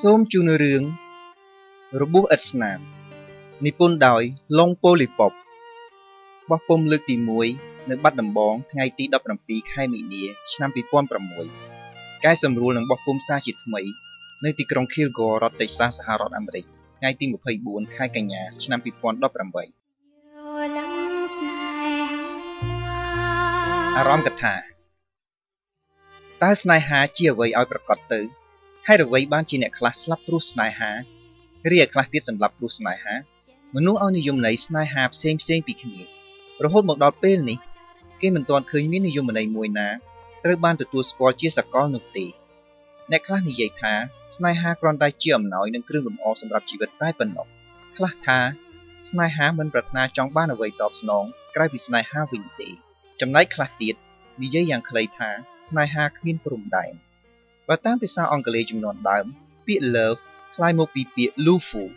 Soom chun rương Robuh Asnam Nipon doi Long Polipop Bóc pom lược tì muối Nước bắt đầm bóng Ngay tí đọc đầm phí khai mỹ đĩa Năm phí phong bầm muối Cái xâm rùa lần bóc pom xa chịt mấy Nơi tì krong khil gò rọt tây xa xa rọt Amrik Ngay tí một hơi buồn khai cả nhà Năm phí phong đọc đầm bầy Aram gật thả Ta snai há chia vầy oi bật gọt tử Hãy được với ban chỉ nè class lắp rút này hả? Riêng class tiết dần lắp rút này hả? Mình nuôi ao này dùng này này hả? Xem bị khỉ. Rồi hốt một đòn pin này. Khi mình toàn khơi miếng này dùng này mùi ná. Tới ban từ tour score chia sạc con nục tỷ. Nè class này dạy thả. Này hả? Còn tai chia ẩm nói nên kêu lùm o sầm rập chỉ vật tai bẩn nọ. Class thả. Này hả? Mình bật na trong ban ở vậy top nón. Cái bị này hả vĩnh tỷ. Trong này class tiết. Đi dây dạng clay thả. Này hả? Miếng bùm đại. Và ta phải sao ông gửi chúng nó đám Biết love, khai một bí biệt lưu phủ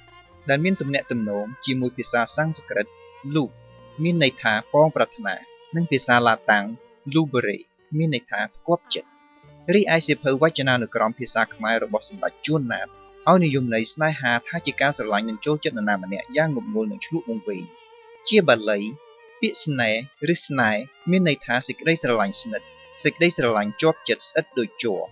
Đàn miên tùm nẹ tùm nốm Chỉ mùi phía xa sang sức rật Lưu Miên này thả phong bạc thả Nâng phía xa là tăng Lưu bể Miên này thả quốc chất Rí ai xếp hữu vách chân à nửa cọng phía xa khmai rồi bỏ xâm tạch chuôn nạp Áo này dùng lấy snai hà thả chỉ cao sở lạnh Nên chốt chất là nàm nẹ Giang ngụm ngôn nâng chút mông vị Chia bà lấy Biết snai Rí snai Miên này thả xích đây sở lạnh snit Xích đây sở lạnh chốt chất ít đôi chùa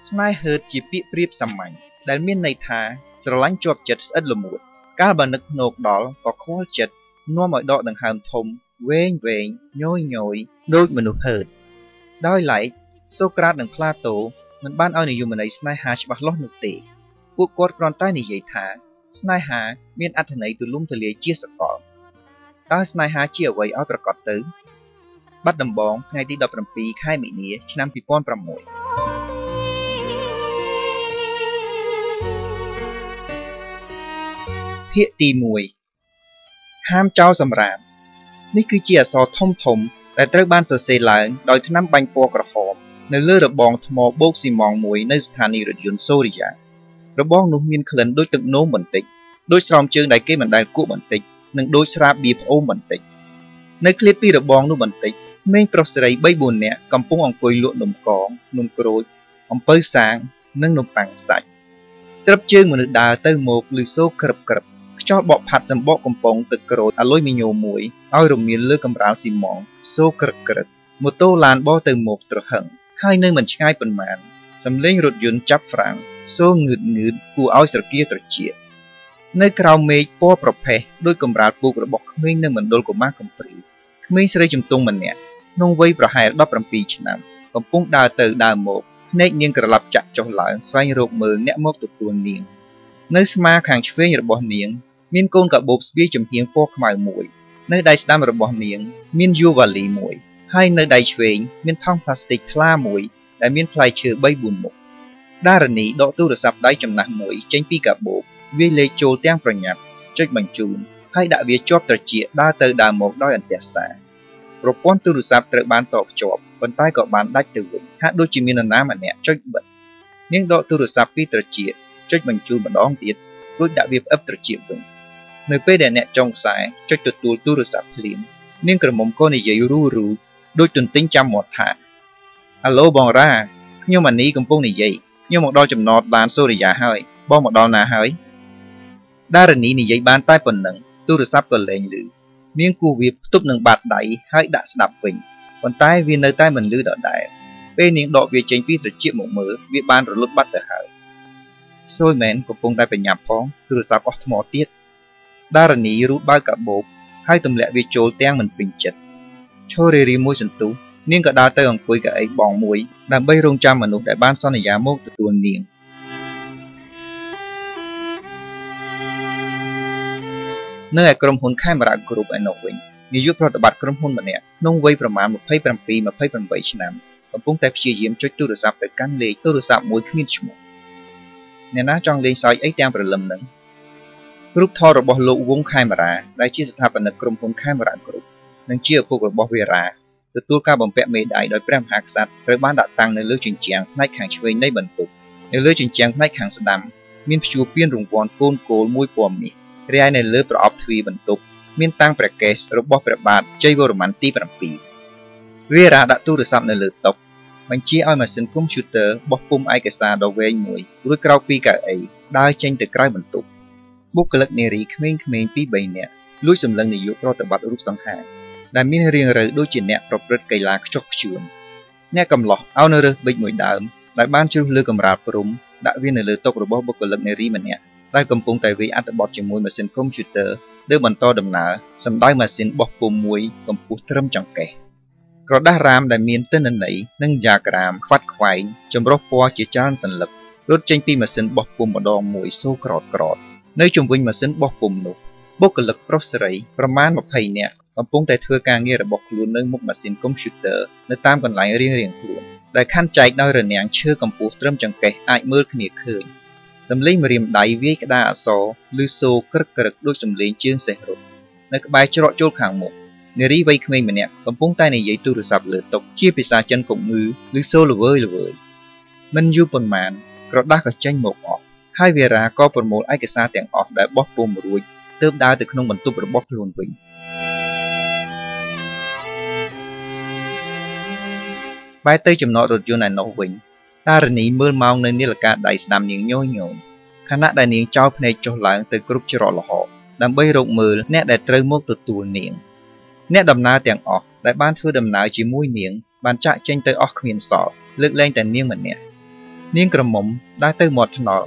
Snai hớt chỉ bị priếp xăm mạnh, đàn miên này thả, sở lánh chụp chật ất lùm mụn. Các bà nực nộp đó có khóa chật, nó mọi đọt đằng hàm thông, vên, nhôi, đôi mà nụ hớt. Đói lại, Socrates đằng Plato, mình ban oi này dùng mình ấy Snai hả bạc lót nụ tỉ. Cuộc cốt con tay này dạy thả, Snai hả miên át thần ấy từ lung thời lìa chia sạc cỏ. Ta Snai hả chia vầy oi bạc cọt tứ. Bắt đầm bóng, ngay tí đọc đầm phí khai mỹ nía, năm phí pon bạc mũi. Hiện tì mùi Ham trao xâm rạm Ní cứ chia so thông thông Tại trác ban sở xê lãng Đói thứ năm bánh bó cửa hòm Nơi lơ rập bóng thầm mô bốc xì mong mùi Nơi dự thà nì rửa dùn sô rì dạ Rập bóng nụ miên khẩn đôi tựng nô mẩn tịch Đôi xòm chương đáy kê mẩn đài cụ mẩn tịch Nâng đôi xra bịp ô mẩn tịch Nơi khliết bi rập bóng nụ mẩn tịch Mênh prọc xe rấy bây buồn nẹ Cầm bông ổng quầy luộn nùm có Nùm cối Ổng bơ sáng Nâng nùm bằng sạch Srap chương mà nữ đà tơ một lư xô krp krp Cho bọc hạt dầm bọc cầm bóng tự cửi Aloi mì nhô mũi Ôi rùm miên lơ cầm ráo xì mỏng Xô cực cực Một tô làn bó từ một trở hẳn Hai nơi mình chai bần màn Xâm lên rụt dùn chắp phẳng Xô ngượt ngượt Cú ôi sở kia trở chìa Nơi kào mê bó bọc phê Đôi cầm ráo bọc bọc khmênh nơi mình đôi của má cầm phí Khmênh sẽ rơi chùm tung mình nè Nông vây bảo hai đọc rằm phí chân nằm Cầm bóng đà từ đà một Nét niên cửa lập chặt cho lãng Xoay rộp mơ nẹ mốc tụt tuôn niên Nơi sma kháng chvê nhờ bỏ niên Miên côn cả bốp bia chùm hiếng phô khmai mũi Nơi đáy stam rồi bỏ miếng Miên dù và lì mũi Hay nơi đáy chuyền Miên thong plastic thla mũi Đã miên play chứa bay buồn mục Đa rần ní đọ tu được sạp đáy chùm nạc mũi Chánh pi cả bốp Vì lê chô teang prò nhạc Trách bằng chùn Hay đã vía chóp trở chĩa Đa tờ đà một đôi ảnh tẻ xa Rồi con tu được sạp trở bán tọc chóp Vân tay gọi bán đách từ vững Hát đôi chì miên ná mà nẹ trách bận Nhưng đọ tu được sạp khi trở chĩa Trách bằng chùn mà đón tiết Rồi đã viếp ấp trở chĩa vững Nơi phê đè nẹ trong sáng, cho tụt tù tù rửa sạp liền Nên cửa mộng con này dây rú rú Đôi tuần tính trăm một thả Alo bọn ra Nhưng mà ní cầm bông này dây Nhưng một đo chùm nọt làn xô rửa giả hơi Bọn một đo nà hơi Đa rần ní này dây bàn tay phần nâng Tù rửa sạp còn lên lử Nên cụ việc tụp nâng bạt đáy Hãy đã sạp vĩnh Còn tay vì nơi tay mình lư đỏ đại Phê nên đọ việc tránh phí rửa chiếc mộng mớ Việc bàn rồi lút bắt ở hơi Xôi mến cầm bông tay phải nhạp phong Tù rửa sạp off mỏ tiết Đa rần ní rút bao cả bộp Hai tùm lẹ vì chôl teang mình bình chật Cho rì rì môi sần tú Nên cả đa tơ ổng cuối cả ấy bóng mũi Đàm bây rung trăm mà nụ đại ban son này giá mốt từ tuần niên Nơi ai crom hôn khai mà rạc group ảnh nộp vĩnh Như giúp rọt bạc crom hôn mà nẹ Nông vây pra mà phây pra phì mà phây pra vây chân nằm Còn bông tẹp chia diễm cho tôi được sạp tới căn lê Tôi được sạp mối khuyên chmộ Nè ná trong lên xoay ấy teang pra lầm nâng Group thọ rồi bỏ lộ vốn khai mà ra, đại chi sát hạp là cụm vốn khai mà ra group, năng chia phục rồi bỏ về ra, từ tour ca bằng vẽ mê đại đối prem hạc sát, rồi ban đã tăng nơi lưới chuyển trạng, nay hàng chơi nay bẩn tục, nơi lưới chuyển trạng nay hàng sầm, miên chiu biên rùng quan côn cố mũi bòm mì, riai nơi lưới bỏ ấp thủy bẩn tục, miên tăng bẹt kẹt rồi bỏ bẹt bạt, chơi vô rồi mặn ti bẩn pì, về ra đã tu được sắm nơi lưới tộc, បញ្ជាឲ្យម៉ាស៊ីនកុំព្យូទ័របោះពុម្ពឯកសារដ៏វែងមួយរួចក្រោកពីកៅអីដើរចេញទៅក្រៅបន្ទប់បុគ្គលិកនារីក្មេងៗពី3នាក់លួចសម្លឹងនាយកប្រតិបត្តិរូបសង្ហាដែលមានរាងរៅដូចជាអ្នកប្រព្រឹត្តកីឡាខ្ជុះខ្ជួនអ្នកកំឡោះឲ្យនៅរើសប៊ិចមួយដើមដែលបានជ្រុះលើកម្រាលព្រំដាក់វានៅលើតុរបស់បុគ្គលិកនារីម្នាក់ដែលកំពុងតែវាយអត្ថបទជាមួយម៉ាស៊ីនកុំព្យូទ័រលើបន្តដំណើរសម្ដៅម៉ាស៊ីនបោះពុម្ពមួយកម្ពស់ត្រឹមចង្កេះក្រដាស់រាមដែលមានទិន្នន័យនិងយ៉ាក្រាមខ្វាត់ខ្វែងចម្រុះពណ៌ជាច្រើនសន្លឹករត់ចេញពីម៉ាស៊ីនបោះពុម្ពម្ដងមួយសូរក្រោតនៅជុំវិញម៉ាស៊ីនបោះពុម្ពនោះបុគ្គលិកប្រុសស្រីប្រមាណ20នាក់កំពុងតែធ្វើការងាររបស់ខ្លួននៅមុខម៉ាស៊ីនកុំព្យូទ័រនៅតាមកន្លែងរៀងៗខ្លួនដែលខណ្ឌចែកដោយរនាំងឈើកម្ពស់ត្រឹមចង្កេះអាចមើលគ្នាឃើញសំឡេងម្រាមដៃវាយក្តារអក្សរឬសូរក្រឹកដូចសំឡេងជើងសេះរត់នៅក្បែរច្រកចូលខាងមុខនារីវ័យក្មេងម្នាក់កំពុងតែនិយាយទូរស័ព្ទលើតុជាភាសាចិនកុំងឺឬសូរល្វើយមិនយូរប៉ុន្មានក្រដាស់ក៏ចេញមកអស់ហើយវីរ៉ាក៏ប្រមូលឯកសារទាំងអស់ដែលបោះពុំរួចទើបដើរទៅក្នុងបន្ទប់របស់ខ្លួនវិញបែរទៅចំណតរថយន្តឯណោះវិញតារនីមើលម៉ោងនៅនាឡិកាដៃស្ដាំនាងញយខណៈដែលនាងចោលភ្នែកចុះឡើងទៅគ្រប់ច្រកល្ហកដើម្បីរកមើលអ្នកដែលត្រូវមកទទួលនាងអ្នកដំណើរទាំងអស់ដែលបានធ្វើដំណើរជាមួយនាងបានចាក់ចេញទៅអស់គ្មានសល់លើកលែងតែនាងម្នាក់នាងក្រមុំដើរទៅមាត់ថ្នល់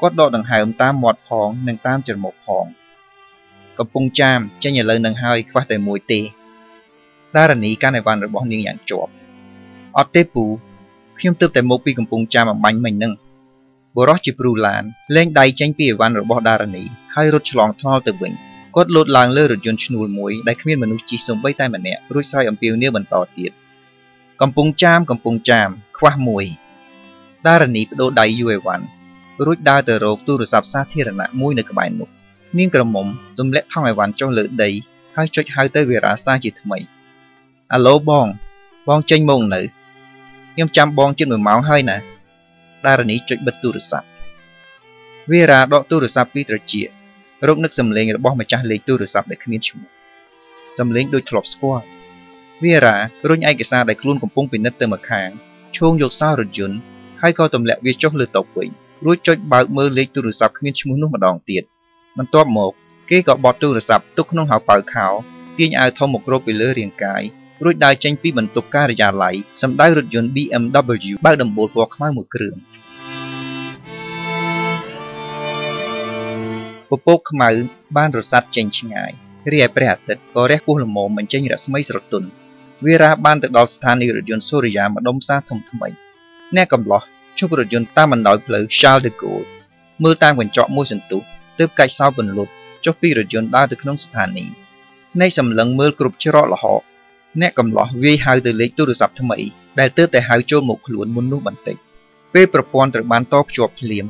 គាត់ដកដង្ហើមតាមមាត់ផងនិងតាមច្រមុះផងកំពុងចាមចេញឥឡូវនឹងហើយខ្វះតែមួយទេដារនីកាន់អីវ៉ាន់របស់នាងយ៉ាងជាប់អត់ទេពូខ្ញុំទើបតែមកពីកំពង់ចាមអំបញ្ញមិញហ្នឹងបុរសជាព្រូឡានលែងដៃចេញពីអីវ៉ាន់របស់ដារនីហើយរត់ឆ្លងថ្នល់ទៅវិញគាត់លោតឡើងលើរថយន្តឈ្នួលមួយដែលគ្មានមនុស្សជិះសូម្បីតែម្នាក់រួចស្រ័យអំពាវនាវបន្តទៀតកំពង់ចាមខ្វះមួយដារនីបដូរដៃយូអីវ៉ាន់រួចដើរទៅរកទូរស័ព្ទសាធារណៈមួយនៅក្បែរនោះនាងក្រមុំទម្លាក់ថង់អីវ៉ាន់ចុះលើដីហើយចុចហៅទៅវីរ៉ាសាជាថ្មីអាឡូបងចេញមកនៅខ្ញុំចាំបងជិត1ម៉ោងហើយណាដារនីចុចបិទទូរស័ព្ទវីរ៉ាដកទូរស័ព្ទពីត្រចៀករកនឹកសំឡេងរបស់ម្ចាស់លេខទូរស័ព្ទដែលគ្មានឈ្មោះសំឡេងដូចធ្លាប់ស្គាល់វីរ៉ារុញឯកសារដែលខ្លួនកំពុងពិនិត្យទៅម្ខាងឈោងយកសោរថយន្តហើយក៏ទម្លាក់វាចុះលើតុវិញរួចចុចបើកមើលលេខទូរស័ព្ទគ្មានឈ្មោះនោះម្ដងទៀតបន្ទាប់មកគេក៏បត់ទូរស័ព្ទទុកក្នុងហៅប៉ៅខោទាញអាវធំមករកពីលើរាងកាយរួចដើរចេញពីបន្ទប់ការិយាល័យសម្ដៅរថយន្ត BMW បើកដំបូលពណ៌ខ្មៅមួយគ្រឿងពពកខ្មៅបានរសាត់ចេញឆ្ងាយរីឯព្រះអាទិត្យក៏រះគោះល្មមបញ្ចេញរស្មីស្រទន់វីរ៉ាបានទៅដល់ស្ថានីយរថយន្តសូរិយាម្ដុំផ្សារធំថ្មីអ្នកកំឡោះជប់រថយន្តតាមបណ្ដោយផ្លូវ Charles de Gaulle មើលតាមកញ្ចក់មួយសន្ទុះទើបកាច់សោពន្លត់ចុះពីរថយន្តដើរទៅក្នុងស្ថានីយនៃសម្លឹងមើលគ្រប់ច្រកល្ហកអ្នកកំឡោះវាយហៅទៅលេខទូរស័ព្ទថ្មីដែលទើបតែហៅចូលមកខ្លួនមុននោះបន្តិចពេលប្រព័ន្ធត្រូវបានតភ្ជាប់ភ្លាម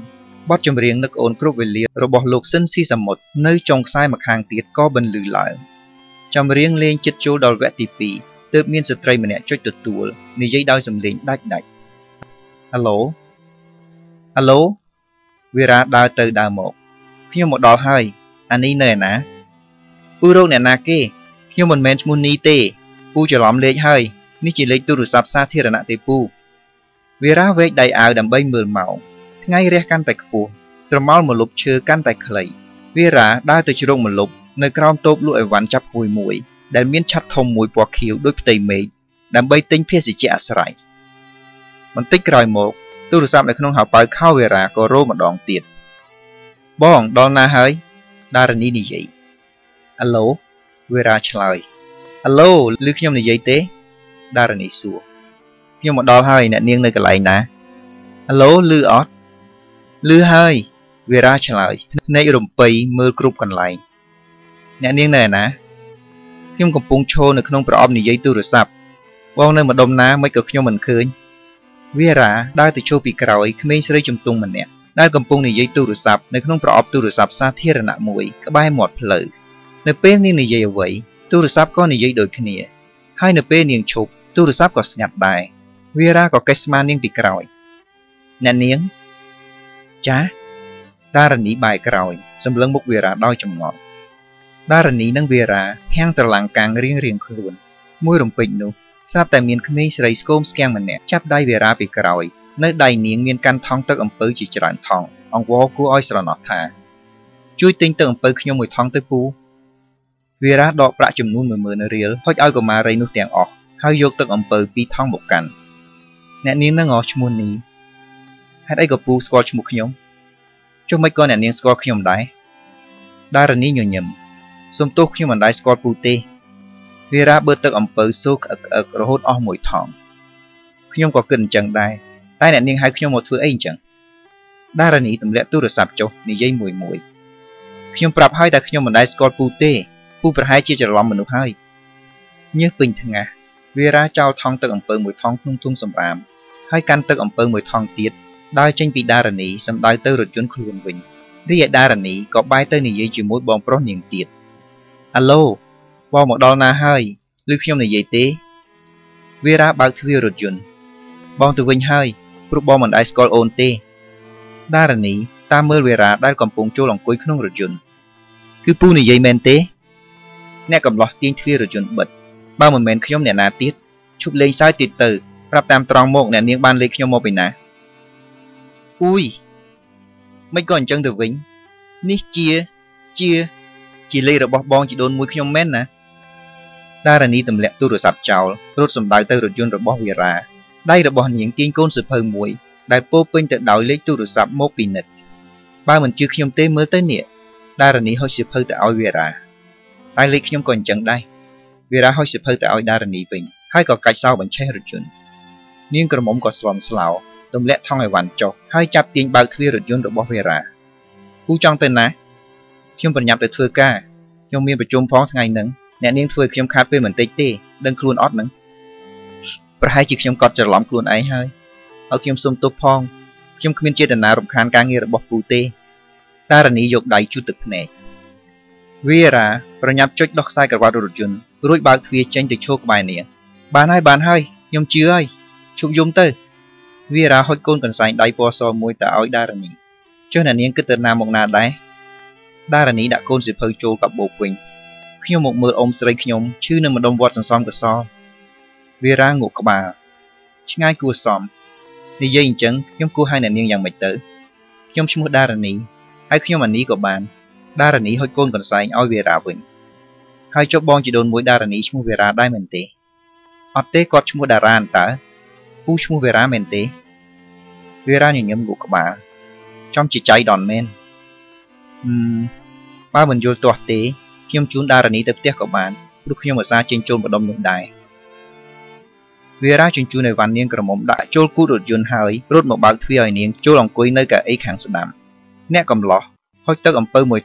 បទចម្រៀងនឹកអូនគ្រប់វេលារបស់លោកស៊ិនស៊ីសាមុតនៅចុងខ្សែម្ខាងទៀតក៏បន្លឺឡើងចម្រៀងលេងចិត្តចូលដល់វគ្គទី2ទើបមានស្ត្រីម្នាក់ចុចទទួលនិយាយដោយសំឡេងដាច់អាឡូវីរ៉ាដើរទៅដើរមកខ្ញុំមកដល់ហើយអានេះនៅឯណាពូរកអ្នកណាគេខ្ញុំមិនមែនឈ្មោះនេះទេពូច្រឡំលេខហើយនេះជាលេខទូរស័ព្ទសាធារណៈទេពូវីរ៉ាវែកដៃអាវដើម្បីមើលម៉ោងថ្ងៃរះកាន់តែខ្ពស់ស្រមោលម្លប់ឈើកាន់តែខ្លីវីរ៉ាដើរទៅជ្រងម្លប់នៅក្រោមតូបលក់អីវ៉ាន់ចាប់គួយមួយដែលមានឆ័ត្រធំមួយពណ៌ខៀវដូចផ្ទៃមេឃដើម្បីទិញភេសជ្ជៈអាស្រ័យបន្តិចក្រោយមកទូរស័ព្ទនៅក្នុងហៅប៉ៅខោវីរ៉ាក៏រោម្ដងទៀតបងដល់ណាហើយដារនីនិយាយអាឡូវីរ៉ាឆ្លើយអាឡូឮខ្ញុំនិយាយទេដារនីសួរខ្ញុំមកដល់ហើយអ្នកនាងនៅកន្លែងណាអាឡូឮអត់ឮហើយវីរ៉ាឆ្លើយភ្នែករំភៃមើលគ្រប់កន្លែងអ្នកនាងនៅឯណាខ្ញុំកំពុងឈរនៅក្នុងប្រអប់និយាយទូរស័ព្ទបងនៅម្ដុំណាមិនក៏ខ្ញុំមិនឃើញ Vera died to Chopi Krawi, Kmains Rajum Tumane, Nagamponi Yaturusap, the Knumper of Turusap Satirana Mui, by Mot Plow. The penny in the Yay away, Turusap con the Yay Dokane. High the penny in Chop, Turusap got snapped by. Vera got Casman in the Krawi. Nanning Cha Darani by Krawi, some Lung Vera Dodgem Mot. Darani and Vera hangs the lang gang ring ring clue. Murum Pigno. ស្រាប់តែមានក្មេងស្រីស្គមស្គាំងម្នាក់ចាប់ដៃវេរ៉ាពីក្រោយនៅដៃនាងមានកាន់ថងទឹកអំពើជាច្រើនថងអង្គវគួរឲ្យស្រណោះថាជួយទិញទឹកអំពើពីថងមកកាន់អ្នកនាងនឹងអស់ឈ្មោះនេះហេតុអីក៏ពូស្គាល់ឈ្មោះខ្ញុំចុះមិនក៏អ្នកនាងស្គាល់ខ្ញុំដែរដារនីញញឹមសូមទោសខ្ញុំមិនដែរស្គាល់ពូទេ វារ៉ាបើកទ្វាររថយន្តខ្ញុំក៏មិនចង់ដែរតែអ្នកនាងហៅខ្ញុំមកធ្វើអីអញ្ចឹងដារនីទម្លាក់ទូរស័ព្ទចុះនិយាយមួយ មកដល់ណាហើយឬខ្ញុំនិយាយទេវារ៉ាបើកទ្វាររថយន្តបងទៅវិញហើយព្រោះបងមិនដែរស្គាល់អូនទេដារនីតាមមើលវារ៉ាដែលកំពុងចូលអង្គុយក្នុងរថយន្តគឺពូនិយាយមែនទេអ្នកកំឡោះទាញទ្វាររថយន្តបិទបើមិនមែនខ្ញុំអ្នកណាទៀតឈប់លេងសើចតិចទៅប្រាប់តាមត្រង់មកអ្នកនាងបានលេខខ្ញុំមកពីណាអ៊ុយមិនក៏អញ្ចឹងទៅវិញនេះជាលេររបស់បងជីដូនមួយខ្ញុំមែនណា ដារ៉ានីទម្លាក់ទូរស័ព្ទចោលរត់សំដៅទៅរថយន្តរបស់វីរ៉ាដៃរបស់នាងទាញកូនសិភៅមួយដែលពោពេញទៅដោយលេខទូរស័ព្តមកពីនិតបើមិនជឿខ្ញុំទេមើលទៅនេះដារ៉ានីហុចសិភៅទៅឲ្យដារ៉ានីវិញហើយក៏កាច់សោ អ្នកនាងធ្វើខ្ញុំខាត់ពេលបន្តិចទេដឹងខ្លួនអត់ហ្នឹងប្រហែលជាខ្ញុំកត់ច្រឡំខ្លួនឯងហើយឲ្យខ្ញុំសុំទោសផងខ្ញុំគ្មានចេតនារំខានការងាររបស់ពូទេដារនីយកដៃជូតទឹកភ្នែកវីរ៉ាប្រញាប់ចុចដោះខ្សែក្រវ៉ាត់រថយន្តរួចបើកទ្វារចេញទៅឈរក្បែរនាងបានហើយបានហើយខ្ញុំជឿហើយជប់យំទៅវីរ៉ាហុចកូន ខ្ញុំមកមើលអ៊ំស្រីខ្ញុំឈឺនឹងម្ដុំវត្តសន្សំកសោវីរ៉ាងក់ក្បាលឆ្ងាយគួរសមនិយាយអញ្ចឹងខ្ញុំគូហៅអ្នកនាងយ៉ាងម៉េចទៅខ្ញុំឈ្មោះដារនីហើយខ្ញុំអានីក៏បានដារនីហុចកូនកន្សែងឲ្យវីរ៉ាវិញហើយចុះបងជីដូនមួយដារនីឈ្មោះវីរ៉ាដែរមែនទេអត់ទេគាត់ឈ្មោះដារ៉ានតើពូឈ្មោះវីរ៉ាមែនទេវីរ៉ាញញឹមងក់ក្បាលចង់ជាចៃដនមែនប៉ាមិនយល់ទាស់ទេខ្ញុំជូនដារនីទៅផ្ទះក៏បានព្រោះខ្ញុំអាសាចេញចូលម្ដុំនោះដែរ វារ៉ាចំលឹងមើលមុខដារនីញយ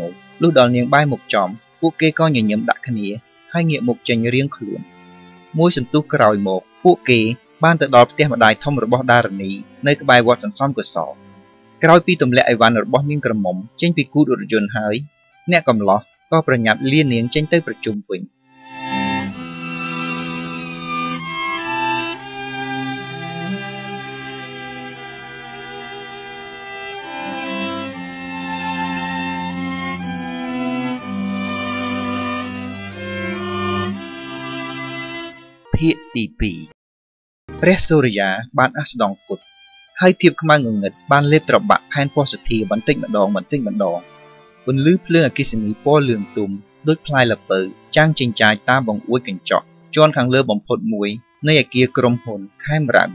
ៗលុះដល់នាងបាយមុខចំពួកគេក៏ញញឹមដាក់គ្នាហើយងាកមុខចេញរៀងខ្លួនមួយសន្ទុះក្រោយមកពួកគេ បានទៅដល់ផ្ទះម្ដាយធំរបស់ដារនីនៅក្បែរវត្តសន្សំកសលក្រោយពីទម្លាក់អីវ៉ាន់របស់នាងក្រមុំចេញពីគូដរយន្តហើយអ្នកកំឡោះក៏ប្រញាប់លានាងចេញទៅប្រជុំវិញ ភាគ ទី 2 ព្រះសូរិយាបានអះស្ដង់គុតហើយភាពខ្មាំងងឹតបានលេបត្របាក់ផែនពណ៌សទ្ធាបន្តិចម្ដងបន្តិចម្ដងពន្លឺភ្លើងអគ្គិសនីពណ៌លឿងទុំដូចផ្លាយល្ពៅចាំងចិញ្ចាចតាមបង្អួចកញ្ចក់ជន់ខាងលើបំផុតមួយនៃអគារក្រុមហ៊ុនខេមរា ដ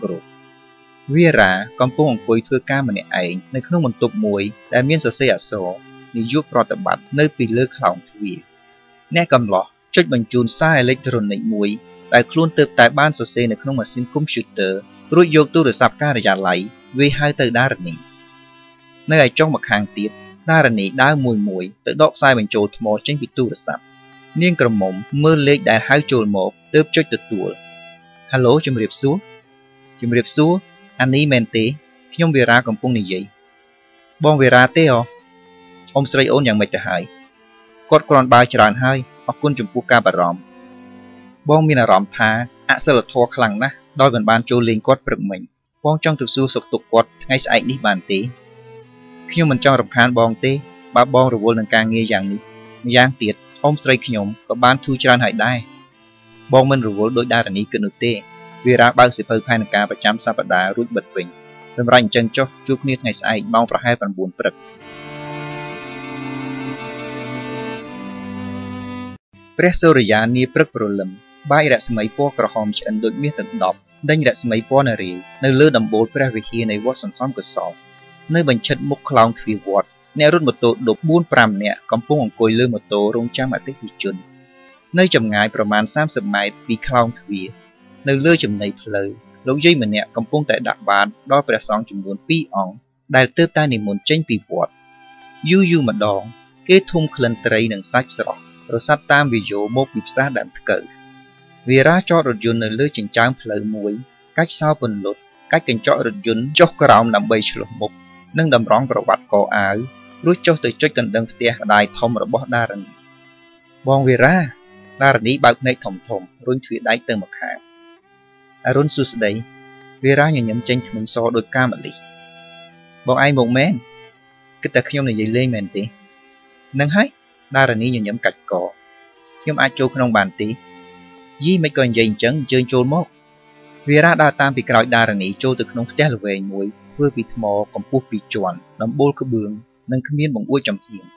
ែលខ្លួនទើបតែបានសរសេរនៅក្នុងម៉ាស៊ីនកុំព្យូទ័ររួចយកទូរស័ព្ទការិយាល័យវាយហៅទៅដារនីនៅឯចុងម្ខាងទៀត Narani Dow Mui, the dogs I enjoyed more change to the sap. Ninkramum, Murlake, the high jol mob, the church the tool. Hello, Jim Ripsu, and the mente, Yumvira compony. Bonvira teo. Omstray own young mate high. Cot cron by Charan high, or Kunjumpuka barom. Bongmina rom tie, axel a talk lang na, dog and banjo link cot brigman. Bong chung to sue so took what nice I need banty. Human chung of can bong tea, but bong the wool and gang yangy. Yang teat, Omstray kyum, but bantu Charan high die. Bongman the wool do that and eaten to tea. We are about to put pan and cap a jump up at the root but wing. Some rang chung chok, took neat nice eye, bound for half and boon prep. ព្រះសូរិយានីព្រឹកព្រលឹមបាយរស្មីពណ៌ក្រហមឆ្អិនដូចមាសទឹកដប់ដេញរស្មីពណ៌នារីនៅលើដំបូលព្រះវិហារនៃវត្តសន្សំកសោនៅបញ្ឈិតមុខខ្លោងទ្វារវត្តអ្នករត់ម៉ូតូដប់ Rosat tam video mop with sad and curve. Vera chot a jun a lurch and jam plug mooy, catch soup and look, catch and chot a jun, joke around and bay shlow mop, nung them wrong for what call I, root chot the chicken dunk there and I tom or bot darn. Bon vera, darny bag night tom, run to it night term a car. A run sus day, vera and young gentlemen saw the camely. Bon I'm a man, get a young layman day. Nung hai? Narani yum cat call. Yum I choke no banty. Ye make on Jane Jung, Jane Joel Mock. We are at that time be crowd Narani, Joe the Knong Delaway, Moy, will be more, compoop pitch one, non bulk boom, non commune on wood jump him.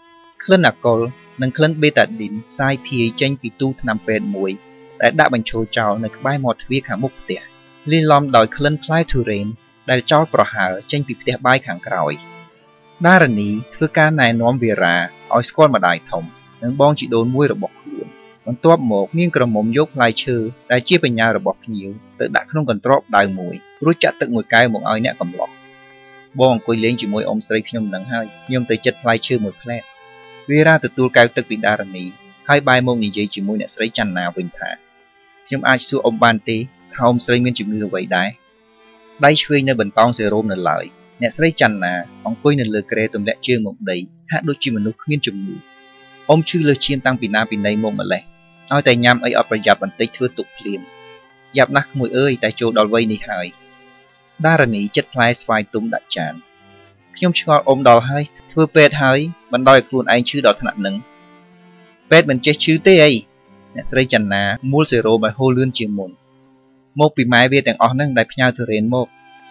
Clun a call, non clun betadin, side pea, Jane be tooth numped moy, that one cho chow, and by more weak and mock there. Lil lom dog clun ply to rain, that chow for her, Jane be there by can crowd. Narani, Twikan and non vera. I scored my eye tom, and bong she don't wear a box room. On top mock, Ninkramum yoke like chew, that chip and yard a box new, that Dakron can drop die moy, root chat took my guy mong eye neck and block. Bong coy langy moy straight yum dung high, yum the jet fly chew my plan. We are the tool cow took with Darani, high by mong in Jay Jimmy at straight and now wing pair. Him I saw of Bante, home straight men to move away die. Dice swing up and bounce a roam the lie. Next ray channa, on coin and lurkray to let chill mong day, had no chim and no queen to me. Om chiller chin tang pinap in name momale. I tay yam a upper yap and take her to clean. Yap nak mui ơi, tay chode alway ni high. Darani jet flies fine tum that chan. Kim chua om doll high, two bed high, one dog cloon I chewed out an nun. Bedman jet chew day. Next ray channa, mool zero by whole loon chim moon. Mop be my bed and honor like piano to rain mop.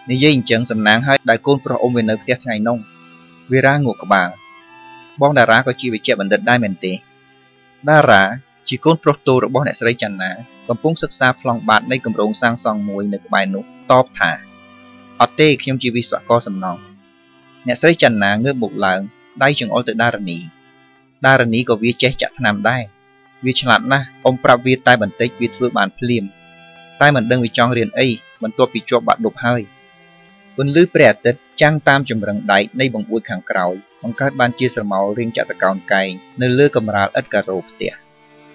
Nhi dây chẳng sầm nang hai đại côn pro ôm về nơi tiếc ngày nông, về ra ngủ cả bà, bong đá rá có chi về chè bản đất đai mền tề, đá rá chỉ côn pro tô được bong đại sấy chăn ná, cầm bung sức xa phong bạt đây cầm rồng sang sòng muối nơi bài nụ top thả, ở tê khiêm chi vi sọt co sầm nòng, đại sấy chăn ná ngước bục lạng, đai chừng ôi tự đa rani có vi che chặt nằm đai, vi chăn lặn na, ông pra vi tai bản tết vi thưa bản phim, tai bản đơn vi chọn riền ấy, bản tua vi chọn bạn đục hơi. When Lu Prated, Chang Tam Jumbrang died, neighbor wood can cry, on card bunches or mouth ring at the count kind, no look about at the rope there.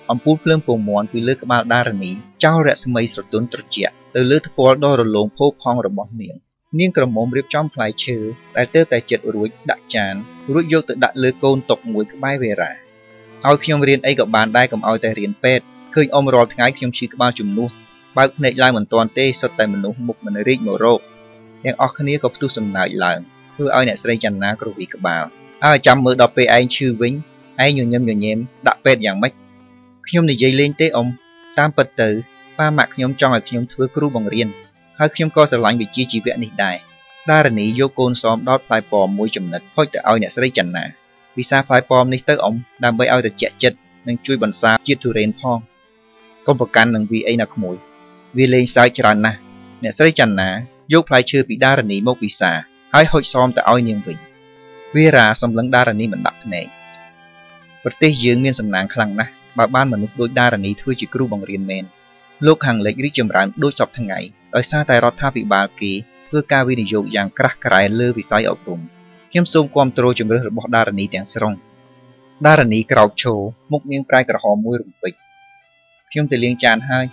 On pool plum pomon, we look about Darani, Chow rats maze or don't trachea, the little poor door alone pope hung or bonnier. Ninkramum rip jump like chew, that third I jet or wood that chan, root yoked that little top wood by Vera. Our Kyumrian egg of bandai come out there in bed, going overall tonight Kyum chick about Jumnu, about Nate Lyman Tonte, so time no movement a rig no rope. Yang Ocania got to some night long, who are next range and nagro week about. I jam murder pay and chew wing, I knew your name, that bed young mate. Kyum the jailing tay on, tamper toe, pa mac yum chong a kyum to a crew bong rin. How kyum cause a line with Gigi Vietnam die. Darani, your cone som dot pie bomb, which not point the own next range and now. We saw pie bomb later on, damn by out the jet, and chew bonsap, jet to rain pong. Compocan and we ain't a comoy. We lay side rana. Next range and now. Yoke play chưa bị Darani mốc visa, hãy hội xóm tại ao niềm vinh. Vì ra xóm lấn Darani mình đặt này. Bất tê dương miên xâm nàng khăn nà, bà ban mình lúc đôi Darani thưa chỉ cựu bằng riêng men. Lúc hàng lệch rít chầm rãng đôi sọc thằng ngày, ở xa tài rọt tha bị bà kì, thưa ca vi nì dụ dàng krach krach lơ vì sai ọc rùng. Kim Sung control Jumber Bodarani dance wrong. Darani crouch show, mucking pride or home with quick. Kim the Ling Chan high,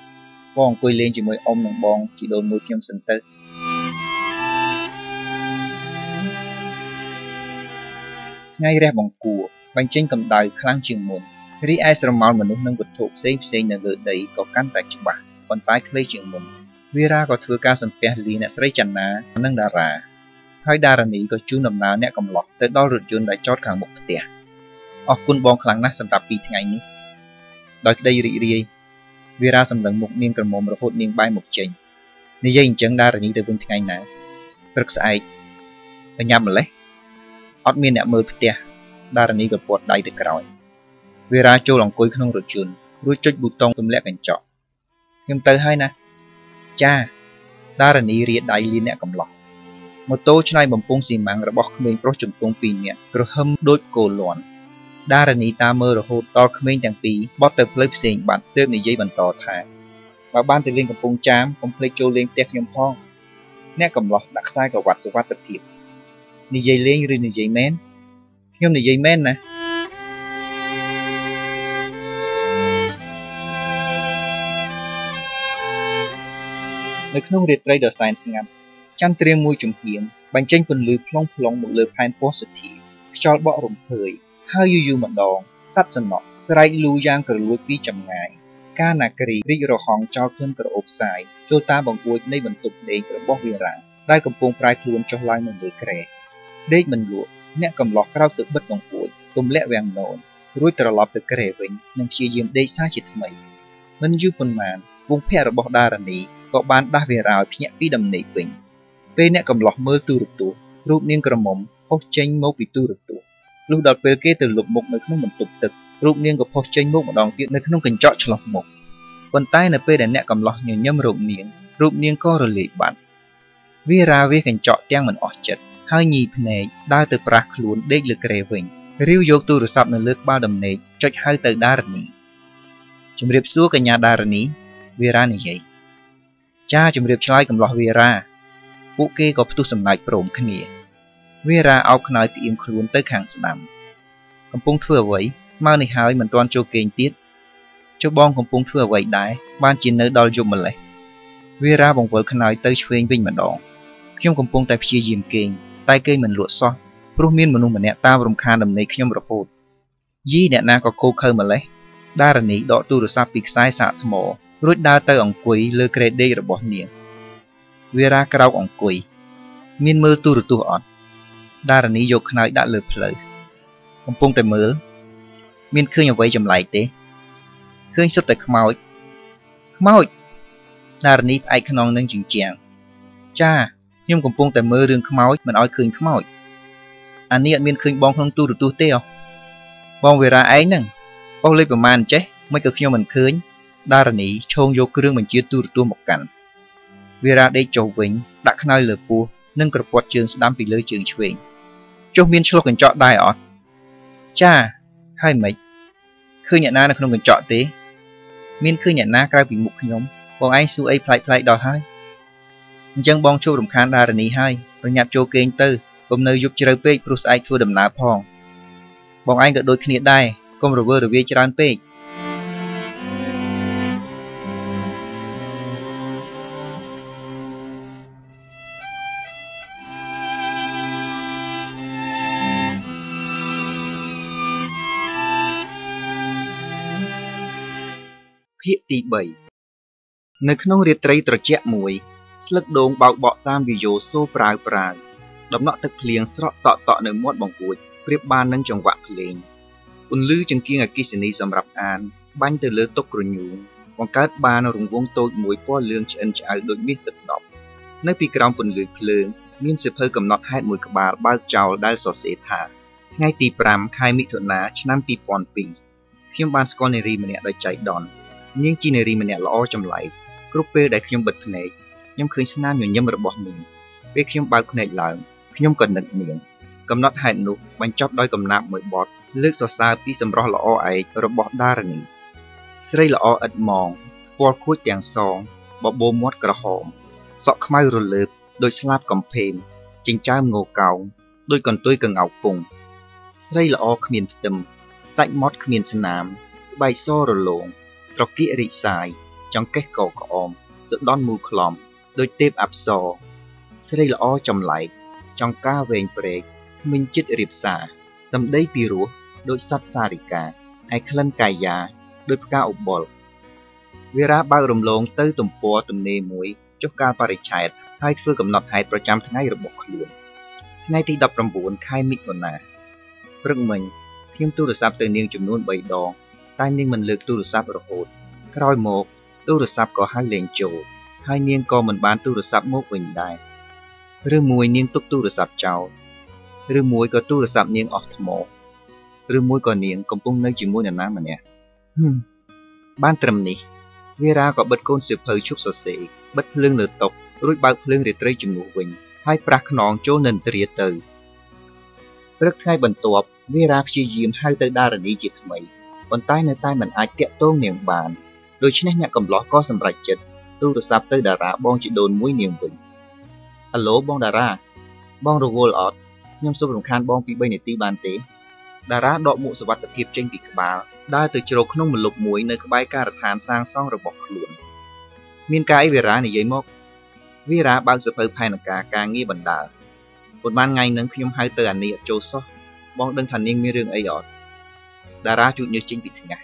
Bong Quy Ling Jimmy Om and Bong, she don't move him center. Ngay ra bằng cua, bằng trên cầm đài khăn trường môn. Ri ai sầm mạo mình nâng vật thụ xây xây nâng lửa đầy có căn tại trường bạc, còn tái khơi trường môn. Vì ra có thừa ca sầm phe lì nè xây chăn ná, nâng đà ra. Hai đà ra ní có chú nằm ná nè cầm lọt tới đo rượt chôn đại chót càng một tiệt. Ở quân bong khăn nát sầm đạp đi ngày ní. Đói đây ri ri. Vì ra sầm lằng một niên cầm mồm rồi hốt niên bay một chừng. Ní dây chẳng đà ra ní tới quân ngày ná. Rất sai. Ở nhà mình lấy. Hot mean at Murpia, Darani got what died the crown. Viracho on Koykan Rutun, Ruchot Butong from Lek and Chop. Him tell Hina Cha Darani read daily neckum lock. Moto Chai Bumpunsi mang rock main prochum tumpinia, Grohum dot go lawn. Darani tamer hold dark main and pea, bought the play saying but 30 Javan thought high. But bantling of Pung Cham, complete Joling Techium Pong. Neckum lock, that cycle was the water peep. Ni dây lên rồi ni dây men, nhưng ni dây men nè. Nơi không được trader science ngăn, chăn treo môi trùng hiền, bàn chân phần lưỡi plong plong một lưỡi pan positive, cho bọ rồng thời, hơi yu yu mặn đòn, sát sần nọ, sải lu giang cờ lưỡi pi chậm ngài, ca nà kiri rì rò hòn cho khơn cờ ốp xài, cho ta bằng cuối nay vận tục để cờ bọ vi rạng, đại cầm pong prai thun cho lai mình lưỡi kề. Đây mình lụa, nét cầm lọt rau tự bất bằng cuộn, tôm lẹ vàng nồn, rồi trở lọt tự kề vĩnh, nằm chia diêm đây xa chỉ thầm ấy. Mình dư phần màn, vùng phe rồi bọc đà ra ní, có bán đa về rào thì nhẹ phí đầm nảy vĩnh. Về nét cầm lọt mơ tư rực tù, rụp niên cầm mống, hốc chanh mâu bị tư rực tù. Lúc đọt về kê từ lục mục nơi không mình tục tực, rụp niên gặp hốc chanh mâu một đòn tiện nơi không cần chọn cho lọc mục. Còn tay là về đàn nét cầm lọt nhờ nhâm rụp niên co rồi lệ bạn. Vì ra về cần chọn tiang mình ọt chật. Hai nhịp này đã từ prác luôn để lực kề vĩnh, riêu dọc từ rồi sập nền lực bao đầm này trách hai từ đa rni. Chấm riệp xua cả nhà đa rni, Vera này vậy. Cha chấm riệp chơi cầm lọ Vera, cụ kê có tu sầm lại bổn khn nhỉ. Vera áo khn lại tiêm luôn tới hàng sầm đầm. Cầm pung thưa vậy, mau này hai mình toàn cho kênh tiết. Cho bong cầm pung thưa vậy đái, ban chiến nơi đòi dùng mình lại. Vera bồng vợ khn lại tới chuyên vinh mà đỏ. Khi cầm pung tại phía diêm kênh. Tai cây mình lụa so, prum miên manu mẹ ta rum khan đầm này khi nhom rập hồn. Dì nè na có cô khơi mà lấy, đa là ní đọ tu được sa pik sai sạ thầm mồ, rút đa tay ống quỳ lơ kề đây rồi bỏ niệm. Vera cào ống quỳ, miên mơ tu được tu ọt, đa là ní vô khai đã lừa phơi. Ông pung tay mớ, miên khơi nhà vây chầm lại té, khơi sốt tay khmao, đa là ní ai khăn nong nâng chừng chàng, cha. Nhưng còn buông tại mơ đường khăm áo, mình nói khơi khăm áo. Anh ấy miên khơi bong không tu được tu teo. Bong về ra ấy nè, bong lấy vào màn chứ, mấy cái khi mình khơi, đa là ní trôn vô cái mình chia tu được tu một cảnh. Về ra đây trầu vĩnh, đã khai lừa pua, nâng cột quạt trường đám bị lơi trường chuyện. Trong miên chưa cần chọn đại ọt. Cha, hai mấy, khơi nhận na là không cần chọn tí. Miên khơi nhận na cao bị mục nhóm, bong anh su ấy play đòi hai. Dân bong chua đồng khán đà rỉ hai, rồi nhặt chua kênh tư, cùng nơi giúp chơi pê, plus ai thua đầm lá phong. Bong anh gật đôi khi đai, cùng rồi vơ rồi về chơi ăn pê. Hiện tỷ 7 nơi không riết trây trật chẹt mùi. Slug đồn bao bọ tam video số prau prau, đấm nọ thực liền sọt tọt tọt nơi muốt bằng cụi, riệp ban nâng trong vạc liền. Un lư chừng kia ngạc kisini sầm rập an, banh từ lưỡi tóc rồi nhú, còn cát ban ở vùng vuông tôi mũi po lương chân chảo đôi miết tật độc. Nơi pi còng phần lưỡi phèn, miên sập hơi cầm nọ hai mũi cà bà bao trào đai sọt sét thả. Ngay tì pram khai mỹ thuật ná năm pi pon pi, khiêm ban sconeri mẹ đòi chạy đòn, nhưng chineri mẹ lõ trong lại, groupe đại khiêm bật này. Nhưng khơi nam nhiều nhâm rồi bỏ mình, biết khiêm bao con này lợn, khiêm cần nặng miệng, cầm nát hại nụ, bánh chóp đôi cầm nạm mới bọt, lướt xa xa pi sầm ro lọ ấy rồi bỏ đa ra nỉ, sấy lọ ẩn mòn, qua khuất đèn sòng, bỏ bô mót cờ hòm, sọ khmai rồi lướt, đôi slap cầm phèm, chỉnh trang ngô cào, ដោយកន្ទុយកង្កោកពុងស្រីល្អគ្មានផ្ទឹមសាច់ម៉ត់គ្មានស្នាមស្បែកសរលោងត្រគាករីកសាយចង្កេះកកក្អមសុដន់មូលក្លំដោយទេពអប្សរស្រីល្អចម្លែកចង្ការវែងព្រែកមិញចិត្តរៀបសាសម្ដីពីរោះដោយសត្វសារិកាឯក្លិនកាយាដោយផ្កាអបុលវីរាបើករំលងទៅទំព័រទំនេរមួយចុះកាលបរិច្ឆេទហើយធ្វើកំណត់ហេតុប្រចាំថ្ងៃរបស់ខ្លួនថ្ងៃទី19ខែមិថុនាព្រឹកមិញខ្ញុំទូរស័ព្ទទៅនាងចំនួន3ដងតែនាងមិនលើកទូរស័ព្ទរហូតក្រោយមកទូរស័ព្ទក៏ហៅលេងចូលហើយនាងក៏មិនបានទូរស័ព្ទមកវិញដែរឬមួយនាងទុកទូរស័ព្ទចោលឬមួយក៏ទូរស័ព្ទនាងអស់ថ្មឬមួយក៏នាងកំពុងនៅជាមួយនរណាម្នាក់បានត្រឹមនេះវីរាក៏បិទកូនសៀវភៅឈប់សរសេរបិទភ្លើងលើតុរួចបើកភ្លើងរាត្រីជំនួសវិញហើយប្រះខ្នងចូលនិន្ទ្រាទៅព្រឹកថ្ងៃបន្ទាប់វីរាព្យាយាមហៅទៅដារនីជាថ្មីប៉ុន្តែនៅតែមិនអាចទាក់ទងនាងបានដូច្នេះអ្នកកំឡោះក៏សម្រេចចិត្តទូរស័ព្ទទៅតារាបងជីដូនមួយនាងវិញអាឡូបងតារាបងរវល់អត់ខ្ញុំសូមរំខានបងពី3នាទីបានទេតារាដកមួកសុវត្ថិភាពចេញពីក្បាលដើរទៅជ្រោកក្នុងម្លប់មួយនៅក្បែរការដ្ឋានសាងសង់របស់ខ្លួនមានការអីវីរានិយាយមកវីរាបើកសៀវភៅផែនការការងារបណ្ដាលប៉ុន្មានថ្ងៃនឹងខ្ញុំហៅទៅអានីអត់ចូលសោះបងដឹងថានាងមានរឿងអីអត់តារាជូតញើសចេញពីថ្ងាស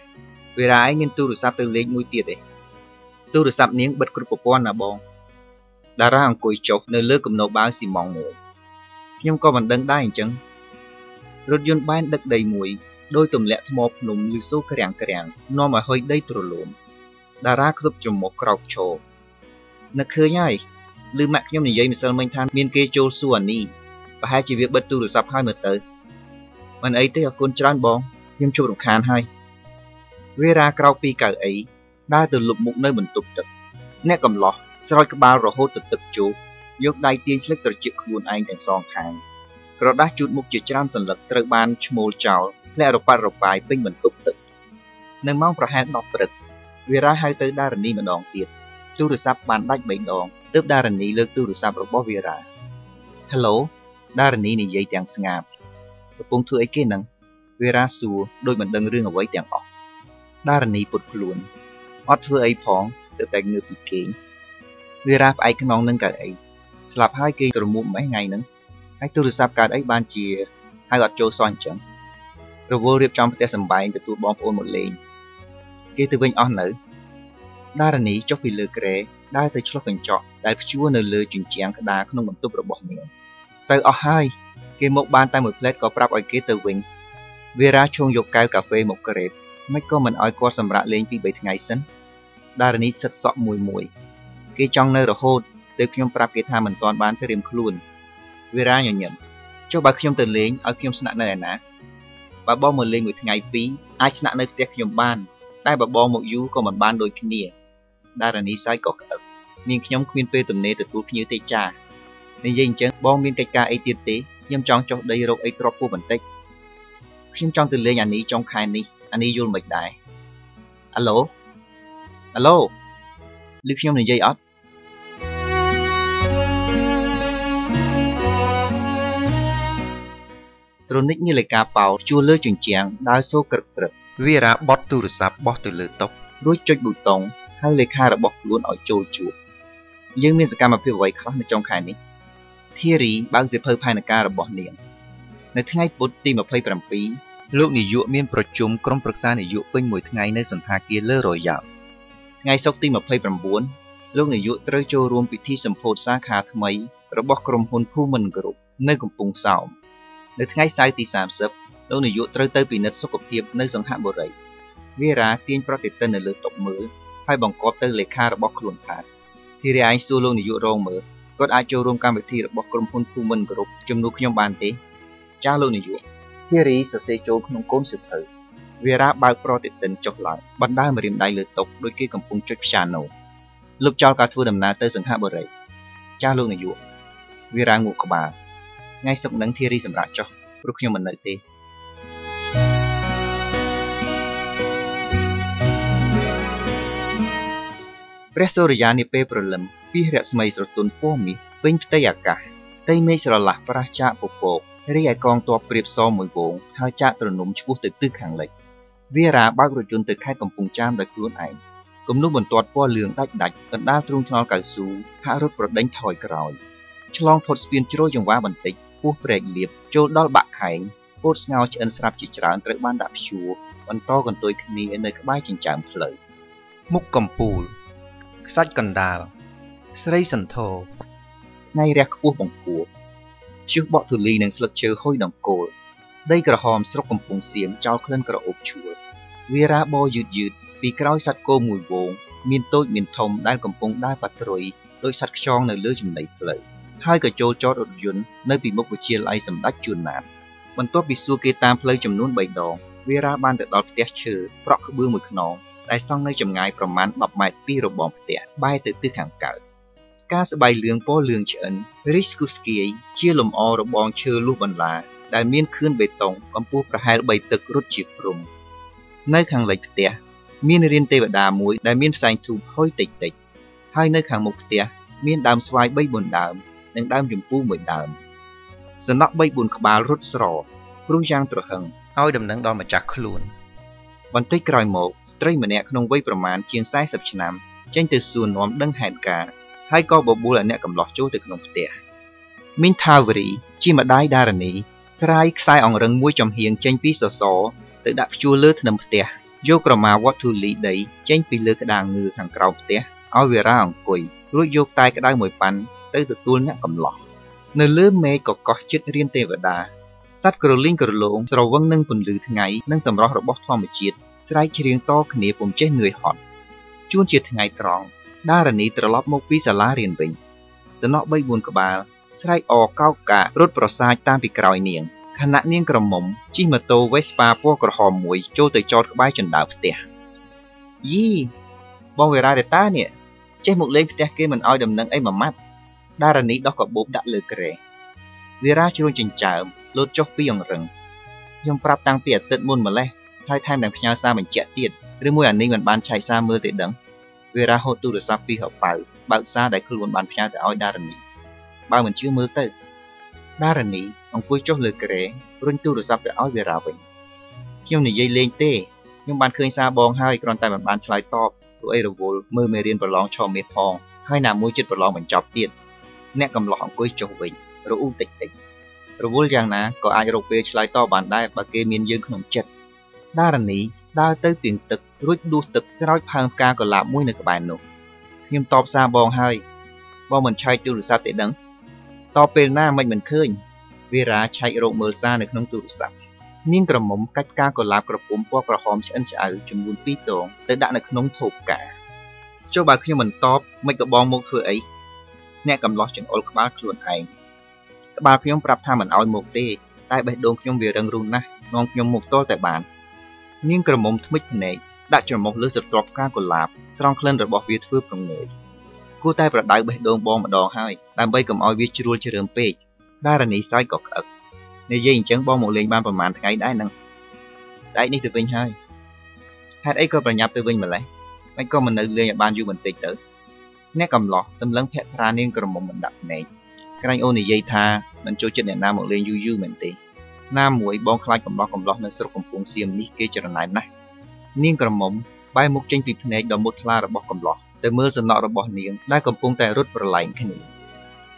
វីរាឯងមានទូរស័ព្ទទៅលេខមួយទៀតទេទូរស័ព្ទនាងបិទគ្រប់ប្រព័ន្ធណាបងតារាអង្គុយចុះនៅលើគំនរបាវស៊ីម៉ង់មួយខ្ញុំក៏មិនដឹងដែរអញ្ចឹងរថយន្តបែនដឹកដីមួយដោយទម្លាក់ថ្មភ្នំឬសូរក្រាំងក្រាំងនាំឲ្យហុយដីទ្រលំតារាគ្រប់ចំមុខក្រោកឈរនឹកឃើញហើយឬម៉ាក់ខ្ញុំនិយាយម្សិលមិញថាមានគេចូលសួរអានីប្រហែលជាវាបិទទូរស័ព្ទហើយមើលទៅមិនអីទេអរគុណច្រើនបងខ្ញុំជួបរំខានហើយវីរាក្រោកពីកៅអីដើរទៅលុបមុខនៅបន្ទប់ទឹកអ្នកកំឡោះស្រោចក្បាលរហូតទៅទឹកជោកយកដៃទាញស្លឹកត្រចៀកខ្លួនឯងទាំងសងខាងក្រដាសជូតមុខជាច្រើនសន្លឹកត្រូវបានឈ្មោលចោលធ្លាក់រប៉ាត់របាយពេញបន្ទប់ទឹកនៅម៉ោងប្រហែល10ព្រឹកវីរាហៅទៅដារនីម្ដងទៀតទូរស័ព្ទបានដាច់3ដងទើបដារនីលើកទូរស័ព្ទរបស់វីរាហេឡូដារនីនិយាយទាំងស្ងាត់កំពុងធ្វើអីគេហ្នឹងវីរាសួរដោយមិនដឹងរឿងអ្វីទាំងអស់ដារនីពុតខ្លួនអត់ធ្វើអីផងទៅតែងើបពីគេងវីរាផ្អែកខ្នងនឹងកើតអីស្លាប់ហើយគេក្រមុំមួយថ្ងៃហ្នឹងហើយទូរស័ព្ទកើតអីបានជាហើយអត់ចូលសោះអញ្ចឹងរវល់រៀបចំផ្ទះសម្បែងទទួលបងប្អូនមកលេងគេទៅវិញអស់នៅដារនីចុះពីលើគ្រែដើរទៅឆ្លុះកញ្ចក់ដែលព្យួរនៅលើជញ្ជាំងក្តារក្នុងបន្ទប់របស់នាងទៅអស់ហើយគេមកបានតែមួយផ្លែតក៏ប្រាប់ឲ្យគេទៅវិញវីរាឈោងយកកែវកាហ្វេមកក្រេបមិនក៏មិនឲ្យគាត់សម្រាកលេងពី3ថ្ងៃសិនដារនីសិតសក់មួយគេចង់នៅរហូតទើបខ្ញុំប្រាប់គេថាមិនទាន់បានត្រៀមខ្លួនវីរាញញឹមចុះបើខ្ញុំទៅលេងឲ្យខ្ញុំស្នាក់នៅឯណាបើបងមកលេងមួយថ្ងៃពីរអាចស្នាក់នៅផ្ទះខ្ញុំបានតែបើបងមកយូរក៏មិនបានដូចគ្នាដារនីសើចក៏ក្អឹបនាងខ្ញុំគ្មានពេលទំនេរទទួលភ្ញៀវទេចានិយាយអញ្ចឹងបងមានកិច្ចការអីទៀតទេខ្ញុំចង់ចុះដីរកអីគ្រាប់ពោះបន្តិចខ្ញុំចង់ទៅលេងអានីចុងខែនេះអានីយល់មិនដែរអាឡូឬខ្ញុំនិយាយអត់ត្រូនិកនាឡិកាប៉ោលជួលលើជញ្ជាំងដើរសូរក្រឹកក្រឹកវីរាបត់ទូរស័ព្ទបោះទៅលើតុរួចចុចប៊ូតុងហៅលេខារបស់ខ្លួនឲ្យចូលជួបយើងមានសកម្មភាពអ្វីខ្លះនៅចុងខែនេះធីរីបើកសៀវភៅផែនការរបស់នាងនៅថ្ងៃពុធទី27លោកនាយកមានប្រជុំក្រុមប្រឹក្សានាយកពេញមួយថ្ងៃនៅសន្តាគារលើរយ៉ាល់ថ្ងៃសុក្រទី29លោកនាយកត្រូវចូលរួមពិធីសម្ពោធសាខាថ្មីរបស់ក្រុមហ៊ុនភូមិន្ទក្រុមនៅកំពង់សោមនៅថ្ងៃសៅរ៍ទី30លោកនាយកត្រូវទៅពិនិត្យសុខភាពនៅសង្ហបុរីវីរាទាញប្រតិទិននៅលើតុមើលហើយបង្គាប់ទៅលេខារបស់ខ្លួនថាធីរីឯងសួរលោកនាយករងមើលគាត់អាចចូលរួមកម្មវិធីរបស់ក្រុមហ៊ុនភូមិន្ទក្រុមជំនួសខ្ញុំបានទេចាលោកនាយកធីរីសរសេរចូលក្នុងកូនសៀវភៅវីរាបើកប្រតិទិនចុះឡើងបណ្ដើម្រាមដៃលើតុដូចគេកំពុងចុចព្យ៉ាណូលុបចោលការធ្វើដំណើរទៅសង្ហបុរីចាលោកនាយកវីរាងក់ក្បាលថ្ងៃសុក្រនឹងធីរីសម្រាប់ចុះព្រោះខ្ញុំមិននៅទេព្រះសូរិយានាពេលព្រលឹមពីរស្មីស្រទន់ពណ៌មាសពេញផ្ទៃអាកាសផ្ទៃមេឃស្រឡះប្រះចាកពពក រីឯកងទ័ពព្រាបសរមួយវងហើយចាក់ទ្រនុំឆ្ពោះទៅទិសខាងលិចវារាបើករថយន្តទៅខេត្តកំពង់ចាមដោយខ្លួនឯងគំនូបន្ទាត់ពណ៌លឿងដាច់ៗកណ្ដាលទ្រូងថ្នល់កៅស៊ូហាក់រត់ប្រដេញថយក្រោយឆ្លងផុតស្ពានជ្រោយចង្វាបន្តិចពោះព្រែកលៀបចូលដល់បាក់ខែងពោតស្ងោឆ្អិនស្រាប់ជាច្រើនត្រូវបានដាក់ព្យួរបន្តកន្ទុយគ្នានៅក្បែរចិញ្ចើមផ្លូវមុខកំពូលខ្សាច់កណ្ដាលស្រីសន្ធរថ្ងៃរះខ្ពស់បង្គាប់ជើងបក់ធូលីនិងស្លឹកឈើហុយដង្កូលដីក្រហមស្រុកកំពង់សៀមចោលក្លិនក្រអូបឈួលវារាបយឺតពីក្រោយសត្វគោមួយវងមានតូចមានធំដែលកំពុងដើរប៉ាត្រុយដោយសត្វខ្យងនៅលើចំណីផ្លូវហើយក៏ចូលចតរថយន្តនៅពីមុខវិទ្យាល័យសម្ដេចជួនណាតបន្ទាប់ពីសួរគេតាមផ្លូវចំនួន3ដងវារាបានទៅដល់ផ្ទះឈើប្រក់ក្បឿមួយខ្នងដែលសង់នៅចម្ងាយប្រមាណ10ម៉ែត្រពីរបងផ្ទះបែរទៅទិសខាងកើតការស្បៃលឿងពណ៌លឿងឆ្អិនរីស្គូស្គីជាលំអរបងឈើលុះបន្លាដែលមានខឿនបេតុងកម្ពស់ប្រហែល3 ទឹករត់ជាព្រំនៅខាងលិចផ្ទះមានរានទេវតាមួយដែលមានផ្សែងធូបហុយតិចហើយនៅខាងមុខផ្ទះមានដើមស្វាយ 3-4 ដើមនិងដើមជម្ពូមួយដើមសណក់ 3-4 ក្បាលរត់ស្រព្រោះយ៉ាងត្រហឹងឲ្យដំណឹងដល់ម្ចាស់ខ្លួនបន្តិចក្រោយមកស្ត្រីម្នាក់ក្នុងវ័យប្រមាណជាង40ឆ្នាំចេញទៅសួរនាំដឹងហេតុការណ៍ហើយក៏បបួលឲ្យអ្នកកំឡោះចូលទៅក្នុងផ្ទះមីនថាវរីជាម្ដាយដារនីស្រាយខ្សែអង្រឹងមួយចំហៀងចេញពីសសរទៅដាក់ព្យួរលើធ្នឹមផ្ទះយកក្រមាវត្តធូលីដីចេញពីលើក្តារងឿខាងក្រោមផ្ទះឲ្យវារាអង្គុយរួចយកតែក្តៅមួយប៉ាន់ទៅទទួលអ្នកកំឡោះនៅលើមេឃក៏កោះជិតរានទេវតាសត្វក្រលីងក្រឡងស្រវឹងនឹងពន្លឺថ្ងៃនិងសម្រស់របស់ធម្មជាតិស្រែកច្រៀងតគ្នាពុំចេះនឿយហត់ជួនជាថ្ងៃត្រង់ដារនីត្រឡប់មកពីសាលារៀនវិញសណក់ 3-4 ក្បាលស្រែកអកោកការរត់ប្រសាចតាមពីក្រោយនាងខណៈនាងក្រមុំជិះម៉ូតូ Vespa ពណ៌ក្រហមមួយចូលទៅចតក្បែរជណ្ដើរផ្ទះយីបងវេរ៉ារេតានេះចេះមកលេងផ្ទះគេមិនឲ្យដំណឹងអីមួយម៉ាត់ដារនីដោះកាបូបដាក់លើគ្រែវេរ៉ាជ្រួញចិញ្ចើមលោតចុះពីអង្រឹងខ្ញុំប្រាប់តាំងពីអាទិត្យមុនម្លេះហើយថែមទាំងផ្ញើសារបញ្ជាក់ទៀតឬមួយអានេះមិនបានឆែកសារមើលទេដឹងវេរ៉ាហូតទូរស័ព្ទពីហបៅបើកសារដែលខ្លួនបានផ្ញើទៅឲ្យដារនីបើមិនជឿមើលទៅដារនីអង្គុយចុះលើគ្រែរុញទូរស័ព្ទទៅឲ្យវេរ៉ាវិញខ្ញុំនិយាយលេងទេខ្ញុំបានឃើញសារបងហើយគ្រាន់តែមិនបានឆ្លើយតបព្រោះអីរវល់មើលមេរៀនប្រឡងឆមាសផងហើយណាមួយចិត្តប្រឡងបញ្ចប់ទៀតអ្នកកំឡោះអង្គុយចុះវិញរអ៊ូតិចរវល់យ៉ាងណាក៏អាចរកពេលឆ្លើយតបបានដែរបើគេមានយើងក្នុងចិត្តដារនីដើរទៅពីងទឹករួចដួសទឹកស្រោចផើងផ្កាកុលាបមួយនៅក្បែរនោះខ្ញុំតបសារបងហើយបងមិនឆែកទូរស័ព្ទទេដឹងតបពេលណាមិនឃើញវេរ៉ាឆែករកមើលសារនៅក្នុងទូរស័ព្ទនាងក្រមុំកាច់ផ្កាកុលាបក្រពុំពណ៌ក្រហមឆ្អិនឆ្អៅចំនួន2ដងទៅដាក់នៅក្នុងថូផ្កាចុះបើខ្ញុំមិនតបមិនក៏បងមកធ្វើអីអ្នកកំឡោះចង្អុលក្បាលខ្លួនឯងក្បាលខ្ញុំប្រាប់ថាមិនអោយមកទេតែបេះដូងខ្ញុំវារឹងរូសណាស់នាំខ្ញុំមកតល់តែបាននាងក្រមុំថ្មិចភ្នែកដាក់ច្រមុះលើស្រទាប់ផ្កាកុលាបស្រង់ក្លិនរបស់វាធ្វើប្រងើយគួរតែប្រដៅបេះដូងបងម្ដងហើយដើម្បីកុំឲ្យវាជ្រួលជ្រើមពេកដារនីសើចក៏ក្អឹកនិយាយអញ្ចឹងបងមកលេងបានប្រហែលថ្ងៃដែរនឹងស្អែកនេះទៅវិញហើយហេតុអីក៏ប្រញាប់ទៅវិញម្លេះមិនក៏មិននៅលេងឲ្យបានយូរបន្តិចទៅអ្នកកំឡោះសម្លឹងភ័ក្រប្រានាងក្រមុំមិនដាក់ភ្នែកក្រាញ់អូននិយាយថាមិនចូលចិត្តអ្នកណាមកលេងយូរមែនទេណាមួយបងខ្លាចកំឡោះនៅស្រុកកំពង់សៀមនេះគេចរណែនណាស់នាងក្រមុំបែរមុខចេញពីភ្នែកដ៏មុតថ្លារបស់កំឡោះទៅមើលសំណក់របស់នាងដែលកំពុងតែរត់ប្រឡែងគ្នា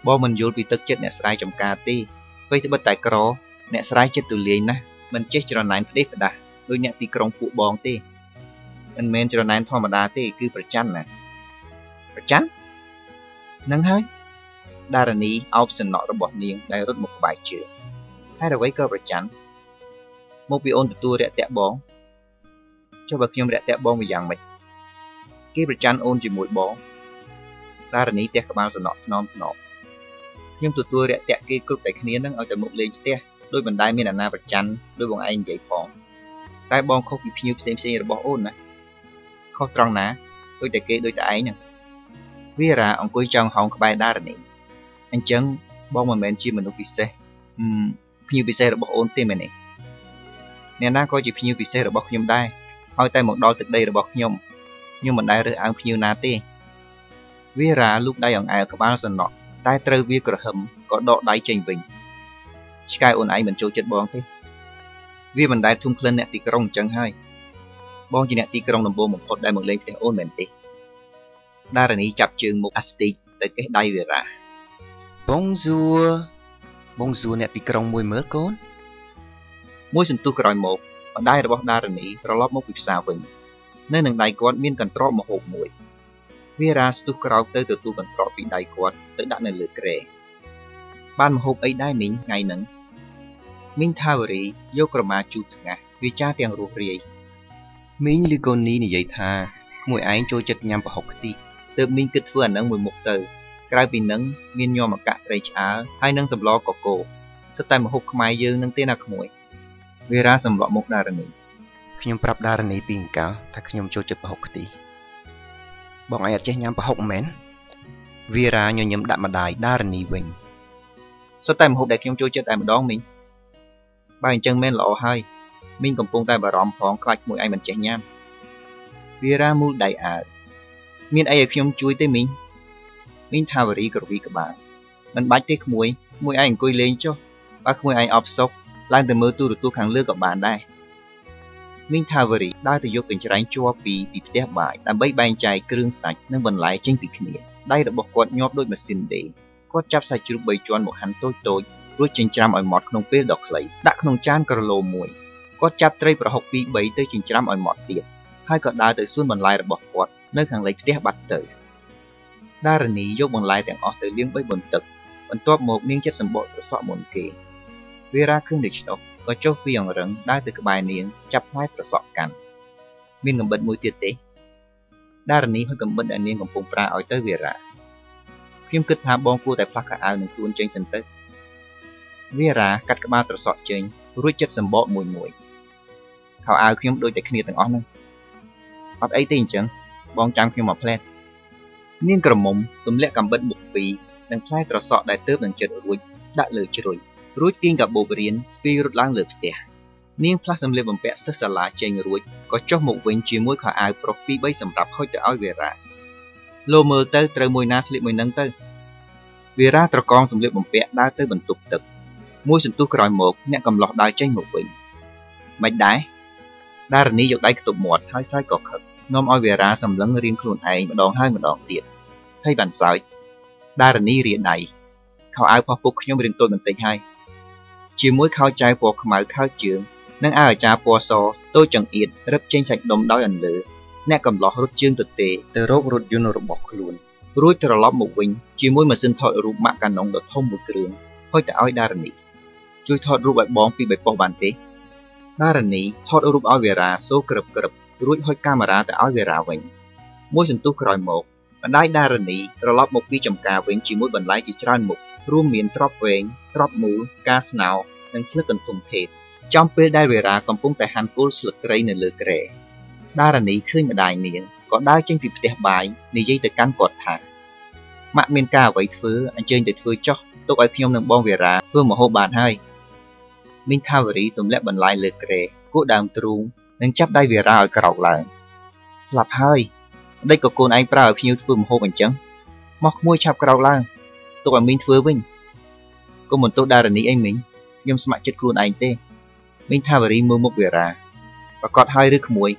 បងមិនយល់ពីទឹកចិត្តអ្នកស្រីចំការទេពេលត្បិតតែក្រអ្នកស្រីចិត្តទូលាយណាស់មិនចេះចរណែនផ្ដេសផ្ដាស់ដោយអ្នកទីក្រុងពួកបងទេមិនមែនចរណែនធម្មតាទេគឺប្រច័ណ្ឌណាប្រច័ណ្ឌនឹងហើយដារនីអោបសំណក់របស់នាងដែលរត់មកក្បែរជើងហើយអ្វីក៏ប្រច័ណ្ឌមកពីអូនទទួលរាក់ទាក់បងចុះបើខ្ញុំរាក់ទាក់បងវាយ៉ាងម៉េចគេប្រច័ណ្ឌអូនជាមួយបងតារនីទះក្បាលសំណក់ថ្នមខ្ញុំទទួលរាក់ទាក់គេគ្រប់តែគ្នានឹងឲ្យតែមុខលេងផ្ទះដោយបណ្ដាយមានអាណាប្រច័ណ្ឌដោយបងឯងនិយាយផងតែបងខុសពីភ្ញៀវផ្សេងរបស់អូនណាខុសត្រង់ណាដូចតែគេដូចតែឯងហ្នឹងវារាអង្គុយចង់ហោងក្បែរដារនីអញ្ចឹងបងមិនមែនជាមនុស្សពិសេសភ្ញៀវពិសេសរបស់អូនទេមែនទេអ្នកណាក៏ជាភ្ញៀវពិសេសរបស់ខ្ញុំដែរហើយតែមកដល់ទឹកដីរបស់ខ្ញុំមិនដែលរើសអើងភ្ញៀវណាទេវារាលូកដៃអង្អែលក្បាលសំណក់តែត្រូវវាក្រហឹមក៏ដកដៃចេញវិញ Sky ôn ấy mình trôi chết bong thế. Vì mình đã thung lên nẹt tì krong chẳng hay. Bong chỉ nẹt tì krong nằm bồ một phút đại một lên thì ôn mình tì. Đa là ní chập trường một asti tới cái đây về ra. Bong rùa nẹt tì krong môi mớ côn. Môi sinh tu còi một và đai là bong đa là ní rồi lót một việc xào vừng. Nên đường đại quạt miên cần trọ một hộp mũi. Vì ra tu còi tới từ tu cần trọ bị đại quạt tới đã nên lừa kề. Ban một hộp ấy đai mình ngày nắng. Mình thao rỉ vô cờ mà chụp ngã vì cha tiền ruột rỉ. Mình lì con ní này vậy tha mỗi ai trôi chật nhằm vào học ti. Tự mình cứ thưa nắng mười một tờ. Cái vì nắng miên nho mà cả rây chả hai nắng sầm lo cọ cổ. Sắp tay một hộp mai dương nắng tên là mũi. Vì ra sầm lo một đà ra này. Khi nhom prab đà ra này tiền cả thà khi nhom trôi chật vào học ti. Bọn ai ở trên nhằm vào học mến. Vì ra nhom nhom đạm mà đài đà ra này bình. Sắp tay một hộp để nhom trôi chật tại một đón mình. Bài chân men lọ hai, mình cầm phong tay bà rõm phong khách mùi ai mình chạy nham. Vì ra mưu đại ạ, mình ai khi ông chui tới mình thao vào rì cổ vi các bạn. Mình bách tới mùi, mùi ai anh côi lên cho, bác mùi ai ọp sốc, lan từ mơ tu được tu kháng lưa các bạn đây. Mình thao vào rì, đai từ vô kênh trái cho vì đẹp bại, đã bấy bàn chai cương sạch nên vẫn lại tranh vì khỉ. Đây là bọc quạt nhóp đôi mà xin để, quạt chắp sạch chụp bầy choan một hắn tối. Rút chỉnh trăm ở mọt không biết đọc lấy đã không chán cờ lồ mùi có chắp tray và học bị bấy tới chỉnh trăm ở mọt tiền hai cọt đá tới xuân bằng lai được bỏ quạt nơi hàng lấy tiếc bạch tử đa là ní vô bằng lai tặng ở tới liếng bấy bồn tực bồn toa một niên chất sầm bội và sọ mồn kề vì ra khương địch đọc có cho phi bằng rừng đa từ cái bài niên chắp hoai và sọ cằn miên cầm bệnh mũi tiệt tế đa là ní hơi cầm bệnh ở niên cầm phùng pra ở tới về ra phim kịch hà bom cua tại plaka ao nương tuôn trên sân tới. Vì ra cắt các bạn trở sọt trên, rút chất dầm bộ mùi. Khảo áo khi ông đôi chạy khăn nhiệt tầng ớt nâng. Ất ấy tên chẳng, bóng trăng khi ông mà phẹt. Nên cờ mông, tùm lẽ cầm bất bục phí, nâng phai trở sọt đại tớp nâng chật ở rùi, đã lửa chửi. Rút tiên gặp bộ biến, spi rút lãng lửa tẻ. Nên phát dầm lê bầm bẹ sức xa lá trên rùi, có chốc một vinh chìa môi khảo áo bọc phí bây dầm rạp hơi tựa áo về ra. Lô mơ tơ trời mùi nà sliệm mùi nâng tơ. Vì ra trở con dầm lê bầm bẹ đã tới bần tục tực. Môi sinh tu còi một nẹt cầm lọt đai trên một bình mạch đái đa rình ní giọt đáy tụt một hai sai cọt khật nom oi về ra sầm lấn riêng khuôn ai mà đòn hai mà đòn tiệt thay bàn sợi đa rình ní riêng này khâu áo phao phục nhóm riêng tôi mình tình hai chiều muối khâu chai phò màu khâu trường nâng áo ở cha phò so tôi chẳng yên rấp trên sạch đom đói ảnh lửa nẹt cầm lọt rút chương thực tế từ rốt rút yun rút bọc luôn rút từ lọt một bình chiều muối mà sinh thổi rụt mạ cả nòng đột thông một trường hơi tại oi đa rình ní chui thọt rụp bạch bóng vì bạch bóng bàn tế. Đa rần ní thọt rụp áo về ra số cập rụi hơi camera tại áo về ra vĩnh. Môi dân tu còi một, và đai đa rần ní ra lóp một vi trầm cà vĩnh chỉ môi bần lái chỉ tràn mục, rùm miền trọp vĩnh, trọp mũ, ca snao, nên sức cần thùng thịt. Trong phê đai về ra còn phung tại hàn cố sức rây nền lửa kể. Đa rần ní khơi ngờ đài niệm, có đai trên việc đẹp bài, nì dây từ căn cọt thả. Mạng miền ca vậy thứ, anh chơi để thứ cho, tôi ấy khi ông nâng bong về ra, vương một hộp bàn hai. Mình thao rỉ tùm lẽ bần lại lửa kề, cố đàm trúng, nên chắp đai về ra ở cà rọc lại. Slap hơi, đây có con anh pra ở phía phương một hộp ảnh trắng. Mọc môi chạp cà rọc lại, tôi bảo mình thưa vinh. Cô muốn tốt đa rỉ anh mình, nhưng sẵn chất khuôn anh tê. Mình thao rỉ mơ mốc về ra, và cọt hai rực mũi,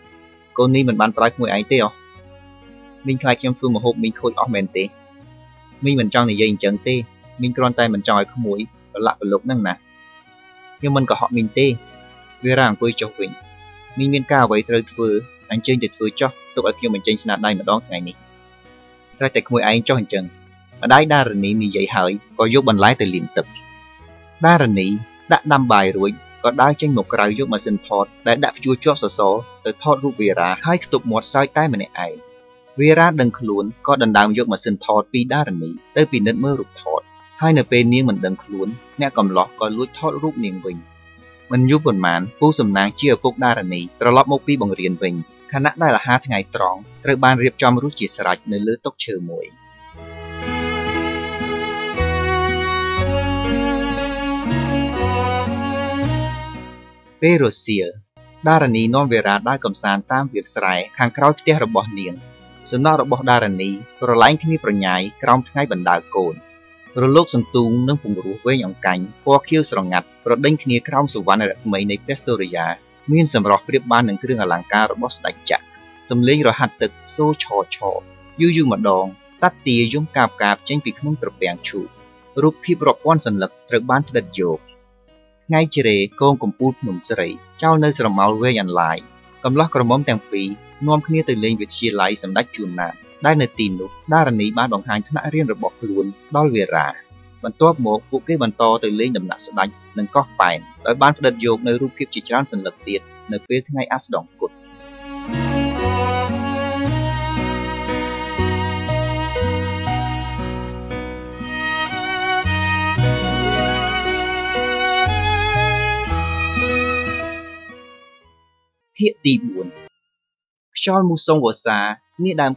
cô ni mình bán pra mũi anh tê. Mình khai trong phương một hộp mình khôi óc mẹn tê. Mình trong này dây ảnh trắng tê, mình còn tay mình trong ấy không mũi, và lạ vào lúc năng nà. Nhưng mình có họ mình tê vì rằng quê cho mình miên cao vậy trời vừa anh chơi để vừa cho tôi ở kêu mình chơi snap đây mà đón ngày này ra tịch mùi anh cho hành trình ở đây đa rình ní mình dậy hỏi có giúp bàn lái từ liền tập đa rình ní đã đâm bài rồi có đai trên một cái giúp mà xin thọt đã đạp chua chua sờ sờ từ thọt rút về ra hai tục một sai tay mình này vì ra đừng khốn có đần đàm giúp mà xin thọt vì đa rình ní tới vì nên mơ rụt thọt hai nửa bên niên mình đừng khốn nè cầm lọt coi lối thót rút niềm bình mình nhúc buồn mán phú sầm nàng chia phúc đa rần ní trở lọt một pi bằng riền bình khả năng đây là hai ngày tròn trời ban riệp cho rút chỉ sạch nơi lứa tóc chờ mũi perosia đa rần ní non về ra đa cầm sàn tam việc sài khang khao tiếc rập bỏ niềng sự nọ rập bỏ đa rần ní rồi lánh khi mi pro nhảy còng ngay bần đào cồn រលកសន្ទូងនិងពង្រស់វែងអង្កាញ់ពណ៌ខៀវស្រងាត់ប្រដេញគ្នាក្រោមសវណ្ណរស្មីនៃព្រះសូរិយាមានសម្រស់ព្រាបបាននឹងគ្រឿងអលង្ការរបស់ស្ដេចចក្រ ដែលនៅទីនោះ នេះដើម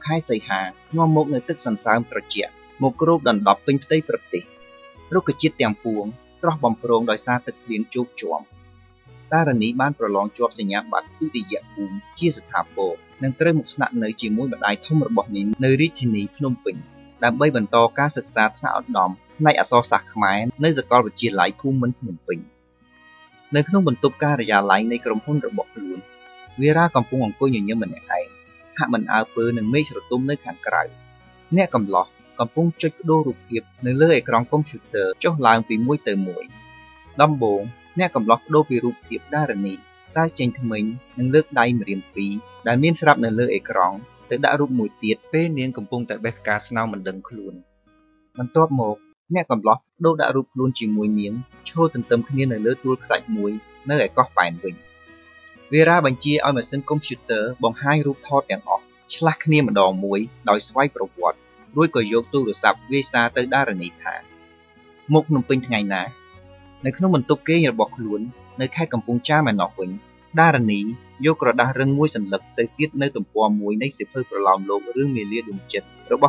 ខែសីហាងំមកនៅទឹកសន្សើមត្រជាក់មកគ្របដណ្ដប់ពេញផ្ទៃប្រទេសរុក្ខជាតិទាំងពួងស្រស់បំប្រងដោយសារទឹកភ្លៀងជោគជ័មតារនីបានប្រឡងជាប់សញ្ញាបត្រទុតិយភូមិជាស្ថាពរនិងត្រូវមកស្នាក់នៅជាមួយម្ដាយធំរបស់នាងនៅរាជធានីភ្នំពេញដើម្បីបន្តការសិក្សាថ្នាក់ឧត្តមផ្នែកអក្សរសាស្ត្រខ្មែរនៅសាកលវិទ្យាល័យភូមិន្ទភ្នំពេញ នៅក្នុងបន្ទប់ការយាល័យនៃក្រុមហ៊ុនរបស់ខ្លួន វារាបញ្ជាឲ្យម៉ាស៊ីនកុំព្យូទ័របង្ហាញរូបថតទាំងអស់ឆ្លាស់គ្នាម្ដងមួយដោយស្វ័យប្រវត្តិរួចក៏យកទូរស័ព្ទវាសាទៅដារនីថា ថ្ងៃពុទ្ធឯកនឹងមែនវារាផ្ញើសារទៅទៀតចា ហើយយូយូម្ដងលេខបន្ទោបបាញ់ព្រាបព្រាប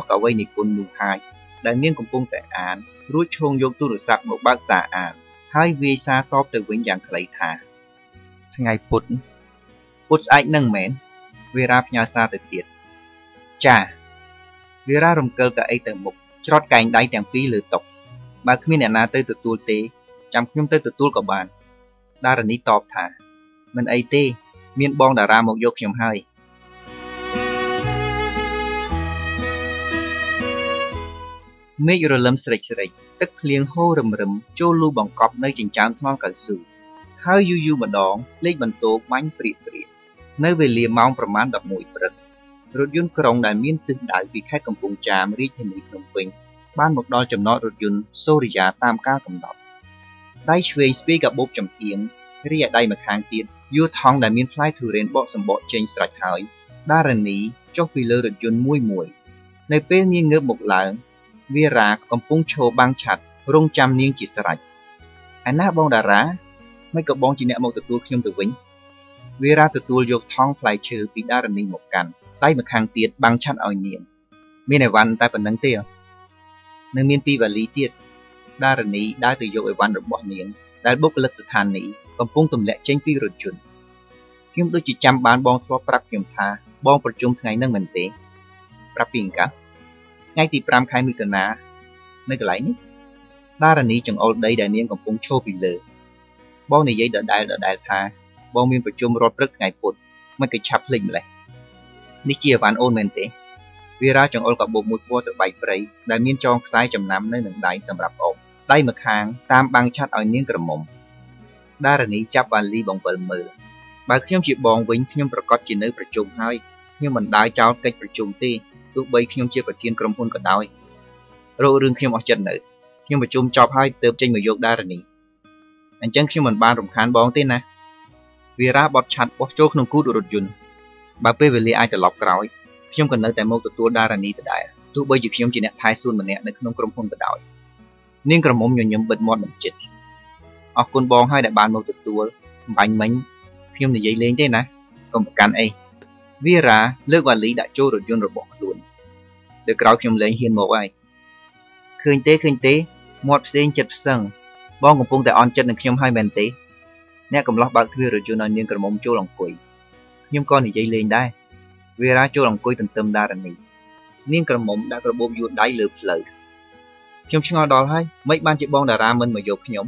នៅវេលាម៉ោងប្រមាណ មកបងជាអ្នកមកទទួលខ្ញុំទៅវិញវារាទទួលយកថងផ្លែឈើពីដារនីមកកាន់តែមកខាងទៀតបាំងឆ័ត្រឲ្យនាងមានន័យវ៉ាន់តែប៉ុណ្្ណឹងទេ បងនិយាយដដែលដដែលថាបងមានប្រជុំរត់ព្រឹកថ្ងៃពុធមិនកិច្ចឆាប់ភ្លេចម្លេះនេះជាអវ៉ាន់អូនមែនទេវារាចង្អុលកាបោកមួយពោះទៅបែកព្រៃដែលមានចងខ្សែចំណាំនៅនឹងដៃសម្រាប់អុកដៃម្ខាងតាមបាំងឆ័ត្រឲ្យនាងក្រមុំដារនីចាប់វ៉ាលីបង អញ្ចឹងខ្ញុំមិនបានរំខានបងទេណាវារាបត់ឆ័ត្របោះចូលក្នុងគូររថយន្តបើពេលវេលាអាចត្រឡប់ក្រោយខ្ញុំក៏នៅតែមកទទួលដារនីដដែលទោះបីជាខ្ញុំជាអ្នកថែសួនម្នាក់នៅក្នុងក្រុមហ៊ុនក៏ដោយនាងក្រមុំញញឹមបិទមាត់មិនចិត្តអរគុណបងហើយដែលបានមកទទួលបំបាញ់មិញខ្ញុំនិយាយលេងទេណាកុំប្រកាន់អីវារាលើកវ៉ាលីដាក់ចូលរថយន្តរបស់ខ្លួនដែលក្រោយខ្ញុំលែងហ៊ានមកហើយឃើញទេឃើញទេមាត់ផ្សេងចិត្តសឹងបងកំពុងតែអន់ចិត្តនឹងខ្ញុំហើយមែនទេ អ្នកកំឡោះបើកទ្វាររថយន្តឲ្យនាងក្រមុំចូលអង្គុយខ្ញុំក៏និយាយលេងដែរវារាចូលអង្គុយទន្ទឹមដារនីនាងក្រមុំដាក់ក្របូបយួរដៃលើផ្លូវខ្ញុំមិនបានរំខានបងទេណា ខ្ញុំឆ្ងល់ដល់ហើយមិនបានជាបងតារាមិនមកយកខ្ញុំ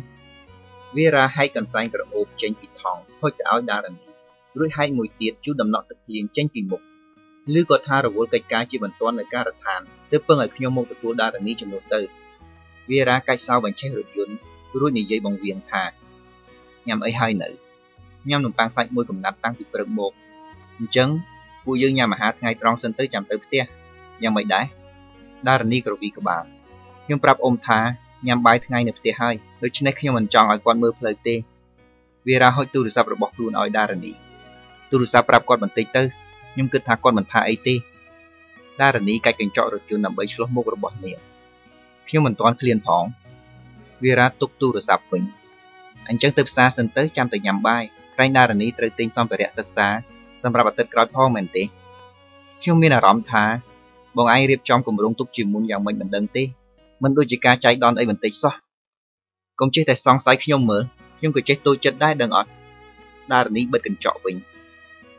វារាហែកកន្សែងក្រអូបចេញពីថង់ហុចទៅឲ្យដារនីរួចហែកមួយទៀតជូតដំណក់ទឹកភ្លៀងចេញពីមុខឬក៏ថារវល់កិច្ចការជាបន្ទាន់នៅការដ្ឋានទើបពឹងឲ្យខ្ញុំមកទទួលដារនីជំនួសទៅវារាកាច់សៅបញ្ឆេះរថយន្តរួចនិយាយបង្រៀនថាញ៉ាំអីហើយនៅញ៉ាំនំប៉័ងសាច់មួយកំណាត់តាំងពីព្រឹកមកអញ្ចឹងពួកយើងញ៉ាំអាហារថ្ងៃត្រង់សិនទៅចាំទៅផ្ទះយ៉ាងមិនដែរដារនីក្រវីក្បាលខ្ញុំប្រាប់អ៊ំថាញ៉ាំបាយថ្ងៃនៅផ្ទះហើយដូច្នេះខ្ញុំមិនចង់ឲ្យគាត់មើលផ្លូវទេវារាហុចទូរស័ព្ទរបស់ខ្លួនឲ្យដារនីទូរស័ព្ទប្រាប់គាត់បន្តិចទៅខ្ញុំគិតថាគាត់មិនថាអីទេដារនីកាច់កញ្ចក់រថយន្តដើម្បីឆ្លុះមុខរបស់នាងខ្ញុំមិនទាន់ឃ្លានផងវារាទុកទូរស័ព្ទវិញអញ្ចឹងទៅផ្សារសិនទៅចាំតែញ៉ាំបាយក្រែងដារនីត្រូវទិញសម្ភារៈសិក្សាសម្រាប់អាទិត្យក្រោយផងមែនទេខ្ញុំមានអារម្មណ៍ថាបងឯងរៀបចំគម្រោងទុកជាមុនយ៉ាងមិនដឹងទេមិនដូចជាការចែកដនអីបន្តិចសោះកុំចេះតែសង្ស័យខ្ញុំមើលខ្ញុំក៏ចេះទូចចិត្តដែរដឹងអត់ដារនីបិទកញ្ចក់វិញ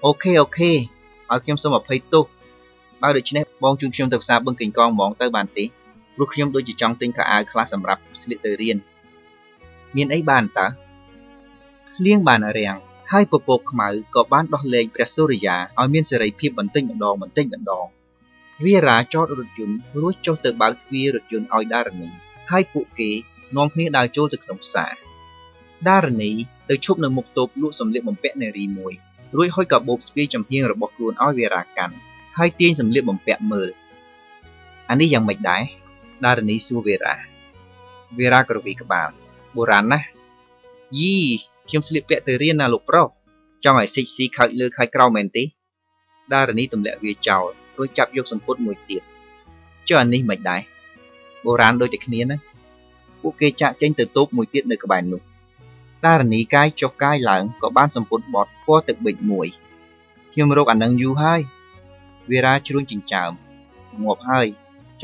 អូខេឲ្យខ្ញុំសូមអភ័យទោសបើដូច្នេះបងជូនខ្ញុំទៅផ្សារបឹងកេងកងហ្មងទៅបានទេព្រោះខ្ញុំដូចជាចង់ទិញខោអាវខ្លះសម្រាប់ស្លៀកទៅរៀនមានអីបានតើលៀងបានរាំងហើយពពកខ្មៅក៏បានដោះលែងព្រះសូរិយាឲ្យមានសេរីភាពបន្តិចម្ដងវារាចតរថយន្តរួចចុះទៅបើកទ្វាររថយន្តឲ្យដារនីហើយពួកគេនាំគ្នាដើរចូលទៅក្នុងផ្សារដារនីទៅឈប់នៅមុខតូបលក់សម្លៀកបំពាក់នារីមួយរួចហុចកាបូបស្ពាយចំហៀងរបស់ខ្លួនឲ្យវារាកាន់ហើយទាញសម្លៀកបំពាក់មើលអានេះយ៉ាងម៉េចដែរដារនីសួរវារាក្រវីក្បាលបុរាណណាស់យីខ្ញុំស្លៀកពាក់ទៅរៀនណាលោកប្រុសចង់ឲ្យសិចស៊ីខើចលើខើចក្រោមមែនទេដារនីទម្លាក់វាចោលរួចចាប់យកសំពត់មួយទៀតចុះអានេះមិនដែរបុរាណដូចតែគ្នាណាពួកគេចាក់ចេញទៅទូកមួយទៀតនៅក្បែរនោះដារនីកាយចុះកាយឡើងក៏បានសំពត់បត់ពណ៌ទឹកប៊ិចមួយខ្ញុំរកអានឹងយូរហើយវារាជ្រួញចិញ្ចើមងាប់ហើយច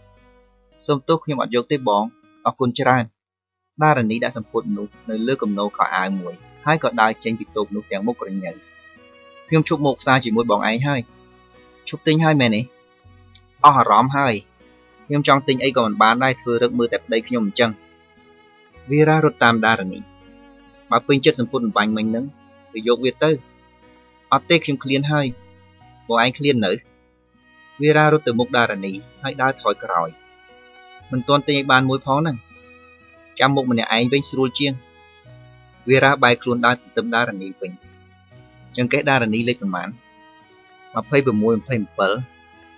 សូមទោសខ្ញុំអត់យកទេបងអរគុណច្រើនដារនីដាក់សំពត់នោះនៅលើគំនរខោអាវមួយហើយក៏ដើរចេញពីតូបនោះទាំងមុខរញ៉ៅខ្ញុំឈប់មកផ្សារជាមួយបងឯងហើយឈប់ទិញហើយមែនទេអស់អារម្មណ៍ហើយខ្ញុំចង់ទិញអីក៏មិនបានដែរធ្វើរឹកមើលតែប្តីខ្ញុំអញ្ចឹងវារារត់តាមដារនីបើពេញចិត្តសម្ពុតបំបញ្ញមិញហ្នឹងទៅយកវាទៅអត់ទេខ្ញុំឃ្លានហើយបងឯងឃ្លាននៅវារារត់ទៅមុខដារនីហើយដើរថយក្រោយមិនទាន់ទិញឲ្យបានមួយផងហ្នឹងចាំមុខម្នាក់ឯងវិញស្រួលជាងវារាបែរខ្លួនដើរទៅតាមដារនីវិញចង្កេះដារនីលេខប្រមាណ26 27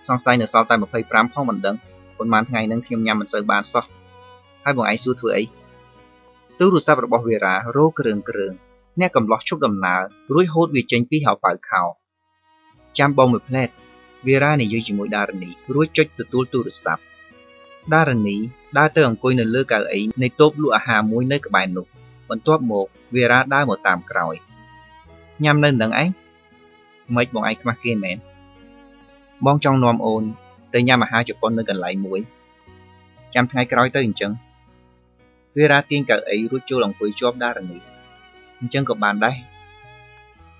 សង្ស័យនៅសល់តែ25ផងមិនដឹងប៉ុន្មានថ្ងៃនឹងខ្ញុំញ៉ាំមិនសូវបានសោះហើយបងឯងសួរធ្វើអីទូរស័ព្ទរបស់វារារោគ្រឿងអ្នកកំឡោះឈប់ដំណើររួចហូតវាចេញពីហៅប៉ៅខោចាំបងមួយផ្លែតវារានិយាយជាមួយដារនីរួចចុចទទួលទូរស័ព្ទដារនីដើរទៅអង្គុយនៅលើកៅអីនៃតូបលក់អាហារមួយនៅក្បែរនោះបន្ទាប់មកវារាដើរមកតាមក្រោយញ៉ាំនៅនឹងឯងមិនបងឯងខ្មាស់គេមែនបងចង់នាំអូនទៅញ៉ាំអាហារជប៉ុននៅកន្លែងមួយចាំថ្ងៃក្រោយទៅអញ្ចឹងវារាទាញកៅអីរួចចូលអង្គុយជាប់ដារនីអញ្ចឹងក៏បានដែរ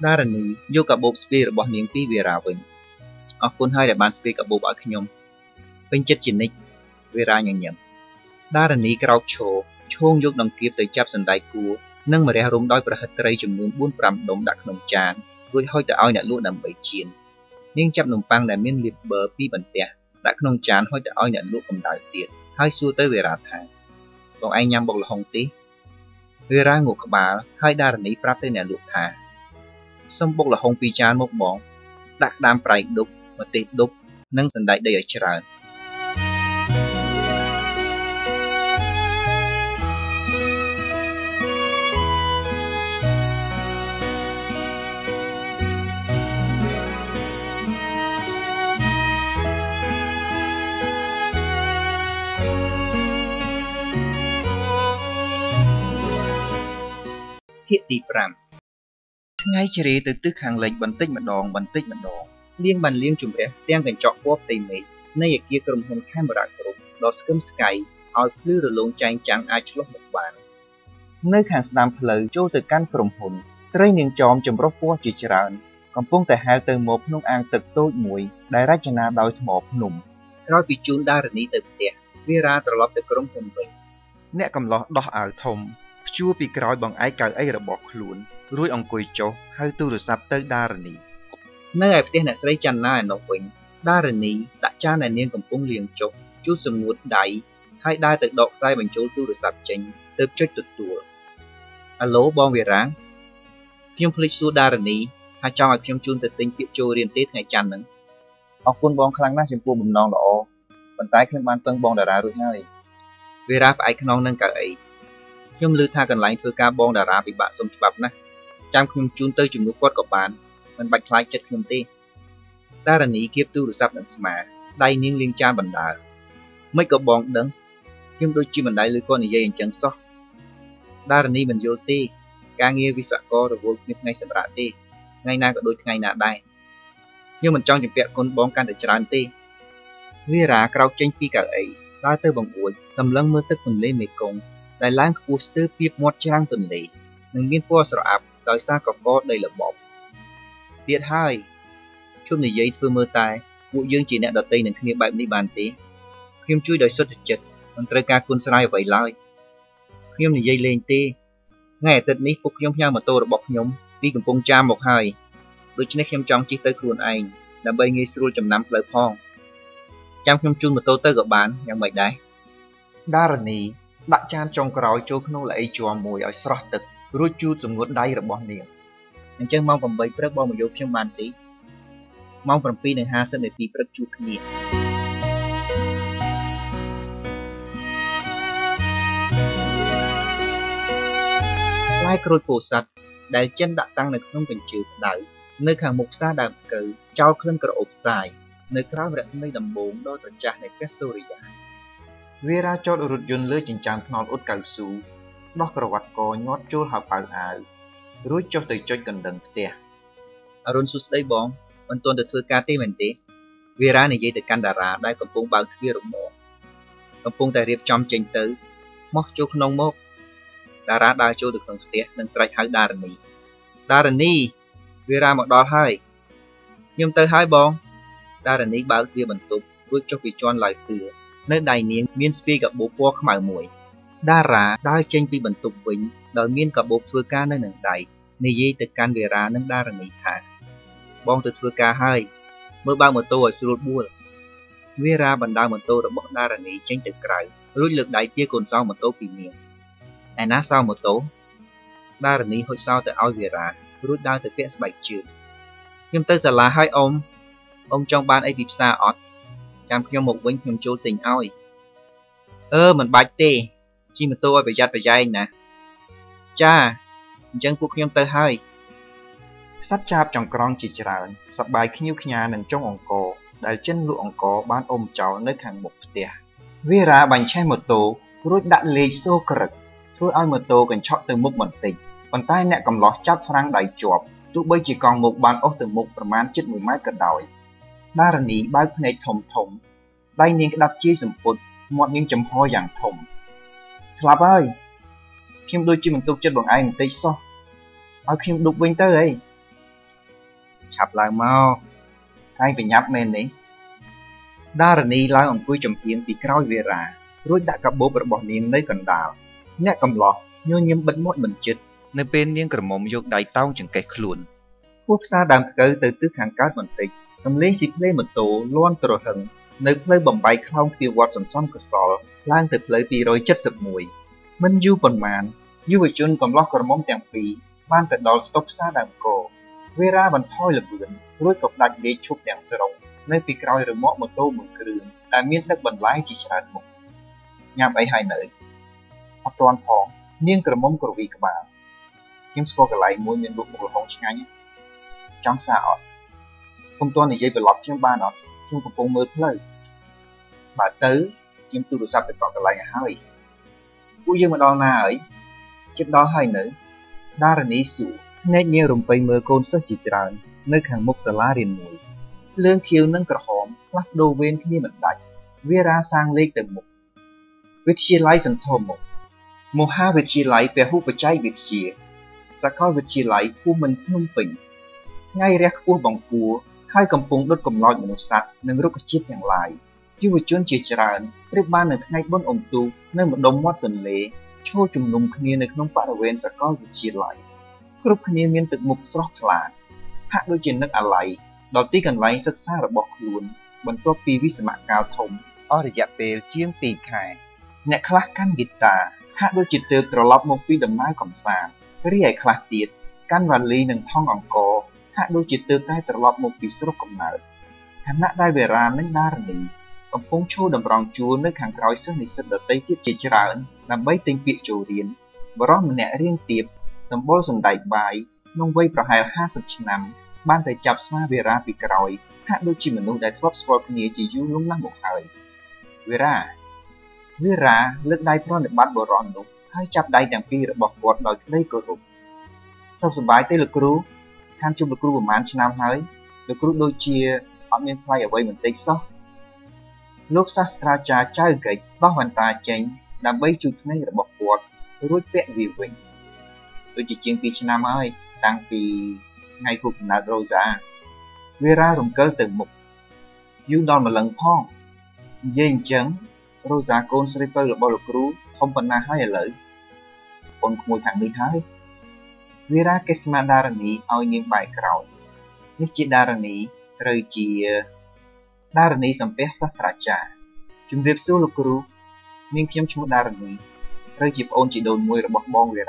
ដារនីយកកាបូបស្ពាយរបស់នាងពីវារាវិញអរគុណហើយដែលបានស្ពាយកាបូបឲ្យខ្ញុំពេញចិត្តជានិច្ចវារាញញឹមដារនីក្រោកឈោងយកដង្កៀបទៅចាប់សណ្ដែកគួរនិងម្រះរុំដោយប្រហិតត្រីចំនួន 4-5 ដុំដាក់ក្នុងចានរួចហុចទៅឲ្យអ្នកលក់ដើម្បីចៀននាងចាប់នំប៉័ងដែលមានលាបប៊ឺពីបន្ទះដាក់ក្នុងចានហុចទៅឲ្យអ្នកលក់កម្ដៅទៀតហើយសួរទៅវារាថាបងឯងញ៉ាំបុកល្ហុងទេវារាងក់ក្បាលហើយដារនីប្រាប់ទៅអ្នកលក់ថាសុំបុកល្ហុង2ចានមកបងដាក់ក្តាមប្រៃដុបម្ទេសដុបនិងសណ្តែកដីឲ្យច្រើន ភាគទី5ថ្ងៃជ្រេទៅទិសខាងលិចបន្តិចម្ដងលៀងបានលៀងជំរះទាំងកញ្ចក់ពណ៌ផ្ទៃមេឃនៃអគារក្រុមហ៊ុន Camera Group ដ៏ស្កឹមស្កៃឲ្យភ្លឺរលោងចែងចាំងអាចឆ្លុះមកបាននៅខាងស្ដាំផ្លូវចូលទៅកាន់ក្រុមហ៊ុនត្រីនាងចោមចម្រុះពណ៌ជាច្រើនកំពុងតែហែលទៅមកក្នុងអាងទឹកតូចមួយដែលរចនាដោយថ្មភ្នំក្រោយពីជូនដារនីទៅផ្ទះវីរ៉ាត្រឡប់ទៅក្រុមហ៊ុនវិញអ្នកកំឡោះដោះអាវធំព្យួរពីក្រោយបង្អែកកៅអីរបស់ខ្លួនរួចអង្គុយចុះហៅទូរស័ព្ទទៅដារនីនៅឯផ្ទះអ្នកស្រីចន្ទណាឯនោះវិញដារនីដាក់ចានដែលនាងកំពុងលាងចុះជូតសម្ងួតដៃហើយដើរទៅដកខ្សែបញ្ចូលទូរស័ព្ទចេញទៅចុចទទួលអាឡូបងវីរ៉ាខ្ញុំភ្លេចសួរដារនីថាចង់ឲ្យខ្ញុំជូនទៅទិញពាក្យចូលរៀនទេថ្ងៃច័ន្ទហ្នឹងអរគុណបងខ្លាំងណាស់ចំពោះបំណងល្អប៉ុន្តែខ្ញុំបានពឹងបងតារារួចហើយវីរ៉ាផ្អែកខ្នងនឹងកៅអីខ្ញុំឮថាកន្លែងធ្វើការបងតារាពិបាកសុំច្បាប់ណាស់ចាំខ្ញុំជូនទៅជំនួសគាត់ក៏បានមិនបាច់ខ្លាចចិត្តខ្ញុំទេតារនីគៀបទូរស័ព្ទនឹងស្មាដៃនាងលាងចានបណ្ដើមិនក៏បងដឹងខ្ញុំដូចជាមិនដែលឮគាត់និយាយអញ្ចឹងសោះតារនីមិនយល់ទេការងារវិស្វកររវល់គ្នាថ្ងៃសម្រាប់ទេថ្ងៃណាក៏ដូចថ្ងៃណាដែរខ្ញុំមិនចង់ជំពាក់គុណបងកាន់តែច្រើនទេវីរ៉ាក្រោកចេញពីកៅអីដើរទៅបង្អួចសម្លឹងមើលទឹកទន្លេមេគង្គដែលឡើងខ្ពស់ស្ទើរពីមាត់ច្រាំងទន្លេនិងមានពណ៌ស្រអាប់ដោយសារកកដីល្មមទៀតហើយជុំនិយាយធ្វើមើលតែពួកយើងជាអ្នកដតីនឹងគ្នាបែបនេះបានទេខ្ញុំជួយដោយសុទ្ធចិត្តមិនត្រូវការគុណស្រ័យអ្វីឡើយខ្ញុំនិយាយលេងទេថ្ងៃអាទិត្យនេះពួកខ្ញុំផ្ញើម៉ូតូរបស់ខ្ញុំពីកំពង់ចាមមកហើយដូច្នេះខ្ញុំចង់ជិះទៅខ្លួនឯងដើម្បីងាយស្រួលចំណាំផ្លូវផងចាំខ្ញុំជូនម៉ូតូទៅក៏បានយ៉ាងម៉េចដែរដារនីដាក់ចានចុងក្រោយចូលក្នុងល្អីជ័រមួយឲ្យស្រស់ទឹករួចជូតសម្ងួតដៃរបស់នាងអញ្ចឹងម៉ោង8ព្រឹកបងមកយកខ្ញុំបានទេម៉ោង 7:50 នាទីព្រឹកជួបគ្នាផ្លែក្រូចពោធិ៍សាត់ដែលចិនដាក់តាំងនៅក្នុងកញ្ជើផ្ដៅនៅខាងមុខផ្សារដើមកៅចោលក្លិនក្រអូបសាយនៅក្រោមរស្មីដំបូងដ៏ត្រចះនៃព្រះសូរិយាវីរ៉ាចតរថយន្តលើចិញ្ចើមថ្នល់អ៊ុតកៅស៊ូដោះក្រវ៉ាត់កញាត់ជុលហៅប៉ៅអាវរួចចុះទៅចុចកណ្ដឹងផ្ទះអរុនសួស្ដីបងមិនទាន់ទៅធ្វើការទេមែនទេវីរ៉ានិយាយទៅកាន់តារាដែលកំពុងបើកទ្វាររបងកំពុងតែរៀបចំចេញទៅមកចូលក្នុងមកតារាដើរចូលទៅក្នុងផ្ទះនិងស្រែកហៅដារនីវីរ៉ាមកដល់ហើយខ្ញុំទៅហើយបងតារនីបើកទ្វារបន្ទប់រួចចុះពីជាន់ឡើយទ្វារនៅដៃនាងមានស្ពាយកាបូបពណ៌ខ្មៅមួយតារាដើរចេញពីបន្ទប់វិញដោយមានកាបូបធ្វើការនៅនឹងដៃនិយាយទៅកាន់វីរ៉ានិងតារនីថាបងទៅធ្វើការហើយមើលបើកម៉ូតូឲ្យស្រួលបួលវីរ៉ាបណ្ដើរម៉ូតូរបស់តារនីចេញទៅក្រៅរួចលើកដៃទាកូនសោម៉ូតូពីនាងឯណាសោម៉ូតូតារនីហុចសោទៅឲ្យវីរ៉ារួចដើរទៅពាក់ស្បែកជើងខ្ញុំទៅសាលាហើយអ៊ំចង់បានអីពីផ្សារអត់ចាំខ្ញុំមកវិញខ្ញុំចូលទិញឲ្យមិនបាច់ទេជិះម៉ូតូឲ្យប្រយ័ត្នប្រយែងណាចាអញ្ចឹងពួកខ្ញុំទៅហើយសត្វចាបចង្ក្រង់ជាច្រើនសប្បាយខ្ញៀវខ្ញានឹងចុងអង្គរដែលចិនលក់អង្គរបានអ៊ំចោលនៅខាងមុខផ្ទះវីរ៉ាបាញ់ឆេះម៉ូតូរួចដាក់លេខសូក្រឹកធ្វើឲ្យម៉ូតូកញ្ឆក់ទៅមុខបន្តិចប៉ុន្តែអ្នកកំឡោះចាប់ហ្វ្រាំងដៃជាប់ទោះបីជាកង់មុខបានអស់ទៅមុខប្រមាណជិត1ម៉ែត្រក៏ដោយដារនីបើកភ្នែកធំដៃនាងក្តាប់ជាយសំពត់មាត់នាងចំហយ៉ាងធំស្លាប់ហើយខ្ញុំដូចជាបន្ទុកចិត្តបងឯងបន្តិចសោះឲ្យខ្ញុំឌុបវិញទៅអីឆាប់ឡើងមកថ្ងៃប្រញាប់មែននេះដារនីឡើងអង្គុយចំហៀងពីក្រោយវីរ៉ារួចដាក់កាបូបរបស់នាងនៅកណ្ដាលអ្នកកំឡោះញញឹមបិទមាត់មិនជិតនៅពេលនាងក្រមុំយកដៃតោងចង្កេះខ្លួនពោះផ្សារដើមកៅទៅទិសខាងកើតបន្តិចសំឡេងស៊ីផ្លេម៉ូតូលាន់ត្រហឹងនៅផ្លូវបំបែកខ្លោងពីវត្តសន្សំកសលឡើងទៅផ្លូវ271មិនយូរប៉ុន្មានយុវជនកំឡោះក្រមុំទាំងពីរបានទៅដល់ស្តុបផ្សារដើមកោវីរ៉ាបន្ថយល្បឿនរួចក៏ដាច់ដេកឈប់ទាំងស្រុងនៅពីក្រោយរមាក់ម៉ូតូមួយគ្រឿងដែលមានដឹកបន្លែជាច្រើនមុខញ៉ាំអីហើយនៅអត់ទាន់ផងនាងក្រមុំក្រវីក្បាលខ្ញុំស្គាល់កន្លែងមួយមានលក់មុខល្ហុងឆ្ងាញ់ចង់សារអត់ខ្ញុំទាន់និយាយប្រឡប់ខ្ញុំបានអត់ខ្ញុំកំពុងមើលផ្លូវបើទៅខ្ញុំទូរស័ព្ទទៅកន្លែងឲ្យហើយពួកយើងមកដល់ណាហើយជិតដល់ហើយនៅ Darani Su, Nagnear Mercon Searchy Chran, Nakhamok Salarin Moy. Learn Kill Nanker Home, Plakdo Win Kinim and Dike, Vera sang Lake the Mook. Which she lies and Tomo. Moha which she like, where hoop a chai which she. Saka which she like, woman pumping. Ngay Rek Ubong Poor, High Compong.com Lloyd Monosak, Nangrook Chit and Lie. You would join Chicharan, Rip Ban and Knightbon on two, Namdom Watton Lay. Cho chum num knew the comparaway sacol with she light. Crook near mint the mook throtla. Hat do gin a light, not taken lines at Sarabok loon, when property with Macau Tom, or the Yapel Jim P. Kai. Neck clack can guitar, hat do jitter to a lot more freedom like on Sam. Rea clack did, can run lean and tongue on call, hat do jitter tied to a lot more piece of mouth. Can that die where I'm in Narni. A phone show the brown jewel, the can cross and set the dated chicharan, the biting picture in. Baron Narin tip, some balls and died by, no way for high has of chinam, but the chaps my vera picroy, had no chimney that drops for near you no longer high. Vera, let die from the bad baron, high chap died and fear about what like they go. So the bite the crew, can't you the crew man chinam high? The crew do cheer, I mean fly away when they saw. Look, Sastra child gate, Bahanta chain, the way to make a bockwalk, root pet weaving. The chicken pitch namai, tanky, night hook nadrosa. We are on curtain book. You don't belong pong. Jane Jung, Rosa Cones Ripple the ball crew, Hompana high alert. On Kumutani high. We are Kesma Darani, our name by crowd. Mr. Darani, Rogier. Darani some pesa tracha. Jim Rip Sulu Kuru, Ninkim Chu Darani, Regip Onchi don't wear about Bongra.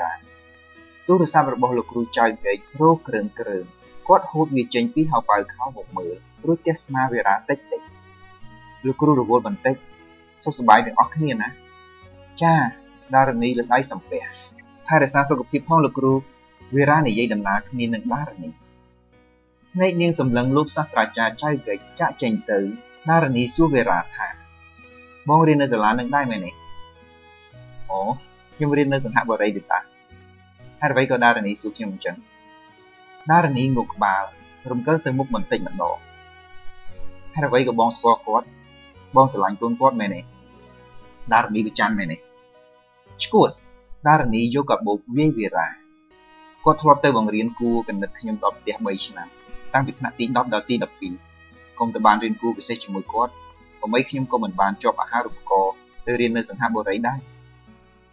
To the summer ball of crew child gate, row current current. Quad hold me change pee how by cow of mur, root test my vera tech. Lucru the woman tech. So by the Ocnina. Cha, Darani let I some pair. Tarasas of the people of the crew, Virani Yadam Lark, Nin and Darani. Night names of Lung Luke Satracha child gate, Jack Chantel, Narani Suverata. Bong as a land and diamond. Oh, him rinners and have a redita. Had Vega Narani Sukim Jung. Narani Mook Bow, from Curtain Movement Tainment Law. Had Vega Bongs for court, Bongs the Langton Court Mene. Narani Vichan Mene. Scoot, Narani Yoga Book Vivira. Got to up the Bongrian Cook and the Kim Dop Demation. With nothing not the tin of fee. Come the band in group with such a mood court, or make him come and band job a hard call, the rinners and hammer right now.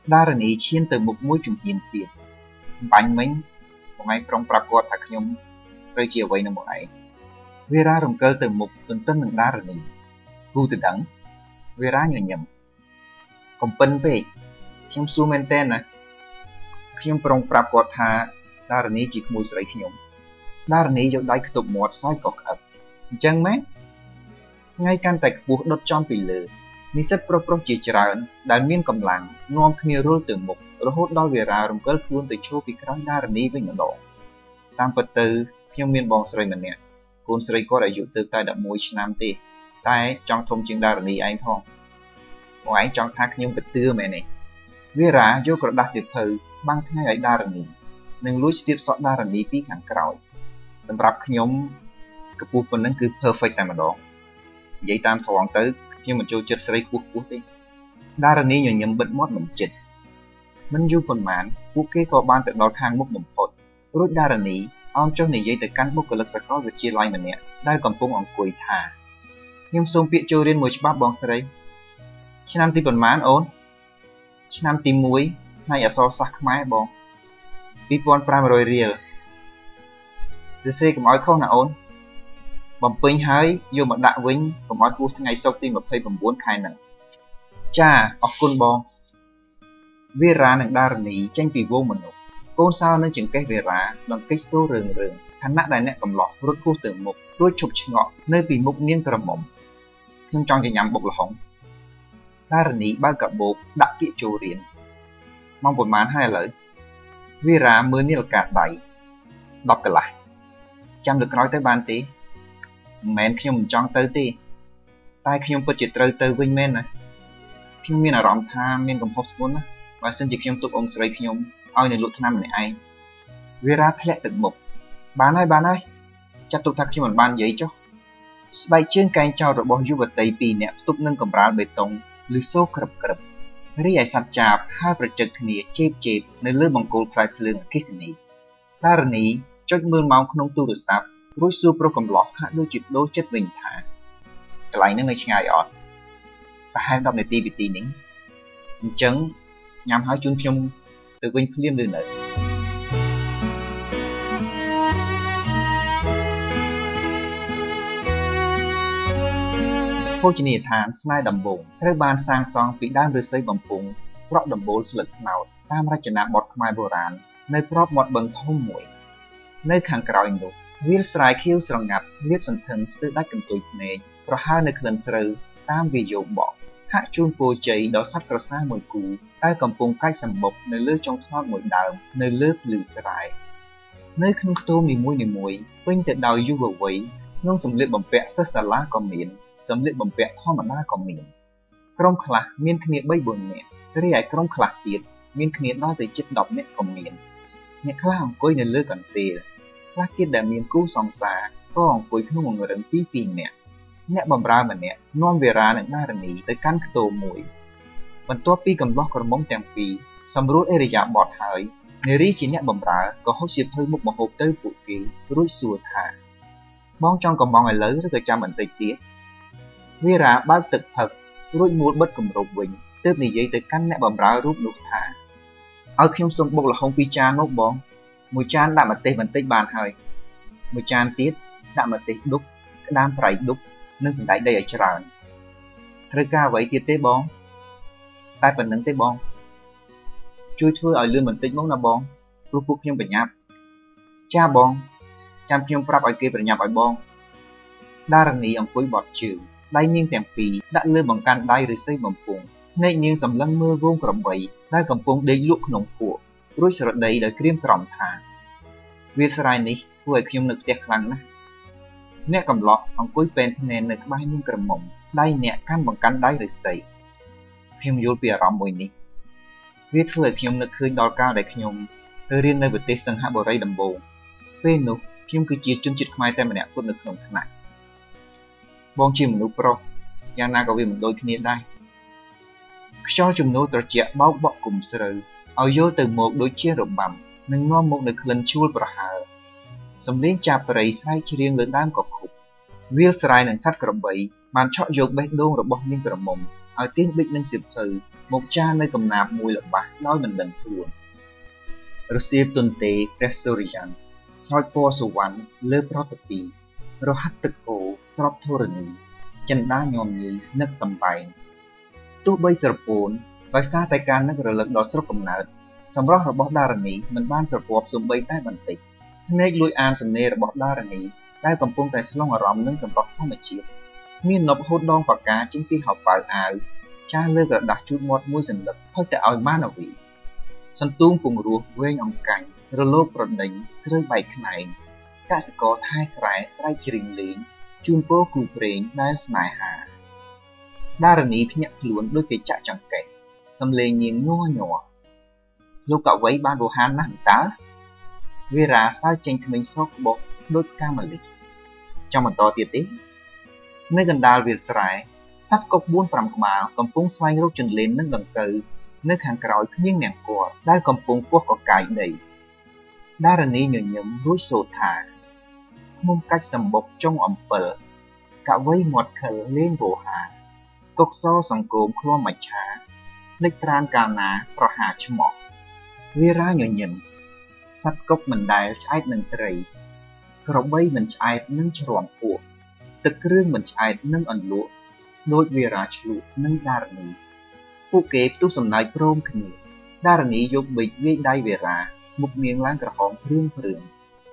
Darani chin the book much in fear. Bang men, or my from Prakot Hakim, Reggie away no more. Where are the mook, Tuntum and Darani? Go to dung, where are you? Compen bay, Kim Sum and Tana Kim from Prakota, Darani Jikmus Rakim. Darani you like to more side cock up. Jung man? Ngay can take book not jumpy lure. Nisset proper chicharan, Diamond come lang, non clear roll the mook, or hold down where I am girl food the choppy crown Darani wing a dog. Tamperter, human bones remnant. Guns record a youth tied up moish namte. Tai, John Tom Jing Darani, I'm home. Why, John Takim the two many. Vera, you got that's a pearl, bang like Darani. Then loose tips of Darani peak and crowd. Some rap kyum, Kapupan good perfect amador. Yay time for one third, human just rake wood woody. Darani union but modern jit. Manjupan man, who cake or banded dog hang movement pot. Root Darani, on Johnny Yay the can't book a look across with she lime near, died compong on quit ha. Him soon picture in which bab bong sray. Chinam tippon man own. Chinam timui, nay a saw suck my bong. People on primary real. The sake of my corner own. Bumping high, you must not win from my post ngay sau khi mà play bằng bốn kind of. Cha, of course, bong. Vera and Darani tranh vì vô mình. Con sao nên chừng cái Vera bằng cách số rừng. Hắn nát đại nẹt cầm lọt, rút khu tưởng mục, rút chụp ngọ, nơi vì mục niên trầm mộng. Nhưng trong cái nhắm bộc lỏng. Darani ba cặp bột đã bị trù riêng. Mong một màn hai lời. Vera mới niên cả bảy. Đọc cả lại. Chăm được nói tới ban tí. Mẹn khi mình chọn tới tí. Tai khi mình bất chịu trâu tới với mẹn nè. Khi mình là rõm tha, mình cầm hốt vốn nè. Và xin chỉ khi mình tụt ông sợi khi mình, ôi này lụt nam này ai. Vera khẽ đựng mục. Bạn ơi, chắc tụt thật khi mình bàn giấy cho. Sbai trên cánh trao rồi bọn dù vật tây bì nẹp tụt nâng cầm ráo bê tông, lưu sâu khập khập. Rí ai sạp chạp, hai vật trực thân nế chếp chếp nơi lưu bằng cột xài phương ở kích này. Ta rời ní, chốt mươn máu không tu được sạp, rối xua pro cầm lọc hạ đôi chịp đôi chất bình thả. Cả lại nâng ngay chừng ai ọt. Và hai đọc này tì bị tì nín. Chấn, nhằm hỏi chung chung, tự quên phim đưa nợ. Hô chí nịa thán Snai đầm bồn, thơ ban sang song phí đám rơi xây bầm phùng, rọc đầm bồn sử lực nào tam ra chân nạc bọt khmai bồ rán, nơi prop mọt bần thông mũi. Nơi kháng cảo ảnh đục, viết srai khiêu sẵn ngặt, liếp sẵn thân sư đách cầm tụi nền, rồi hai nơi khẩn sơ, tam vì dụ bọ. Hạ chôn phô cháy đó sắt cỏ xa mùi cú, tay cầm phùng cách sầm bộc nơi lướt trong thoát mùi đào, nơi lướt lử srai. Nơi khăn tôm nì mũi, quên tự đào dù vừa vấy, nông sầm liệt bầm vẹn sơ xà lá còn miễn. Dẫm lệ bẩm vẹn thò mà na còn mình. Trong khả miên khné bay buồn nè, thế này trong khả tiệt miên khné đó tới chết độc nè còn mình. Nè khả hàng cối nè lơ cẩn tê, khả kia đã miên cú sòng xà, có hàng cối khnu một người đằng pí pí nè. Nè bẩm ra mà nè, non về ra nè na rầm ní tới căn khô mũi. Bần tua pí cầm lót còn móng tèm pí, sầm rút ê rịa bọt hơi. Nè rí chỉ nè bẩm ra, có hốt xịp hơi mục mà hộp tới phụ ký, rút xùa thả. Mong trong còn mong ai lớn rất là cha mình tịch tiết. Vì ra bao tực thật, rút mũi bất cùng rộp bình, tớp này dây tới căn nẹ bầm ra rút nụt thả. Ở khiêm xông bốc là không phi cha nốt bóng, mùi chan đã mà tê bần tích bàn hơi. Mùi chan tiết, đã mà tê đúc, đam phải đúc, nâng dừng đáy đầy ở tràn. Thời ca vậy tiết tế bóng, tai phần nâng tế bóng. Chui thưa ở lươn bần tích bóng là bóng, rút phút khiêm bần nhạp. Cha bóng, chăm khiêm pháp ở kia bần nhạp ở bóng. Đa rằng ý ông cuối bọt trừ. Đáy niên tèm phí đã lơ bằng căn đáy rơi xây bầm phùng. Ngay niên dầm lăng mơ vông cầm bầy, đáy cầm phùng đầy lụt nồng phụ. Rồi sở đầy đời kriêm trọng thả. Vì sài này, vội khiêm nực tẹt lăng ná. Nẹ cầm lọ, bằng cuối bên nền nực bay niên cầm mộng. Đáy nẹ căn bằng căn đáy rơi xây. Khiêm dụl bìa rõ mùi ní. Vì vội khiêm nực khơi đo cao đầy khiêm. Thơ riêng nơi vật tế sân hạ bò rây đầm bồ. Về nụ, khiêm cứ chia chung chít khoai tay mà nẹ phút nực nồng thằng nặng. Bọn chìm nụ pro, nhà nào có việc một đôi khi đây. Cho chúng nô trở trẻ báo bọc cùng sơ, ở vô từ một đôi chia rộng bầm, nâng ngon một đợt lần chua và hờ. Sống đến chạp rầy sai chỉ riêng lớn đám cọc khục. Viết sài nâng sát cầm bẫy, bàn chọn dột bét đôn rồi bọc miên cầm mồm, ở tiếng bích nâng xịp thử, một cha nơi cầm nạp mùi lợn bạc nói mình lần thường. Rồi xịp tuần tế, Presorian, soi po sổ vắn, lơ property. Rồi hát tực ổ, sọp thô rừng ý, chân đá nhòm nhí, nấc xâm bày. Tụ bây giờ bốn, gọi xa tay ca nấc rồi lực đó sọp cầm nợt. Xong rõ rồi bóp đá rừng ý, mình ban giờ bốn dùng bây tay bằng tịch. Thế nên lùi an xâm nê rồi bóp đá rừng ý, đai cầm phung tay xong ở rõm nâng xâm rõ không mà chiếc. Miên nộp hốt đong vào cá chính phi học vào áo, cha lơ rồi đặt chút mọt môi dần lực, hơi tại oi man ở vị. Xong tuôn cùng ruột quên ông cảnh, rồi lô bật đánh, rơi bày khăn ảnh. Các sự có thai sải trình lính, chung vô cụ bệnh đai sải hà. Đa rần ý nhận luôn đôi cái chạy chẳng kể, xâm lê nhìn ngô nhỏ. Lúc cậu ấy ban đồ hàn nặng tá. Vì ra sao chênh thì mình sốc bọc đôi ca mà lịch. Trong một to tiệt tế. Nơi gần đà việc sải, sắt cốc buôn phạm mà cầm phung xoay rốt chân lên nâng gần cờ. Nơi hàng cõi nhưng nàng cỏ, đai cầm phung quốc có cái đầy. Đa rần ý nhờ nhấm rối sổ thả. Mông cách sầm bộc trong ẩm phở, cả vây mọt khở lên vô hà, cốc so sòng cồm khua mạch hà, lịch tràn cà ná pro hà cho mọc. Vì ra nhỏ nhầm, sắt cốc mình đài cháy nâng trầy, cậu bây mình cháy nâng tròn phụ, tực rương mình cháy nâng ẩn lụa, đôi vì ra lụa nâng đà rả ní. Phụ kế tu sầm nai prôm khỉ, đà rả ní dục bịch với đai vì ra, mục miếng láng cậu hóng rương phường.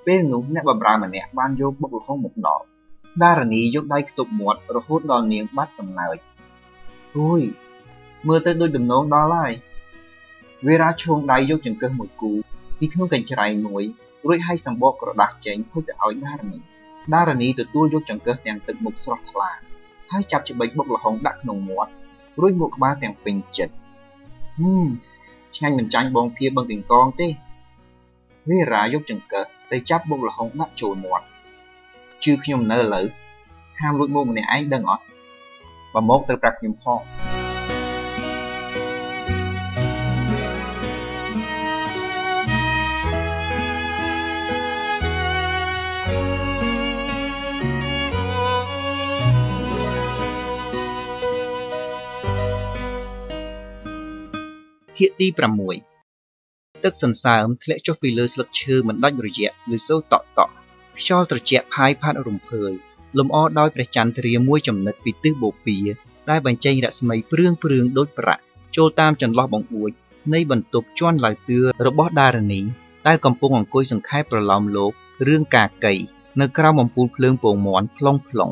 Bên nụ nẹ bầm ra mà nẹ ban dốc bốc lô không một đỏ. Đa rả ní dốc đáy tục muộn rồi hốt đo niềng bắt sầm nợi. Ôi, mưa tới đôi đùm nông đó lại. Vì ra chuông đáy dốc chừng cơ một cú, đi thương cảnh trái mũi, rồi hay sầm bọc rồi đạc chánh thôi phải hỏi đa rả ní. Đa rả ní từ tôi dốc chừng cơ tèng tực mục sọt là. Hai chạp chữ bánh bốc lô không đạc nồng muộn, rồi ngụt ba tèng phình chật. Chanh mình tranh bóng kia bằng tình con thế. វារាយកចង្កឹះទៅចាប់បុករហូតដាក់ចូលមាត់ជឿខ្ញុំនៅលើហាមលួចមកម្នាក់ឯងដឹងអត់បើមកទៅប្រាប់ខ្ញុំផងភាគទី6ទឹកសន្សើមធ្លាក់ចុះពីលើស្លឹកឈើមិនដាច់រយៈឬសូវតក់តក់ខ្យល់ត្រជាក់ផាយផាត់រំភើយលំអដោយព្រះចន្ទរាមួយចំណិតពីទិសបូព៌ាដែលបញ្ចេញរស្មីព្រឿងព្រឿងដូចប្រាក់ចូលតាមចន្លោះបង្អួចនៃបន្ទប់ជាន់ឡាវទឿរបស់ដារនីដែលកំពុងអង្គុយសង្ខេបប្រឡោមលោករឿងកាកីនៅក្រោមអំពូលភ្លើងពងមាន់ផ្លុង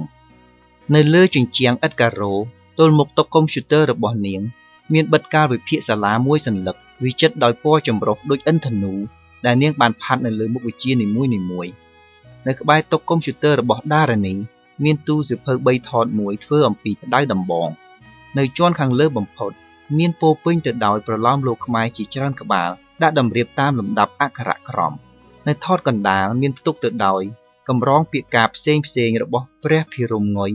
នៅលើជញ្ជាំងឥដ្ឋការ៉ូទល់មុខតុកុំព្យូទ័ររបស់នាងមានបិទកាលវិភាគសាលាមួយសន្លឹកវិចិត្រដោយពណ៌ចម្រុះដូចឥន្ធនូដែលនាងបានផាត់នៅលើមុខវិជ្ជានីមួយៗនៅក្បែរតុកុំព្យូទ័ររបស់ដារនីមានទូសៀវភៅ3ថតមួយធ្វើអំពីផ្ដៅដំបងនៅជាន់ខាងលើបំផុតមានពោពេញទៅដោយប្រឡោមលោកខ្មែរជាច្រើនក្បាលដាក់តម្រៀបតាមលំដាប់អក្ខរក្រមនៅថតកណ្ដាលមានផ្ទុកទៅដោយកម្រងពាក្យការផ្សេងរបស់ព្រះភិរមងុយ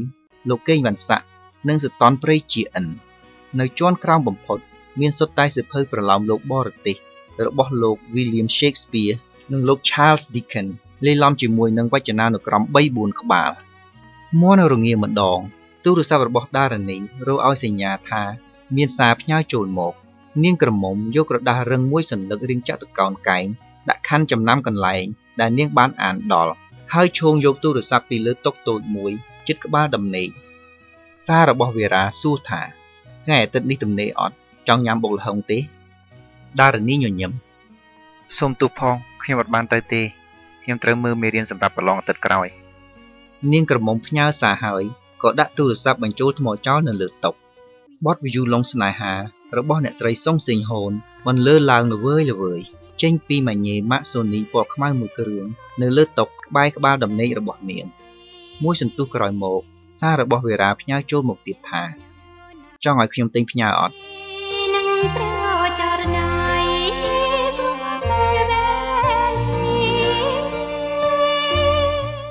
លោកកេងវណ្ណស័ក្តិនិងសតនព្រៃជាអិននៅជាន់ក្រោមបំផុតមានសុទ្ធតែសៀវភៅប្រឡោមលោកបរទេសរបស់លោក William Shakespeare និងលោក Charles Dickens លាយឡំជាមួយនឹងវចនានុក្រម 3-4 ក្បាលមាន់រងាម្ដងទូរស័ព្ទរបស់ដារនីរកឲ្យសញ្ញាថាមានសារផ្ញើចូលមកនាងក្រមុំយកក្រដាស់រឹងមួយសន្លឹករាងចតុកោណកែងដាក់ខណ្ឌចំណាំកន្លែងដែលនាងបានអានដល់ហើយឈោងយកទូរស័ព្ទពីលើតុតូចមួយជិតក្បាលដំណេកសាររបស់វីរាសួរថាថ្ងៃអាទិត្យនេះទំនេរអត់ចង់ញ៉ាំបុកល្ហុងទេដារនីញញឹមសូមទោសផងខ្ញុំអត់បានទៅទេខ្ញុំត្រូវមើលមេរៀនសម្រាប់ប្រឡងអាទិត្យក្រោយនាងក្រមុំផ្ញើសារហើយក៏ដាក់ទូរស័ព្ទបញ្ចូលថ្មចោលនៅលើតុបទវិយូឡុងស្នេហារបស់អ្នកស្រីសុងសេងហូនបានលើឡើងល្វើយចេញពីម៉ាញេម៉ាក់សូនីពណ៌ខ្មៅមួយគ្រឿងនៅលើតុក្បែរក្បាលដំណេករបស់នាងមួយសន្ទុះក្រោយមកសាររបស់វីរាផ្ញើចូលមកទៀតថាចង់ឲ្យខ្ញុំទិញផ្ញើអត់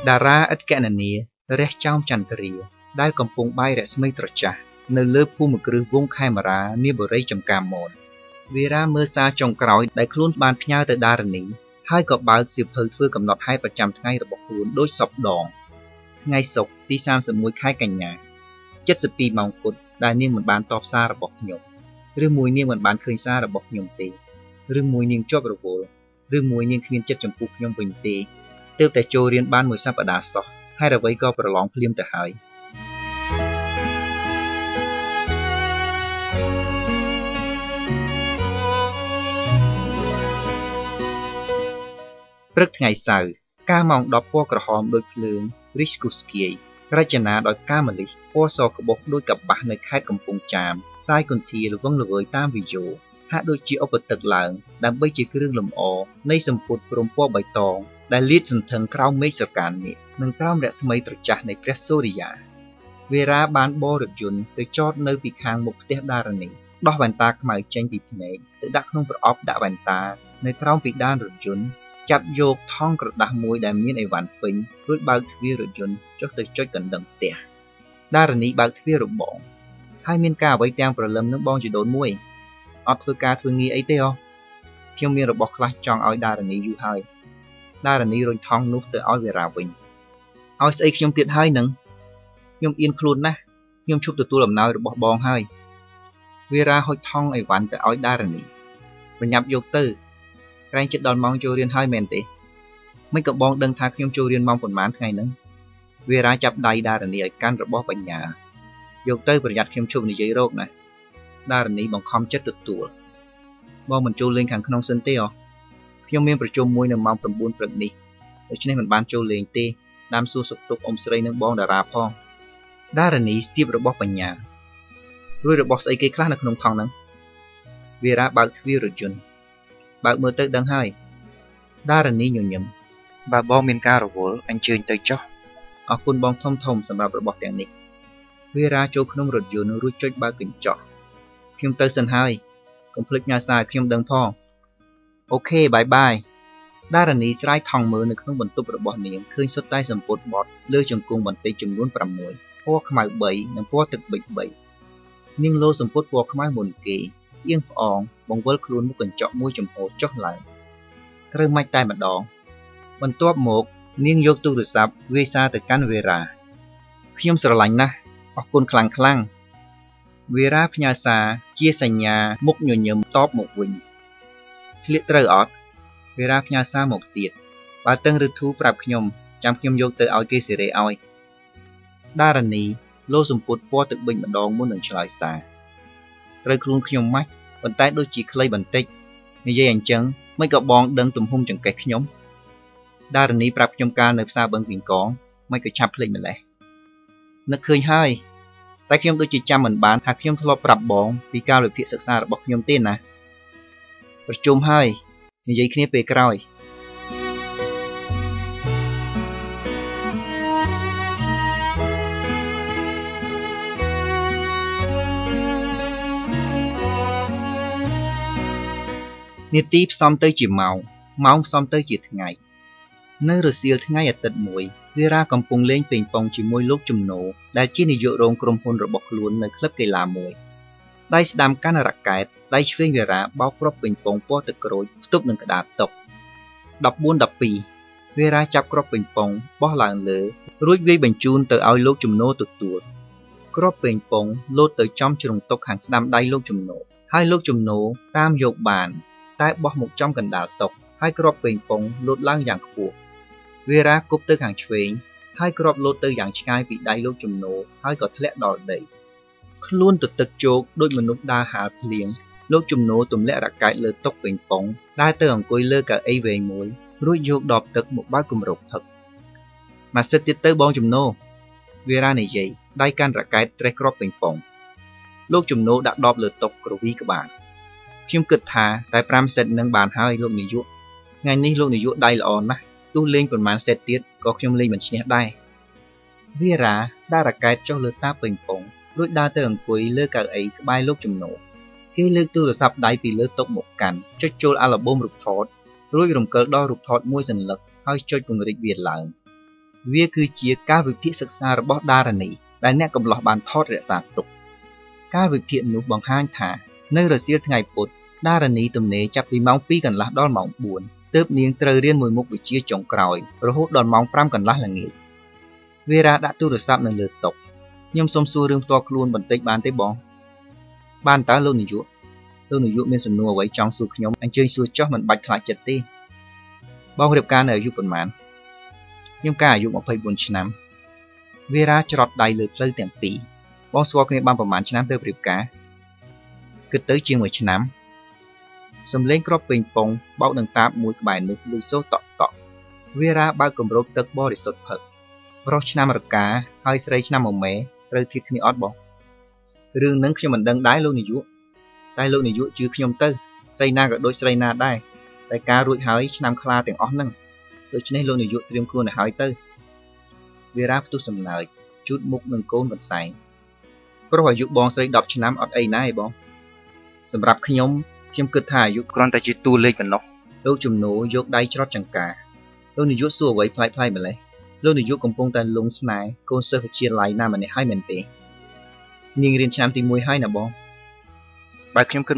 តារាឥតកណនីរះចោមចន្ទរាដែលកំពុងបាយរស្មីត្រចះនៅលើភូមិគ្រឹះវងខេមរានាបរិយចំការមនវីរាមើលសារចុងក្រោយដែលខ្លួនបានផ្ញើទៅដារនីហើយក៏បើកសៀវភៅធ្វើកំណត់ហេតុប្រចាំថ្ងៃរបស់ខ្លួនដោយសពដងថ្ងៃសុក្រទី31ខែកញ្ញា72ម៉ោងគត់ដែលនាងមិនបានតបសាររបស់ខ្ញុំឬមួយនាងមិនបានឃើញសាររបស់ខ្ញុំទេឬមួយនាងជាប់រវល់ឬមួយនាងគ្មានចិត្តចំពោះខ្ញុំវិញទេទើបតែចូលរៀនបានមួយសប្តាហ៍សោះហើយអ្វីក៏ប្រឡងភ្លាមទៅហើយព្រឹកថ្ងៃសៅរ៍កាលម៉ោង10ពណ៌ក្រហមដូចភ្លើង Rishkuskei រចនាដោយកាមលិសពណ៌សក្បុកដូចកបាស់នៅខេត្តកំពង់ចាមផ្សាយគន្ធាល្វឹងល្វើយតាមវីដេអូហាក់ដូចជាឧបទឹកឡើងដើម្បីជាគ្រឿងលម្អនៃសម្ពុតព្រំពណ៌បៃតងដែលលាតសន្ធឹងក្រោមមេឃសកាននេះនិងក្រោមរស្មីត្រចះនៃព្រះសូរិយាវីរាបានបោរថយន្តទៅចតនៅពីខាងមុខផ្ទះដារនីដោះវ៉ែនតាខ្មៅចេញពីភ្នែកទៅដាក់ក្នុងប្រអប់ដាក់វ៉ែនតានៅក្រោមពីដានរថយន្តចាប់យកថង់ក្រដាស់មួយដែលមានអីវ៉ាន់ពេញរួចបើកទ្វាររថយន្តចុះទៅចុចកណ្ដឹងផ្ទះដារនីបើកទ្វាររបងហើយមានការអ្វីទាំងប្រលឹមនឹងបងជីដូនមួយអត់ធ្វើការធ្វើងារអីទេអូខ្ញុំមានរបស់ខ្លះចង់ឲ្យដារនីយូរហើយដារនីរុញថង់នោះទៅឲ្យវីរាវិញឲ្យស្អីខ្ញុំទៀតហើយនឹងខ្ញុំអៀនខ្លួនណាស់ខ្ញុំឈប់ទទួលអំណោយរបស់បងហើយវីរាហុចថង់អីវ៉ាន់ទៅឲ្យដារនីបញ្ញាប់យកទៅក្រែងជិតដល់ម៉ោងចូលរៀនហើយមែនទេមិនក៏បងដឹងថាខ្ញុំចូលរៀនម៉ោងប៉ុន្មានថ្ងៃហ្នឹងវីរាចាប់ដៃដារនីឲ្យកាន់របស់បញ្ញាយកទៅប្រយ័ត្នខ្ញុំឈប់និយាយរោគណាស់ដារនីបង្ខំចិត្តទទួលបងមិនចូលលេងខាងក្នុងសិនទេអូខ្ញុំមានប្រជុំមួយនៅម៉ោង 9 ព្រឹកនេះដូច្នេះមិនបានចូលលេងទេដើមសួរសុខទុក្ខអ៊ំស្រីនិងបងតារាផងដារនីស្ទាបរបស់បញ្ញារួចរបស់ស្អីគេខ្លះនៅក្នុងថង់ហ្នឹងវីរាបើកទ្វាររថយន្តបើកមើលទៅដឹងហើយដារនីញញឹមបើបងមានការរវល់អញ្ជើញទៅចុះអរគុណបងធំសម្រាប់របស់ទាំងនេះវីរាចូលក្នុងរថយន្តរួចចុចបើកកញ្ចក់ខ្ញុំទៅសិនហើយកុំភ្លេចញ៉ាំសារឲ្យខ្ញុំដឹងផងអូខេបាយ ដារនីស្រ័យថងមើលនៅក្នុងបន្ទប់របស់នាងឃើញសុទ្ធតែសម្ពុតបត់លើជង្គង់បន្តិចចំនួន វារាផ្ញើសារមកទៀតបើតឹងឬធូប្រាប់ខ្ញុំចាំខ្ញុំយកទៅឲ្យគេសេរីឲ្យដារនីលោកសម្ពុតពណ៌ទឹកបិញម្ដងមុននឹងឆ្លើយសារត្រូវខ្លួនខ្ញុំម៉េចប៉ុន្តែដូចជាខ្លីបន្តិចនិយាយអញ្ចឹងមិនក៏បងដឹងទំហំចង្កេះខ្ញុំដារនីប្រាប់ខ្ញុំការនៅផ្សារបឹងពីកងមិនក៏ឆាប់ភ្លេចម្លេះនៅឃើញហើយតែខ្ញុំដូចជាចាំមិនបានថាខ្ញុំធ្លាប់ប្រាប់បងពីការវិភាគសិក្សារបស់ខ្ញុំទេណា និយាយគ្នាពេលក្រោយ នាទីផ្សំទៅជាម៉ោង ម៉ោងផ្សំទៅជាថ្ងៃ នៅរសៀលថ្ងៃអាទិត្យមួយ វីរ៉ាកំពុងលេងប៉េងប៉ុងជាមួយលោកចំណូ ដែលជានាយករោងក្រុមហ៊ុនរបស់ខ្លួននៅក្លឹបកីឡាមួយ ដៃស្ដាំកាន់រ៉ាកែត ដៃឆ្វេងវីរ៉ាបោកគ្រាប់ប៉េងប៉ុងពណ៌ទឹកក្រូចផ្ទុកនឹងក្តារតុក 14-12 វីរ៉ាចាប់គ្រាប់ពេញប៉ុងបោះឡើងលើរួចវាបញ្ជូនទៅឲ្យលោកចំណូទទួលគ្រាប់ពេញប៉ុងលោតទៅចំជ្រុងតុកខាងស្ដាំដៃលោកចំណូ លោកចំណូទម្លាក់រ៉ាកែតលើតុកពេញប៉ុងដើរទៅអង្គុយលើកៅអីវែងមួយរួចយកដបទឹកមកបើកគម្រប់ផឹក គេលើកទូរស័ព្ទដៃពីលើតុកមកកាន់ចុចចូលអាល់ប៊ុមរូបថតរួចរំកិលដល់រូបថតមួយសន្លឹកហើយចុចពង្រីកវាឡើងវាគឺជាការវិភាគសិក្សារបស់ដារនីដែលអ្នកកំឡោះបានថតរក្សាទុកការវិភាគនោះបង្ហាញថានៅរសៀលថ្ងៃពុធដារនីទំនេរចាប់ពីម៉ោង 2 កន្លះដល់ម៉ោង 4 ទើបនាងត្រូវរៀនមួយមុខវិជ្ជាចុងក្រោយរហូតដល់ម៉ោង 5 កន្លះល្ងាច លោកនាយកមានសំណួរអ្វីចង់សួរខ្ញុំអញ្ជើញសួរចុះមិនបាច់ខ្លាចចិត្តទេបងរៀបការនៅអាយុប៉ុន្មានខ្ញុំកាអាយុ រឿងនឹងខ្ញុំមិនដឹងដែរលោកនាយកតែលោកនាយកជឿខ្ញុំទៅស្រីណាក៏ដូចស្រីណាដែរតែការរួចហើយឆ្នាំខ្លាទាំងអស់ហ្នឹងដូច្នេះលោកនាយកត្រៀមខ្លួនឲ្យហើយទៅ នាងរៀនឆ្នាំទី1ហើយណាបងបើខ្ញុំគិតមិ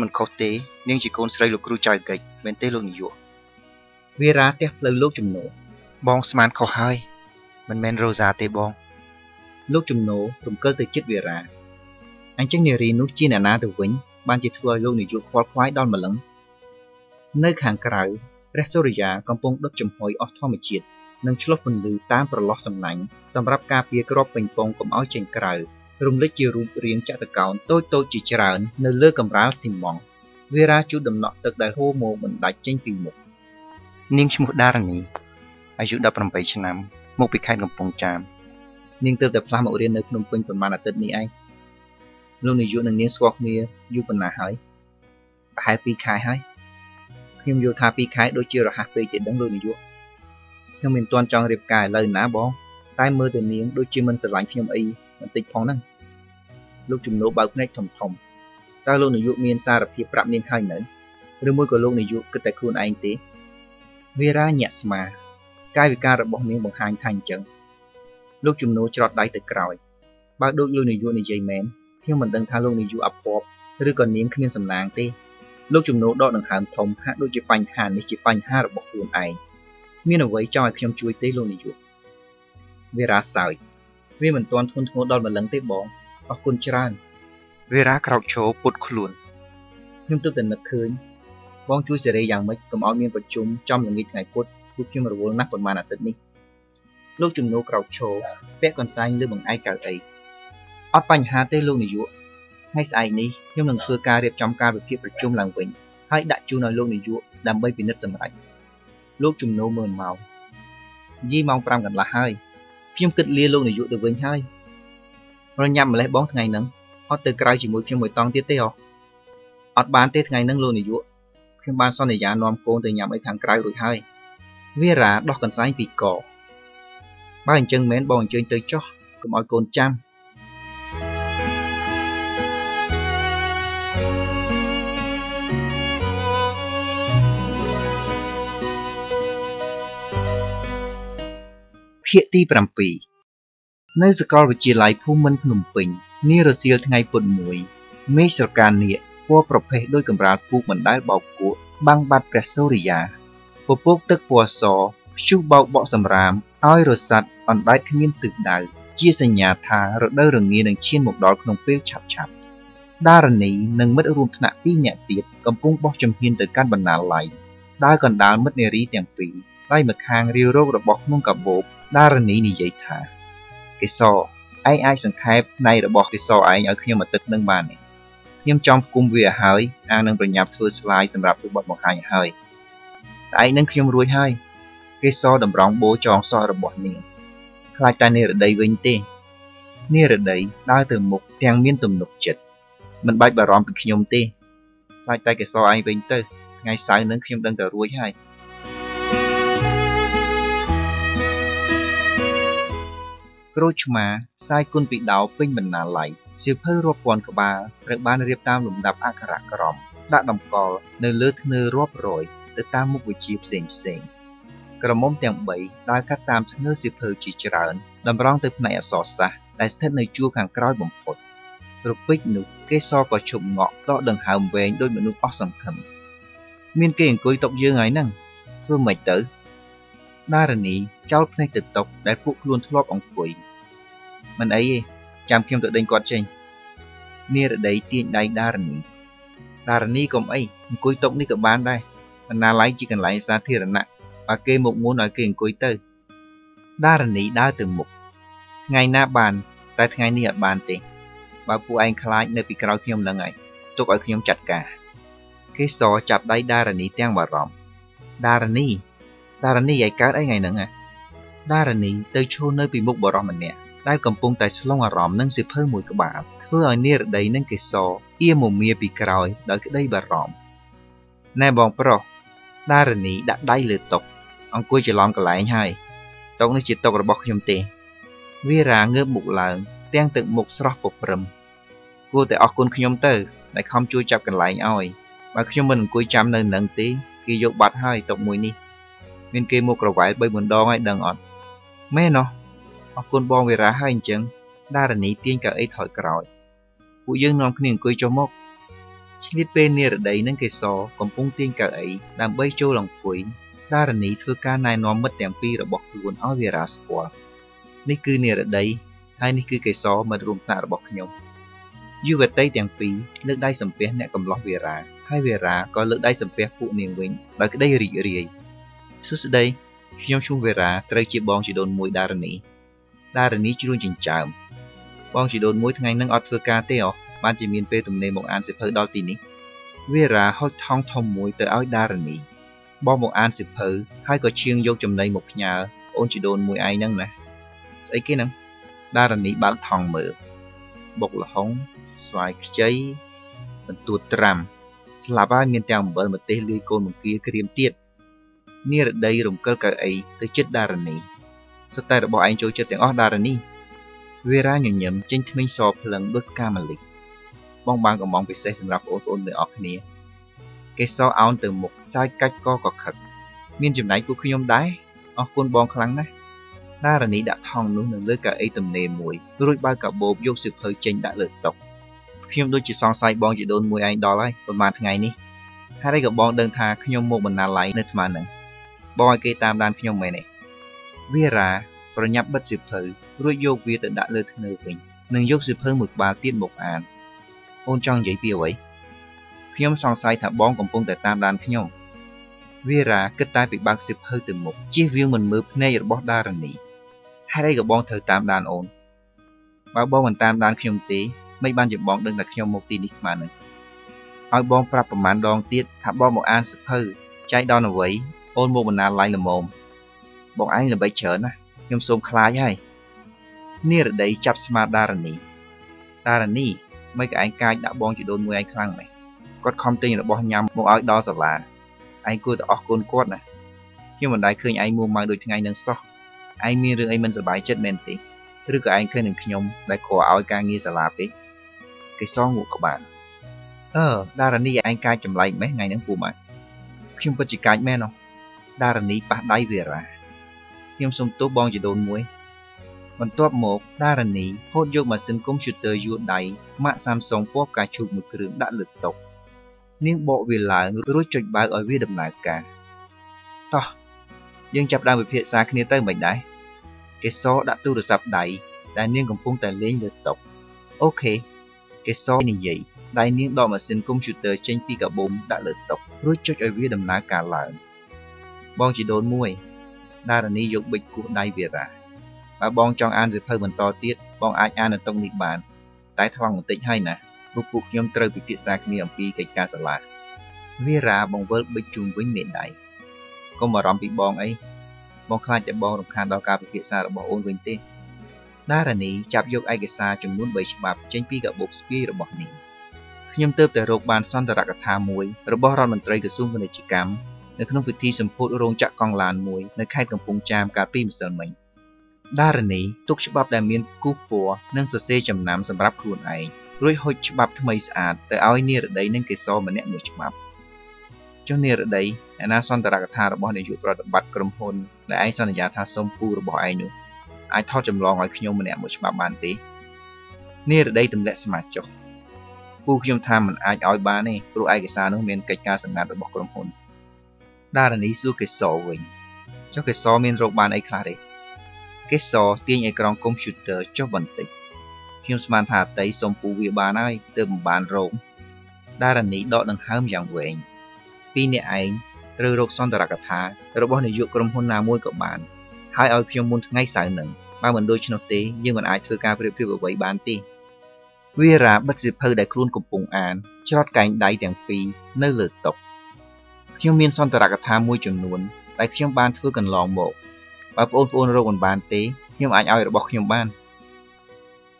នខុសទេនាងជាកូនស្រីលោកគ្រូចៅកិច្ចមែនទេលោកនាយកវីរ៉ាផ្ទះផ្លូវលោកចំណូបងស្មានខុសហើយមិនមែនរ៉ូសាទេបងលោកចំណូ រំលេចជារូបរាងចតុកោណតូចៗជាច្រើននៅលើកម្រាលស៊ីម៉ង់វីរ៉ាជួបដំណក់ទឹកដែលហូរមកបណ្ដាច់ចេញពីមុខនាងឈ្មោះដារនីអាយុ 18 ឆ្នាំមកពីខេត្តកំពង់ចាមនាងទើបតែផ្លាស់មករៀននៅភ្នំពេញប្រហែលអាទិត្យនេះឯងលោកនាយកនឹងនាងស្គាល់គ្នាយូរប៉ុណ្ណាហើយប្រហែល លោកចំណូលបើកភ្នែកធំៗតើលោកនាយកមានសារភាពប្រាប់នាងហើយនៅឬមួយក៏លោកនាយកគិតតែខ្លួនឯងទេ Vera Nyasma, Kavikar Bogni Bohan Tanjung. Look to no trot like the crowd. But don't you know any man? Human than Taloni you up pop, reckoning cleans and lanty. Look to no dot and hand tom, hat look you find hand, if you find her bogun eye. Mean away, chào chim chui tay lonely you. Vera sighed. Women don't want to go down the lengthy bong, or Kuncharan. Vera croucho put clun. Him took the curn. Bong chui say young mate from all me but chum, chum and meat I put, who came a wool nap on man at the knee. Look to no croucho, back on sign live on eye car a. Up pine hat tay lonely you. Nice eye knee, him and her car if jump car with people chum lang wing. Hide that tune alone you, damn baby nuts and right. Look to no moon mouth. Ye mount pram and la high. Phim could lay low in the wing high. Run yam lay bong ngay nung, hot the crouching with him with tongue detail. Out banted ngay nung lonely you. Kim ban son a yan nom cold and yam a can cry with high. Vera dock and sign be call. Bang jung men bong joint the chop, come out con jam. Kitty Brampi. Nice a car which you like, Puman Plumping, near a seal tang I put mui. Major Garnier, poor prophet Dogambrad Puman died about good, bang bad pressoria. For poke the poor saw, shoot about boxam ram, I rosat on light coming to die. Cheers and yata, rodder need and chin of dark long pale chap chap. Darney, nung mud room snap being at it, compung boxam hint the gun banal light. Dark on down mud near eating free. Like a can real road of boxmunk a bob. Darnini yata. Kisaw, I eyes and cap, night about Kisaw I a human tongue money. Him jump cum we a high, and bring up two slides and wrap the bottom high high. Sign and cum ruin high. Kisaw the brown bow jong saw the bottom. Like I near the day wing day. Near the day, Dr. Mook, Tang Mintum look jet. But by Baron became day. Like I saw I winter, I sign and cum done the ruin high. Grochma, Saikun beat down Pingmana light, Silper Rob one cabal, Red Ban Rip down Lumdap Akarakarom, that dumb call, no lurt no rob roy, the time of which you sing sing. Gramom damn bay, like a tam no silper chicharan, the brown the pnaya saucer, that's ten no joke and cry bump pot. The big nook, case off a chub knock, dot dung ham wang, don't know awesome come. Minke and go top young I know, through my toe. Narani, child connected top that put luôn throb on quay. Man aye, jam kim to den got chain. Near the day tin die Darani. Darani come aye, and quay top nick a band die. And I like chicken lines out here and that. I came up one again quay toe. Darani died the muk. Ngay na ban, that ngay near bante. Bapu anh clyde nepi crowd him lung eye. Took a kim chatka. Kisaw chap die Darani tang barom. Darani. Darani dạy cát ấy ngày nâng à. Darani tới chỗ nơi bị mục bỏ rò mình nè. Đai cầm bông tay xuống lòng ròm nâng dịp hơi mùi của bà. Thôi ở nè đấy nâng kì xò. Ia mùa mìa bị còi đợi cái đây bà ròm. Nè bọn pro. Darani đã đáy lửa tộc. Ông cuối chỉ lòng cả lại anh hai. Tộc nó chỉ tộc rồi bọc nhầm tê. Vì ra ngớp mục lợn. Tên tượng mục sọc bọc rầm. Cô tới ọc con khuyên nhầm tơ. Lại không chui chạp cả lại anh oi. Bà khuyên mình cuối chạm nơi nâng tí. Khi dụ bạt hai tộc mùi ni. Mình kê một cầu vải bởi buồn đo ngay đằng ọt. Mẹ nó, học con bong về ra hai anh chừng, đa là ní tiên cả ấy thổi còi. Phụ dương non kinh cười cho mốc. Chính liệt bên nè ở đấy nâng cây sò, còn bung tiên cả ấy làm bay trôi lòng quỷ. Đa là ní thưa ca này nó mất đèn pi rồi bọc buồn ói về ra sủa. Ní cứ nè ở đấy, hai ní cứ cây sò mà rùm tạ rồi bọc nhung. Dù về tây đèn pi, lưỡi đai sầm phe nè cầm lọ về ra, hai về ra có lưỡi đai sầm phe phụ niềng vĩnh, đòi cái đây rì rì. Suốt đây, nhóm chung về ra, trời chỉ bong chỉ đồn mùi Darani. Darani chỉ luôn chỉnh chạm. Bong chỉ đồn mùi thằng anh nâng ọt vừa ca tèo, ban chỉ miền P tùm nề một an xịp hờ đo tin ní. Về ra hót thong thong mùi tới áo Darani. Bong một an xịp hờ, hai có chiêng vô chùm nề một nhà, ôn chỉ đồn mùi ai nâng nè. Sấy cái nâng, Darani bán thòng mở. Bọc là hóng, xoài cháy, mình tuột trầm. Là ba miền tèo mở một tê lê côn một kia kìm tiết. Near day room culker a, the chit Darani. So tired about Angel chitting or Darani. We ran in yum, gentlemen saw plung good camely. Bong bang among the sets and rap out on the oak near. Kay saw out the mook, side cut cock or cut. Miền chấm này của khi nhom đái, ở côn bong khăng này, na là ní đã thòng nung nương lưỡi cả ấy tầm nề mũi, rồi ba cả bộ vô sự hơi chênh đã lượt tộc. Khi nhom đôi chỉ son sai bong chỉ đôn mũi anh đo lại, còn mà thằng ngày ní, hai đây cả bong đơn thà khi nhom một mình là lại nơi mà nè, bong cây tam đan khi nhom mày này, vía ra, rồi nhấp bất sự thử, rồi vô vía tự đã lượt nửa mình, nương vô sự hơn mực ba tiên một án, ôn trong giấy biểu ấy. Khi nhom son sai thả bong còn buông tại tam đan khi nhom. Vì ra kết tay bị bác xịp hơi từ một chiếc viên mình mướp này rồi bót đa rằng nỉ. Hai đây gặp bọn thờ tam đàn ổn. Bảo bọn mình tam đàn khi nhông tí, mấy bạn dịp bọn đừng đặt khi nhông một tí nít mà nâng. Ôi bọn prap bọn màn đoàn tiết, thả bọn một an xịp hơi, cháy đo nằm vấy, ôn mô bọn nà lại là mồm. Bọn anh là bấy chở nà, nhông xôn khá nhai. Nhi rồi đấy chắp smart đa rằng nỉ. Đa rằng nỉ, mấy cái anh cai đã bọn chỉ đôn mùi anh khăn này. Còn không tin là bọn nhằm một áo đo giả là. Anh cô đã ọc côn cốt nè. Nhưng mà đại khơi anh mua mang đôi thằng anh đang so. Anh miên rừng anh mình sẽ bái chết men tí. Thứ cả anh khơi đừng nhom đại khổ áo càng nghi sẽ làm tí. Cái so ngủ các bạn. Đa là ni anh cai chầm lại mấy ngày nắng phù mà. Nhưng mà chỉ cai men không. Đa là ni bắt đáy về ra. Nhưng xong tốt bong chỉ đồn muối. Còn top một đa là ni hốt vô mà xin computer vô đáy mạng Samsung pop cả chục một cường đã lực tộc. Nhưng bộ vì là rút trịch bác ở viết đầm lại cả. Tỏ, nhưng chạp đang bị phía xa khi tới mình đấy. Cái số đã tu được sạp đáy, đại niên còn phung tài lên lượt tộc. Ok, cái số này vậy, đại niên đó mà xin công chủ tờ trên phí cả bốn đã lượt tộc, rút trịch ở viết đầm lại cả lợn. Bọn chỉ đốn mùi, đa là ni dụng bịch của đại Việt à. Và bọn trong an dịp hơi mình to tiết, bọn ai an ở tông nịch bản, tái thăng một tịnh hay nè. Bục bục nhóm trời bị phía xa kia vì cái ca giả lạc. Vì ra bọn vớt bích chung với miền đại. Còn mà rõm bị bọn ấy, bọn khai chạy bọn đồng khăn đo ca bị phía xa đã bỏ ôn vinh tên. Đã là ní chạp dốc ai cái xa chẳng muốn bấy bạp chanh phí gặp bộp spi rồi bỏ ní. Nhóm tớp tại rộp bàn son ra cả thà muối, rồi bỏ rõm mình trời cửa xuống vấn đề chỉ cắm. Nếu không vì thi xâm phốt ở rôn chạc con làn muối, nơi khai cầm phùng chàm cả phim sơn mình. Đã là ní túc chụp bạp đại miên cúp phố, nâng sở xê chầm nám xâm ráp khuôn ấy. Rồi hồi chụp mấy sạch, tới áo này ở đây nên cái so mà nẹ mùi chụp bạp. Trong này ở đây, anh ta xong ta ra thả ra bỏ này dụ ra bắt cầm hôn. Để anh xong ra thả xong phu ra bỏ ai nữa. Ai thói chầm lo ngói khi nhông mà nẹ mùi chụp bạp bàn tí. Này ở đây tầm lẽ xa mạch chọc. Phu khi nhông tha mình ai áo bà này, rồi ai cái xa nó mình cách ca sẵn ngạt ra bỏ cầm hôn. Đa là ní xua cái so vĩnh. Cho cái so mình rộng bàn ấy khá đấy. Cái so tiên ai còn computer cho bẩn tích. Khi mà thả tay xong phụ việc bàn ai từ một bàn rộng. Đã là ní đó đang hâm dàng vệnh. Vì nè anh, từ rộng xong ra cả thả. Rồi bọn này dụ cầm hôn nào môi cậu bạn. Hai ơi khi môn ngay sáng nâng. Ba mình đôi chân hợp tế, nhưng mình ai thưa ca với rượu với bán tí. Vì ra bất dịp hơi đại khuôn cùng bụng án. Chót cánh đáy đèn phí, nơi lửa tộc. Khi miên xong ra cả thả môi chừng nguồn. Đại khi bàn thưa cần lòng bộ. Và ôn phôn rộng còn bán tế. Nhưng anh ai bọc khi bàn.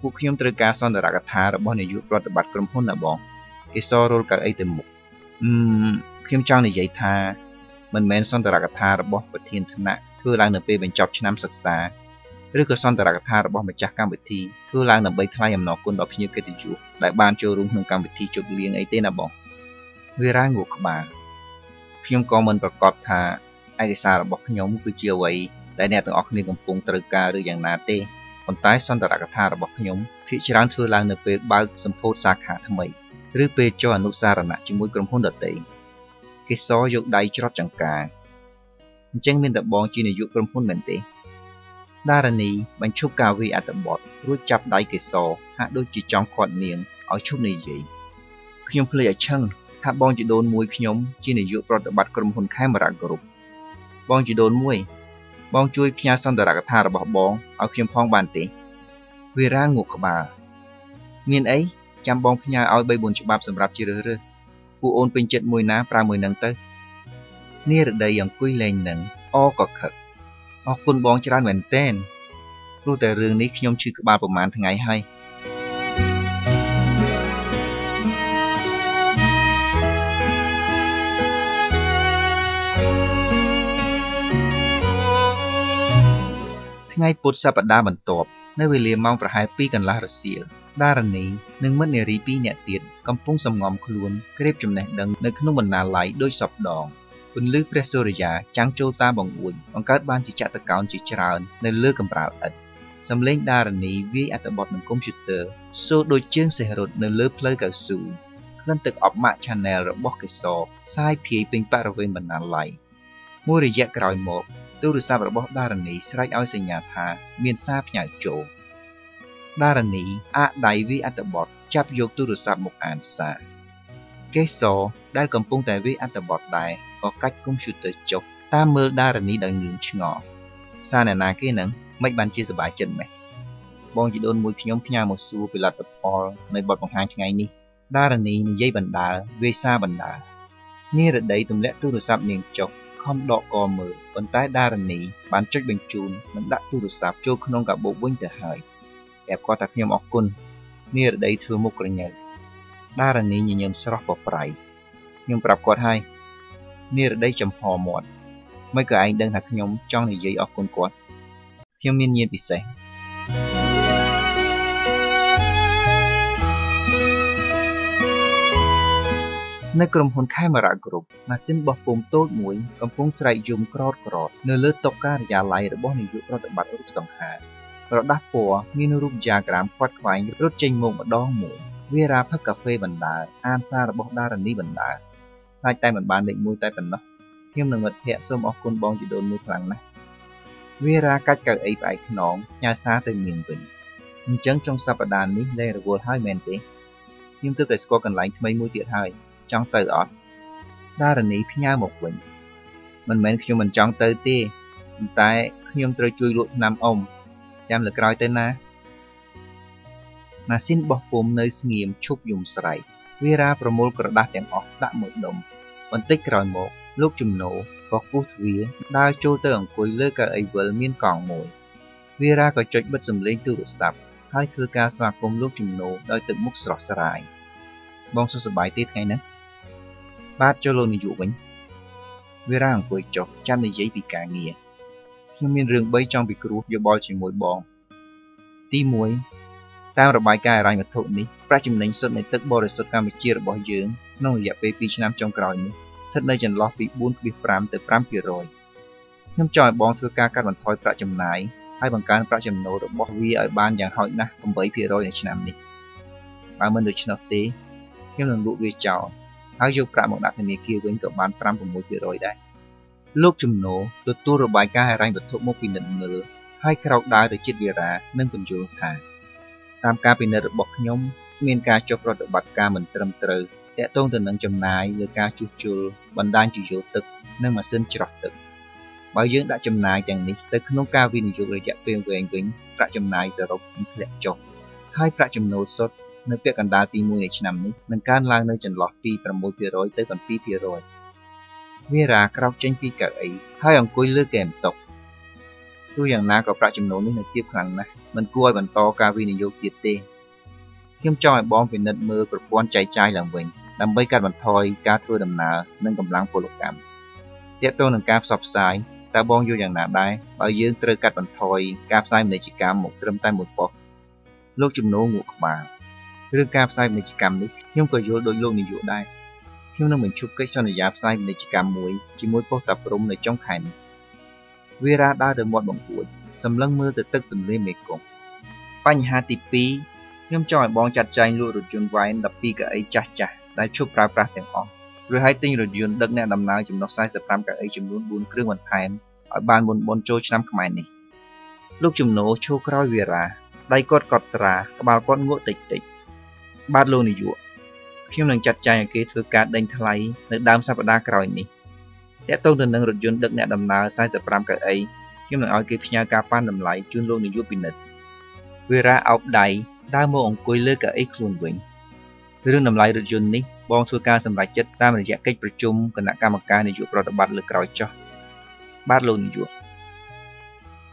Cuộc nhóm trời ca xong ra thả ra bọn này dụ ra bắt cầm hôn là bọn. Cái so rô các ấy từ mục. Khi nhóm trong này dạy thả. Mình mến xong ra thả ra bọn vật thiên thân nạ. Thưa làng nở bê bình chọc cho năm sạc xa. Rồi cơ xong ra thả ra bọn vật chắc cam vật thi. Thưa làng nở bê thay em nó côn đọc như cái tự dụ. Đại ban cho rung nông cam vật thi chụp liêng ấy tên là bọn. Vì ra ngủ các bạn. Khi nhóm có mình bật cọp thả. Ai cái xa ra bọn nhóm cứ chiều ấy. Đại nè tầng ọc nên cầm phung trời ca rơi dạng ná tê. Còn tái xong ra cả thả ra bọc nhóm, phía chế ráng thưa làng nợ về bao xâm phốt xa khả thầm ấy. Rứ về cho anh lúc xa ra nạ cho mối cầm hôn đợt đấy. Cái xó dụng đáy cho rốt chẳng cả. Chẳng mình tập bóng chỉ này dụng cầm hôn mệnh tế. Đa ra này, bánh chúc cà vi át tập bọt, rút chạp đáy cái xó, hạ đôi chỉ trong khoản niềng, áo chúc này dễ. Khi nhóm play ở chân, thả bóng chỉ đồn mùi khi nhóm, chỉ này dụng rốt bắt cầm hôn khai mà ra group. Bóng chỉ đồn mùi. Bọn chui phía xong ra các thả ra bỏ bóng, ở khiêm phong bàn tế. Vì ra ngủ các bà. Miền ấy, chăm bóng phía áo bây buồn chụp bạp xâm rạp chì rơ rơ. Phụ ôn bình chất mùi ná pra mùi nâng tớ. Nhi rực đầy dòng quý lên nâng, o có khật. O côn bóng chá rán mẹn tên. Rô tờ rương ní khi nhóm chư các bà bộ mán thằng ấy hay. Ngay bột xa bật đa bẩn tộp, nơi vì liềm mong và hai pi cần lá rửa xìa. Đa rần ní, nâng mất nề rí pi nhẹ tiệt, cầm phung xâm ngòm khuôn, kết đếp chùm nẻ đấng nơi khăn nông bẩn nà lái đôi sọc đòn. Punlu Presoria, Changcho Tabong Wood, on Cardban Chichat account Chicharan, the Lurkambrad at some link darney V at the bottom computer, so do Jung Seherod, the Lurplug soon. Clunted up my channel, walk a saw, side peeping part of women and light. More yet cry mob, do the sabre walk darney, strike out Senyata, mean sap yat joe. Darney, at divey at the bot, chap yoke to the submok answer. Cái sổ đã cầm công tài với Atterbot đại có cách computer chụp ta mơ đa rần ní đằng ngưỡng ngõ xa này là cái nắng mấy bàn chia sẻ bài chân mẹ bọn chỉ đôn mùi nhóm nhà một xu về là tập hò nơi bọt bằng hai ngày ní đa rần ní dây bàn đá về xa bàn đá nghe đợt đấy tùm lẽ tu được sạp miền chụp không đọ cò mở vận tải đa rần ní bán trách bình chun vẫn đã tu được sạp cho không nông cả bộ vinh từ hải đẹp qua thật nhầm ọc quân nghe đợt đấy thưa một lần nhờ Đa rần ní nhìn nhầm sơ rọc vào prải Nhưng bạp quạt hai Nhi ở đây chầm hò mọt Mấy cửa anh đang thật nhóm trong này dưới ọc con quạt Nhưng miên nhiên bị xe Nơi cầm hồn khai mà rạc group Mà xin bọc bồm tốt mũi Cầm phóng sợi dùng krot krot Nơi lỡ tộc ca ra lại rồi bó hình dụ ra tự bạc ở rụp sòng hà Rồi đáp bò Miên rụp già gám quạt khoảnh Rốt chênh mông và đo mũi Vì ra phát cà phê bần đá, an xa ra bọc đá rần đi bần đá Hai tay bần bán định mùi tay bần đó Khiêm là ngật hẹ xôm ọc con bóng chỉ đồn mùi phẳng này Vì ra cách cạc ấy phải khả nóng, nhà xa tới miền bình Nhưng chẳng trong sắp ở đàn ní lê rồi vô hai mẹn tế Nhưng tôi kể sổ cần lãnh mấy mùi tiệt hơi, trong tờ ọt Đá rần ní phía nhau một bình Mình mến khi mình trong tờ tê Mình tay khi tôi chui lụi nằm ông Chăm lực roi tên á Mà xin bọc bồm nơi sinh nghiệm chụp dùng sợi Vì ra bà môn cửa đá tiếng ọc đã mở đồng Vẫn tích rồi một Lúc chùm nổ Có cút vía Đa chô tờ ổng cuối lơ cả ấy vỡ miên còn mồi Vì ra có trách bất dùm lên tư đột sạp Hai thưa ca xa cùng lúc chùm nổ Đói tự múc sọt sợi Bông sơ bài tiết ngay nấng Bát cho lô này dụ bánh Vì ra ổng cuối chọc Chăm này giấy bị cả nghĩa Nhưng miên rừng bấy trong bị cửu Vô bò chỉ mối bò Ti muối Tao rồi bài ca rành vật thụ ní, phát chùm đánh xuất này tức bó rời xuất Campuchia rồi bỏ dưỡng, nông dạp về phía năm trong còi ní, thất nơi dần lọt bị buôn bị phám từ phám phía rồi. Nhưng trời bóng thưa ca cắt bằng thoi phát chùm này, hay bằng cán phát chùm nổ rồi bỏ vi ở ban dạng hỏi nà, không bấy phía rồi này chứ nằm ní. Bà mân được chứ nó tế, nhưng lần lũ về cháu, hãy dục ra một đạc thầy này kia với cậu bán phám của mối phía rồi đây. Lúc chùm nổ, tôi tu rồi bài ca rành vật thụ một vì nịnh mơ, hai khá rọc đá từ chiếc bìa ra, nâng cầm dù thả. Tam ca bên đất bọc nhóm, miền ca cho pro được bạch ca mình trầm trừ, để tôn tình nâng chầm nái người ca chu chu, bần đan chỉ dụ tực, nâng mà xin trọt tực. Bảo dưỡng đã chầm nái chẳng ní, tới không ca viên dụ rồi dẹp về anh vĩnh, ra chầm nái giờ rộng như thế chọc. Hai ra chầm nô sốt, nơi việc cần đá tìm mùi này chứ nằm ní, nâng can lang nơi chẳng lọt phi và môi phía rồi tới còn phi phía rồi. Vì ra cao tranh phi cả ấy, hai ông cối lơ kèm tộc. Tôi rằng na có ra chầm nô nên là tiếp khẳng này. Mình cua bằng to ca vi này vô kiệt tê Khiêm cho mọi bóng về nợt mơ và con cháy chai làm mình Làm bây cắt bằng thoi ca thưa đầm nở nâng cầm lăng vô lục cảm Tiếp tôi nâng cáp sọc xài Ta bóng vô dạng nạ đai Bảo dưỡng trơ cắt bằng thoi cáp xài mình chỉ cám một trâm tay một bọc Lúc chùm nô ngủ của bà Rương cáp xài mình chỉ cám đi Nhưng có vô đôi lông này vô đai Khiêm nâng mình chụp cách sau này giáp xài mình chỉ cám muối Chỉ muối bốc tập rung này trong khảnh Vì ra đã được một bóng cuộn Sầm lăng mưa từ tức từng lên mệt cùng. Bánh hà tì pí, nhóm tròi bóng chặt chanh lụa rồi dồn vài em đập pí cả ấy chặt chặt, đã chụp ra ra tiếng họ. Rồi hai tinh rồi dồn đứt nè đầm nai chùm nó sai sập ram cả ấy chùm luôn buồn kêu mình thèm. Ở bàn buồn buồn trôi chăm cái mày này. Lúc chùm nổ chua còi về ra, đây cột cọt ra, các bà con ngộ tịch tịch. Bát lô này dụ. Khi mình chặt chanh cái thứ cá đánh thay, nước đam sập đa còi này. Để tôi từng rồi dồn đứt nè đầm nai sai sập ram cả ấy. Nhưng là ai kịp nhà cà pan nằm lại chuyên luôn để giúp bình định. Vì ra áo đầy, đa mô ông côi lơ cả ít luôn vĩnh. Từ đường nằm lại được dùn ní, bọn thua ca xâm lại chất ra mà dạ cách bởi chung cần đã ca mặc ca để giúp ra đập bát lực rồi cho. Bát luôn để giúp.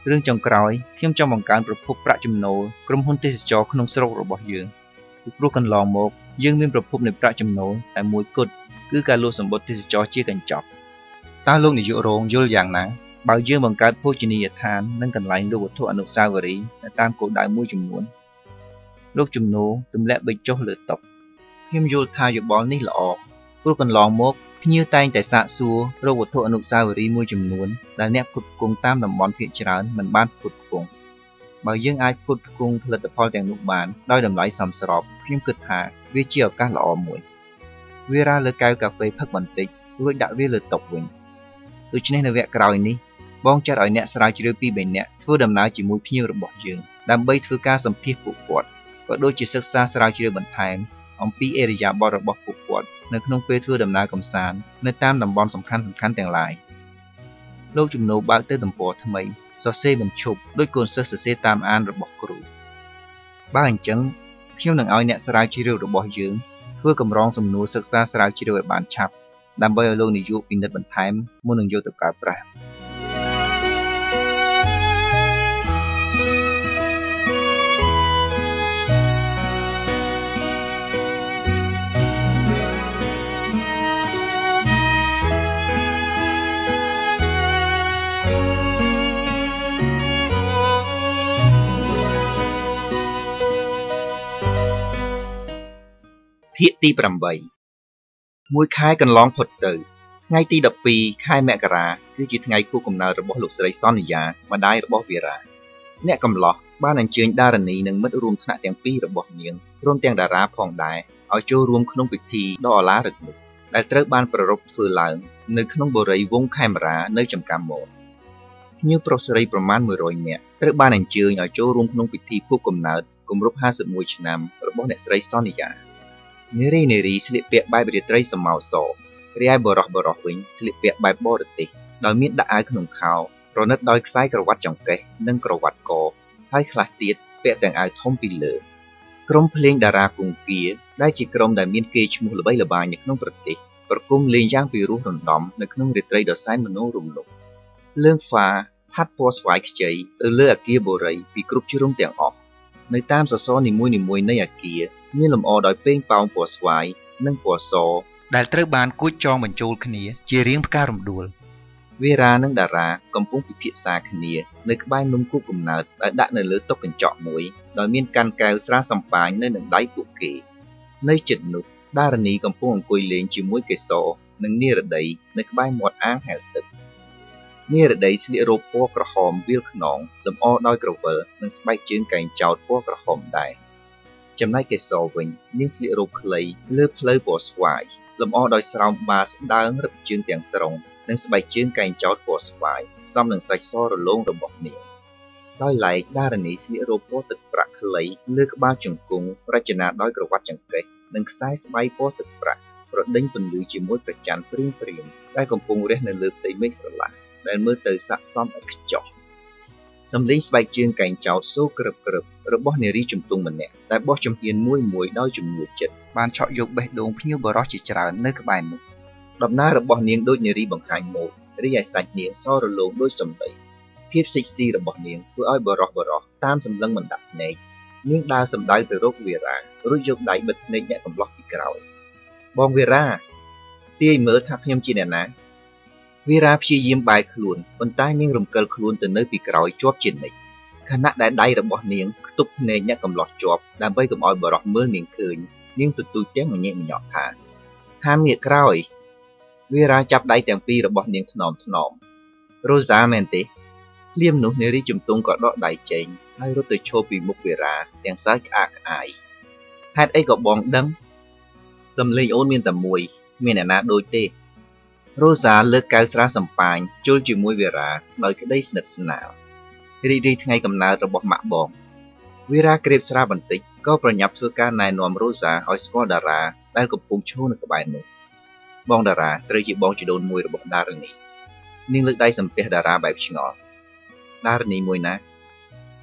Từ đường chồng cõi, khiêm trong vòng cán bởi phục ra chùm nổ, cơm hôn tê cho không sơ rộng rồi bỏ dưỡng. Được rút cần lò một, dương miên bởi phục nệp ra chùm nổ, tại mùi cột, cứ ca lô sầm bột tê cho chia cảnh chọc. Ta luôn để dụ rộng dô dàng nắng. Bảo dương bằng cách phô trình nhiệt than nâng cần lãnh lưu vật thuận nụ xa gửi là tam cổ đại môi chùm nguồn. Lúc chùm nô, tùm lẽ bình chốt lửa tộc. Khiêm vô tha dù bóng ní lọ, lúc cần lò mốt, New time that sat so, robot to an salary mojum noon, the net put kung tam and one pitch round, and band put kung. By young I put kung to let the pot and look man, loud and light some syrup, cream could tie, which you can all move. We are the cow cafe, pug one tick, look that really top wing. Which name of that crowny, bong chat or net side to be net, through them night you move near about you, then wait for cast some people for. But do you success right here one time? On P area border of Bookport, the Knopper through the Nagum San, the time the bombs of Kansas Canting Line. Look to know back to the port, may so save and choke, look on such a set time and the Bockru. By and Jung, human eye nets right here the Boyum, who come wrong some no success right here at Banchap, than by alone the Yoke in the one time, moon and Yoke the Capra. Hit tea brambay. Mui kai can long pot do. Nighty the pea, kai macara, good you think cook now the bottle of Sray Sonia, when I bought Vera. Neckum lock, ban and chain darning and mud room tat and pea the botanian, room tang the rap on die, or joe room clunk with tea, nor a ladder. That third ban for a rope full line, no clonbore won't camera, no chum camel. New prosery from man will roin it. Third ban and chain or joe room clunk with tea cook now, come rope hazard which nam, or bonnet Sray Sonia. Neri slip back by the trace of mouse saw. Rea Boroboroquin slip back by Borati. Now meet the icon cow, Ronald Doig Cycle Wat Junke, Nunkro Wat Go, High Class Tiet, Pet and I Tom Piller. Crom playing the Rakung Pier, Lighty Crom the Mint Cage Mulabay Bang Numpati, Percum Lane Yang Piru and Dom, the Knung Retray the Sign Monorum Look. Learn far, Pat Post White Jay, a Lur Akibore, be group Churum Tang Op. No times a sonny moony moon nay akir. Milum or the pain pound for swine, none for saw, that trap band good chom and jol canoe, jeering carum duel. We ran and dara, compung pit sack near, like by num cookum nut, like that no little and chop moy, the mean can cows ran some pine and die cookie. Nature nook, darney compung coiling chimuke saw, and near a day, like by what I'm healthy. Near a day, slit rope porker home, bilk nong, them all dog rover, and spike junk and child porker home die. Cham like a solving, means little clay, little play was why. Lum all those round bars down the junk and strong, then by junk and jout was why. Some and such saw alone the botany. Doi like Darani's little ported brack clay, look about Junkung, Regina dog or watching cake, then size by ported brack, brought Dinkin Luigi Murpechan prim prim, like a pong retina loop they mix a lot, then murder sat some at jaw. Some links by junk and jout so grub grub. Robot near each tumman, that bottom in moy moy, dodging much. Man shot yoke back down, pinu borochichara, nuck by no. Dobnar about near doing ribbon kind mode, rear side near, sorrow low, do some day. Keep 6 seed about near, who I borrow, times and lung on that night. Mink down some die the rope vera, root yoke die but naked and block the crowd. Bong vera, tea murk him chinana. Vera she yim by clun, one tiny room curl clun the nervy crowd, chop chinny. Cannot that die the botany, took nay yakum lot job, that bake of all borrow mourning curl, nim to 2 10 and yam yacht hand. Ham ye crowy. We are chap died and pee the botany nom nom. Rosamante. Liam no nericum tongue got dot die chain, I wrote the choppy mukvera, then side arc eye. Had a got bong dumb. Some lay old mean the moy, mean an adult day. Rosa look out some pine, jolty moivera, like they snuts now. Reading ngay cầm nát robot mạ bong. Vera creeps rabantic, copper nhap thua can nine nom rosa, or squadara, like a punchon of bino. Bondara, tragedy bonch don't move about Darney. Ning look dice and pedara by pitching off. Darney moina.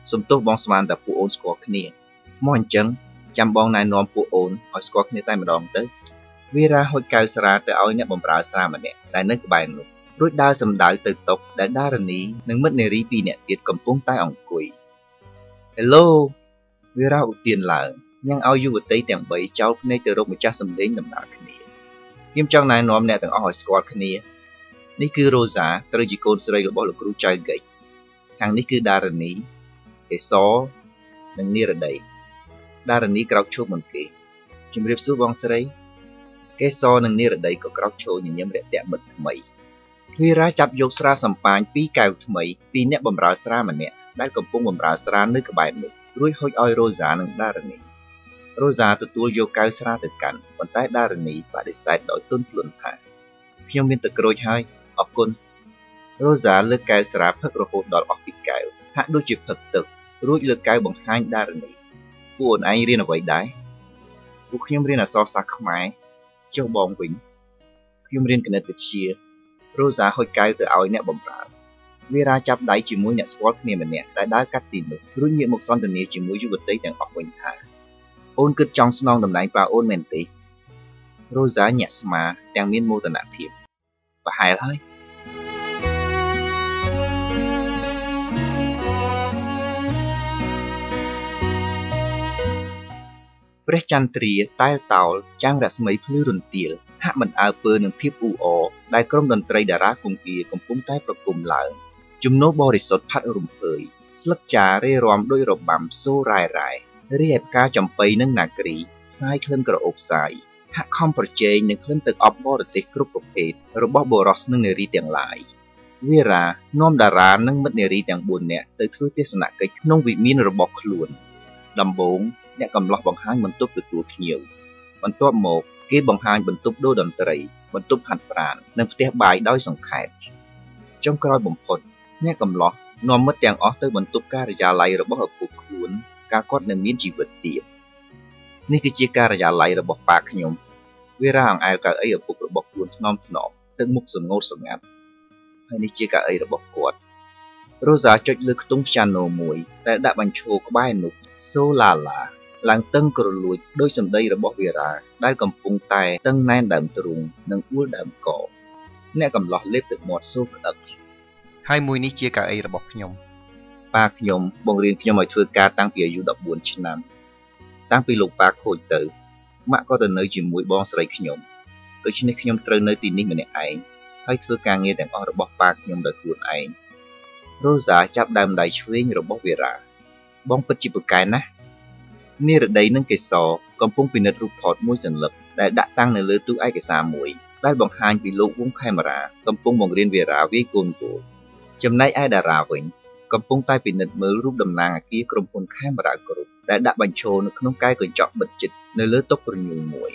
Some top bongs man that put own squawk near. Monjung, jambong nine nom put own, or squawk near time along the Vera hot calcera to our net bombra salmon, like neck bino. Rút đa sầm đảo từ tộc đã đa lần ní nâng mất nề rí pi nẹt tiệt cầm bông tai ỏng cùi. Hello, vừa ra tiền là nhang ao du vật tây tẻng bấy cháu nay từ rộng một cha sầm đến nằm đảo khné. Kim trong này nóm nẹt tẻng ao hỏi squad khné. Ní cứ Rosa, tôi chỉ còn sợi lụa lụa cũ trai gậy. Hàng ní cứ đa lần ní cái xó nâng nia ở đây. Đa lần ní cào chốt một cái. Kim rệp xuống bong sợi. គេសនឹងនិរដីក៏ក្រោកឈរញញឹមរាក់ទាក់មិត្តថ្មីទ្វីរាចាប់យកស្រាសម្បាញពីកែវថ្មីពីអ្នកបម្រើស្រាម្នាក់ដែលកំពុងបម្រើស្រានៅក្បែរនោះរួចហុចឲ្យរ៉ូសានិងដារ៉ានីរ៉ូសាទទួលយកកែវស្រាទៅកាន់ប៉ុន្តែដារ៉ានីបដិសេធដោយទន់ភ្លន់ថាខ្ញុំមានតែក្រូចហើយអរគុណរ៉ូសាលើកកែវស្រាផឹករហូតដល់អស់ពីកែវហាក់ដូចជាផឹកទឹករួចលើកកែវបង្ហាញដារ៉ានីពួកអូនឯងរៀនអ្វីដែរពួកខ្ញុំរៀនអក្សរសាស្ត្រខ្មែរចុះបងវិញខ្ញុំរៀនគណិតវិទ្យារ៉ូសាហុចកែវទៅឲ្យអ្នកបម្រើវីរ៉ាចាប់ដៃជាមួយអ្នកស្គាល់គ្នាម្នាក់ដែលដើរកាត់ទីនោះរួចងាកមកសន្ទនាជាមួយយុវតីទាំងអស់វិញថាអូនគិតចង់ស្នងតំណែងប៉ាអូនមែនទេរ៉ូសាញាក់ស្មាទាំងមានមោទនភាពប្រហែលហើយព្រះចន្ទ្រាតែលតោលចាំងរស្មីភ្លឺរន្ទាលហាក់មិនអើពើនឹងភាពអ៊ូអរដែលក្រុមតន្ត្រីតារាគង្គីកំពុងតែប្រគំឡើងជំនោរបរិសុទ្ធផាត់រំភើយស្លឹកចារេរាំដោយរបាំសូរ៉ែរ៉ែរីឯផ្កាចំប៉ីនិងនាគ្រីសាយក្លិនក្រអូបសាយហាក់ខំប្រជែងនឹងក្លិនទឹកអប់បរទេសគ្រប់ប្រភេទរបស់បុរសនិងនារីទាំងឡាយវីរ៉ានាំតារានិងមិត្តនារីទាំង4នាក់ទៅធ្វើទស្សនកិច្ចក្នុងវិមានរបស់ខ្លួនដំបូងអ្នកកំឡោះបង្ហាញបន្ទប់ទទួលភ្ញៀវបន្ទាប់មកគេបង្ហាញបន្ទប់តន្ត្រីបន្ទប់ហាត់ប្រាណនិងផ្ទះបាយដោយសង្ខេបចុងក្រោយបំផុតអ្នកកំឡោះនាំមិត្តទាំងអស់ទៅបន្ទប់ការិយាល័យរបស់ឪពុកខ្លួនកាលគាត់នៅមានជីវិតទៀតនេះគឺជាការិយាល័យរបស់ប៉ាខ្ញុំវារ៉ាអង្អែលកៅអីឪពុករបស់ខ្លួនថ្នមថ្នមទឹកមុខសម្ងោតសម្ងាត់ហើយនេះជាកៅអីរបស់គាត់រ៉ូសាចុចលើខ្ទង់ព្យ៉ាណូមួយដែលដាក់បញ្ឈរក្បែរនោះសូឡាឡាឡើងតឹងក្រលួចដោយសម្ដីរបស់វីរ៉ាដែលកំពុងតែតឹងណែនដើមទ្រូងនិងអួលដើមកអ្នកកំឡោះលេបទឹកមាត់សូរក្អឹកហើយមួយនេះជាកៅអីរបស់ខ្ញុំប៉ាខ្ញុំបង្រៀនខ្ញុំឲ្យធ្វើការតាំងពីអាយុ14ឆ្នាំតាំងពីលោកប៉ាខូចទៅម៉ាក់ក៏ទៅនៅជាមួយបងស្រីខ្ញុំដូច្នេះខ្ញុំត្រូវនៅទីនេះម្នាក់ឯងហើយធ្វើការងារទាំងអស់របស់ប៉ាខ្ញុំដោយខ្លួនឯងរ៉ូសាចាប់ដើមដៃឆ្វេងរបស់វីរ៉ាបងពិតជាពូកែណាស់និរដីនិងកេសរកំពុងពិនិត្យរូបថតមួយសន្លឹកដែលដាក់តាំងនៅលើទូឯកសារមួយដែលបង្ហាញពីលោកវងខេមរាកំពុងបង្រៀនវីរ៉ាវាយកូនគោលចំណែកឯតារាវិញកំពុងតែពិនិត្យមើលរូបតំណាងអគារក្រុមហ៊ុនខេមរាគ្រុបដែលដាក់បញ្ចូលនៅក្នុងកាយកញ្ចក់បិទជិតនៅលើតុក្រញូលមួយ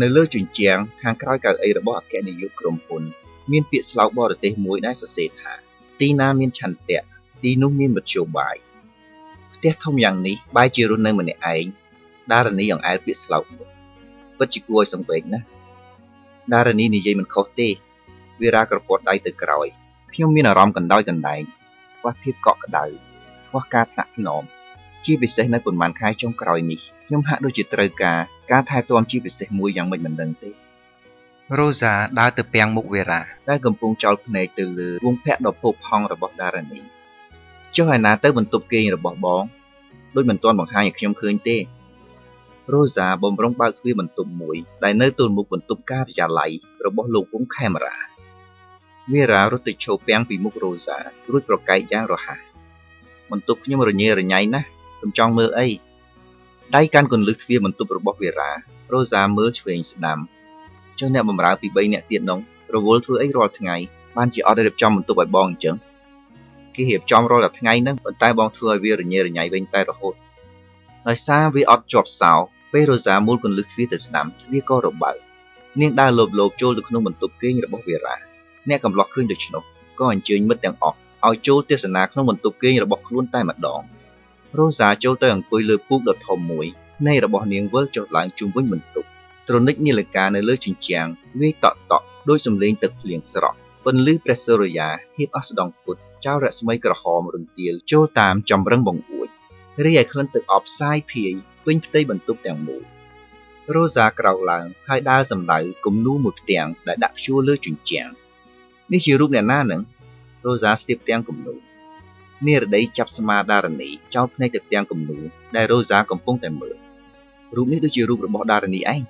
នៅលើជញ្ជាំងខាងក្រោយកៅអីរបស់អគ្គនាយកក្រុមហ៊ុនមានពាក្យស្លោកបរទេសមួយដែលសរសេរថាទីណាមានឆន្ទៈទីនោះមានមធ្យោបាយផ្ទះធំយ៉ាងនេះបែរជារស់នៅម្នាក់ឯងដារ៉ានីអង្អែលពាក្យស្លោកនោះពិតជាគួរឲ្យសង្វេគណាស់ដារ៉ានីនិយាយមិនខុសទេវីរ៉ាក្រពាត់ដៃទៅក្រោយខ្ញុំមានអារម្មណ៍កណ្ដោយកណ្ដែងខ្វះភាពកក់ក្ដៅខ្វះការថ្នាក់ថ្នមជាពិសេសនៅប៉ុន្មានខែចុងក្រោយនេះខ្ញុំហាក់ដូចជាត្រូវការថែទាំជាពិសេសមួយយ៉ាងមិនដឹងទេរ៉ូសាដើរទៅពាំងមុខវីរ៉ាដែលកំពុងចោលភ្នែកទៅលើវងភ័ក្រដ៏ពោផង់របស់ដារ៉ានីចុះឯណាទៅបន្ទប់គេងរបស់បងដូចមិនទាន់បង្ហាញឲ្យខ្ញុំឃើញទេរ៉ូសាបំរុងបើកទ្វារបន្ទប់មួយដែលនៅទល់មុខបន្ទប់ការិយាល័យរបស់លោកវងខេមរាវីរ៉ារត់ទៅឈរពាំងពីមុខរ៉ូសារួចប្រកែកយ៉ាងរហ័សបន្ទប់ខ្ញុំរញ៉េរញ៉ៃណាស់ខ្ញុំចង់មើលអីដៃកាន់កន្លឹះទ្វារបន្ទប់របស់វីរ៉ារ៉ូសាមើលឆ្វេងស្ដាំចុះអ្នកបម្រើពី3នាក់ទៀតនោះរវល់ធ្វើអីរាល់ថ្ងៃបានជាអត់រៀបចំបន្ទប់ឲ្យបងអញ្ចឹងគេរៀបចំរាល់តែថ្ងៃហ្នឹងប៉ុន្តែបងធ្វើឲ្យវារញ៉េរញ៉ៃវិញតែរហូតដោយសារវាអត់ជាប់សោពេលរ៉ូសាមូលកន្លឹះទ្វារទៅស្ដាំទ្វារក៏របើកនាងដើរលបលបចូលទៅក្នុងបន្ទប់គេងរបស់វីរ៉ាអ្នកកំឡោះឃើញដូច្នោះក៏អញ្ជើញមិត្តទាំងអស់ឲ្យចូលទស្សនាក្នុងបន្ទប់គេងរបស់ខ្លួនតែម្ដងរ៉ូសាចូលទៅអង្គុយលើពូកដ៏ធំមួយនៃរបស់នាងវិលចុះឡើងជុំវិញបន្ទប់ត្រនិចនាឡិកានៅលើជញ្ជាំងវាយតក់តក់ដោយសំឡេងទឹកភ្លៀងស្រក់ពន្លឺព្រះសូរ្យាហៀបអស្ដង់ពុតចោលរស្មីក្រហមរន្ទាលចូលតាមចម្រឹងបង្អួចរីឯក្លិនទឹកអបសាយភាយពេញផ្ទៃបន្ទប់ទាំងមូលរ៉ូសាក្រោកឡើងហើយដើរសម្ដៅគំនូមួយផ្ទាំងដែលដាក់ព្យួរលើជញ្ជាំងនេះជារូបអ្នកណានឹងរ៉ូសាស្ទាបផ្ទាំងគំនូនារដីចាប់ស្មាដារ៉ានីចោលភ្នែកទៅផ្ទាំងគំនូដែលរ៉ូសាកំពុងតែមើលរូបនេះដូចជារូបរបស់ដារ៉ានីឯង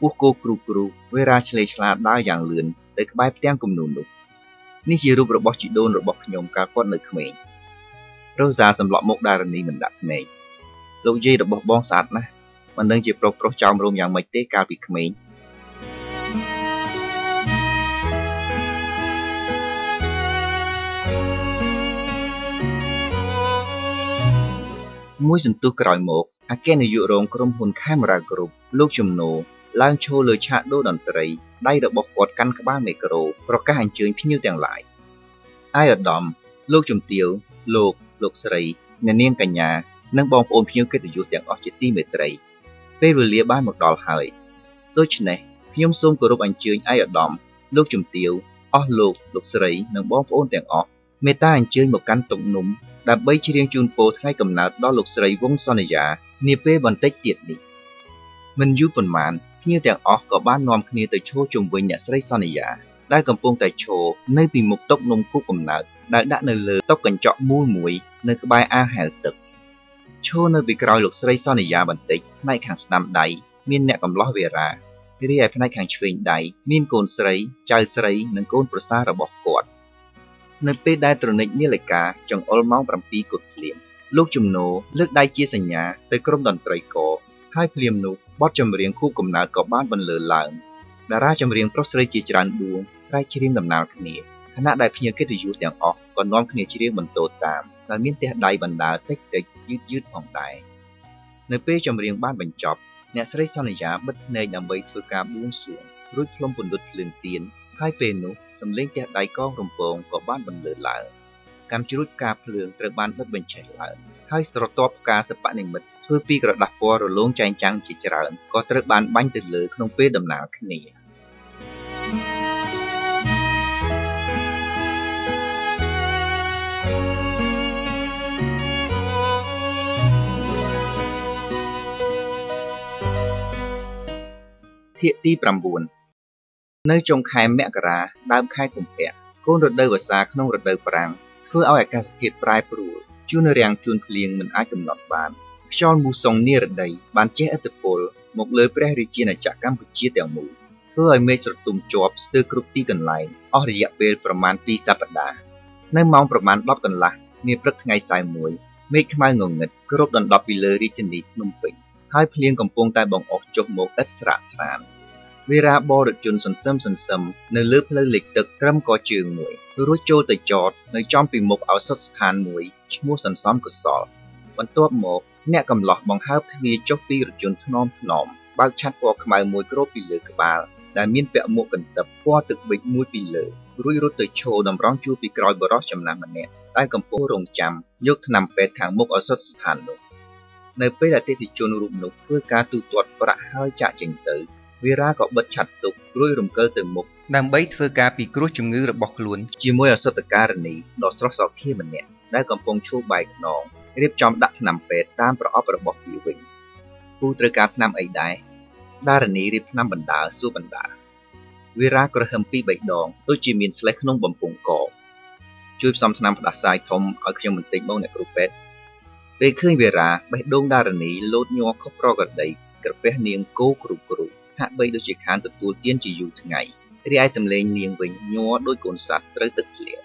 ពោះគោគ្រូវីរ៉ាឆ្លេឆ្លាតដើរយ៉ាងលឿនទៅក្បែរផ្ទាំងគំនូនោះនេះជារូបរបស់ជីដូនរបស់ខ្ញុំកាលគាត់នៅក្មេងរ៉ូសាសម្លក់មុខដារ៉ានីមិនដាក់ភ្នែកលោកយាយរបស់បងស្អាតណាស់មិនដឹងជាប្រុសចោមរោមយ៉ាងម៉េចទេកាលពីក្មេង មួយសន្ទុះក្រោយមកអគ្គនាយករងក្រុមហ៊ុន Camera Group លោកជំនូឡើងឈរលើឆាកដូរតន្ត្រីដៃរបស់គាត់កាន់ក្បាលមីក្រូប្រកាសអញ្ជើញភ្ញៀវទាំងឡាយអាយឧត្តមលោកជំទាវលោកស្រីអ្នកនាងកញ្ញានិងបងប្អូនភ្ញៀវកិត្តិយសទាំងអស់ជាទីមេត្រីពេលវេលាបានមកដល់ហើយដូច្នេះខ្ញុំសូមគោរពអញ្ជើញអាយឧត្តមលោកជំទាវអស់លោកស្រីនិងបងប្អូនទាំងអស់មេត្តាអញ្ជើញមកកាន់តុនុំដើម្បីច្រៀងជូនពរថ្ងៃកំណើតដល់លោកស្រីវង្សសន្យានាពេលបន្តិចទៀតនេះមិនយូរប៉ុន្មានភ្ញៀវទាំងអស់ក៏បាននាំគ្នាទៅឈរជុំវិញអ្នកស្រីសន្យាដែលកំពុងតែឈរនៅពីមុខតុនុំគូកំណើតដែលដាក់នៅលើតុកញ្ចក់មូលមួយនៅក្បែរអាងហែលទឹកឈរនៅពីក្រោយលោកស្រីសន្យាបន្តិចផ្នែកខាងស្ដាំដៃមានអ្នកកំលោះវេរារីឯផ្នែកខាងឆ្វេងដៃមានកូនស្រីចៅស្រីនិងកូនប្រសាររបស់គាត់នៅពេលដែលត្រនិចនាឡិកាចង្អុលម៉ោង 7 គត់ភ្លាមលោកជំនូលើកដៃជាសញ្ញាទៅក្រុមតន្ត្រីករហើយភ្លាមនោះបទចម្រៀងខួបកំណើតក៏បានបន្លឺឡើងតារាចម្រៀងប្រុសស្រីជាច្រើនដួងស្រែកច្រៀងដំណាលគ្នាខណៈដែលភ្ញៀវកិត្តិយសទាំងអស់ក៏នាំគ្នាច្រៀងបន្ទោតាមដែលមានទះដៃបណ្ដាលតិចតិចយឺតផងដែរនៅពេលចម្រៀងបានបញ្ចប់អ្នកស្រីសន្យាបិទភ្នែកដើម្បីធ្វើការបួងសួងរួចផ្លុំពន្លត់ភ្លើងទៀនហើយពេលនោះសំឡេងទះដៃកងរំពងក៏បានបន្លឺឡើងកាំជ្រួចផ្កាភ្លើងត្រូវបានបិទបញ្ចេញឡើងហើយស្រទាប់ផ្កាសិប្បនិមិត្តធ្វើពីក្រដាស់ពណ៌រលោងចែងចាំងជាច្រើនក៏ត្រូវបានបាញ់ទៅលើក្នុងពេលដំណើរគ្នាភាគទី9នៅចុងខែមករាដើមខែកុម្ភៈកូនរដូវវស្សាក្នុងរដូវប្រាំងធ្វើឲ្យអាកាសធាតុប្រែប្រួលជួនរាំងជួនភ្លៀងមិនអាចកំណត់បានខ្យល់មូសុងនារដីបានជះឥទ្ធិពលមកលើព្រះរាជាណាចក្រកម្ពុជាទាំងមូលធ្វើឲ្យមេឃស្រទុំជាប់ស្ទើរគ្រប់ទីកន្លែងអស់រយៈពេលប្រមាណ2សប្តាហ៍នៅម៉ោងប្រមាណ10កន្លះនាព្រឹកថ្ងៃសៅរ៍1មេឃខ្មៅងងឹតគ្របដណ្ដប់ពីលើរាជធានីភ្នំពេញហើយភ្លៀងកំពុងតែបង្អុរចុះមកឥតស្រាកស្រានវេរាបរថយន្តសន្សឹមនៅលើផ្លូវលិចទឹកត្រឹមកជើងមួយរួចចូលទៅចតនៅចំពីមុខឱសថស្ថានមួយឈ្មោះសន្សំកុសលបន្ទាប់មកអ្នកកំឡោះបង្ហើបទ្វារចុះពីរថយន្តថ្នមបើកឆ័ត្រពណ៌ខ្មៅមួយគ្របពីលើក្បាលដែលមានពាក់មួកកន្ទិបពណ៌ទឹកប៊ិចមួយពីលើរួចរត់ទៅឈរតម្រង់ជួរពីក្រោយបរិសចំណាស់ម្នាក់ដែលកំពុងរង់ចាំយកថ្នាំពេទ្យខាងមុខឱសថស្ថាននោះនៅពេលអតិថិជនរូបនោះធ្វើការទូទាត់ប្រាក់ហើយចាក់ចេញទៅវីរ៉ាក៏បិទឆ័ត្រទុករួចរំកិលទៅមុខដើម្បីធ្វើការពិគ្រោះជំងឺរបស់ខ្លួនជាមួយឱសថការិនីដ៏ស្រស់សោភាម្នាក់ដែលកំពុងឈូសបែកខ្នងរៀបចំដាក់ថ្នាំពេទ្យតាមប្រអប់របស់វាវិញពូត្រូវការថ្នាំអីដែរដារនីរៀបថ្នាំបណ្ដាលសួរបណ្ដាវីរ៉ាក្រហឹមពី3ដងដូចជាមានស្លេសក្នុងបំពង់កជួយផ្សំថ្នាំផ្ដាសាយធំឲ្យខ្ញុំបន្តិចមកអ្នកគ្រូពេទ្យពេលឃើញវីរ៉ាបេះដូងដារនីលោតញ័រខុសប្រក្រតីក្រពះនាងគោគ្រូហាក់បីដូចជាខានទទួលទានជាយូរថ្ងៃរីឯសំឡេងនាងវិញញ័រដោយកូនសត្វត្រូវទឹកធ្លាក់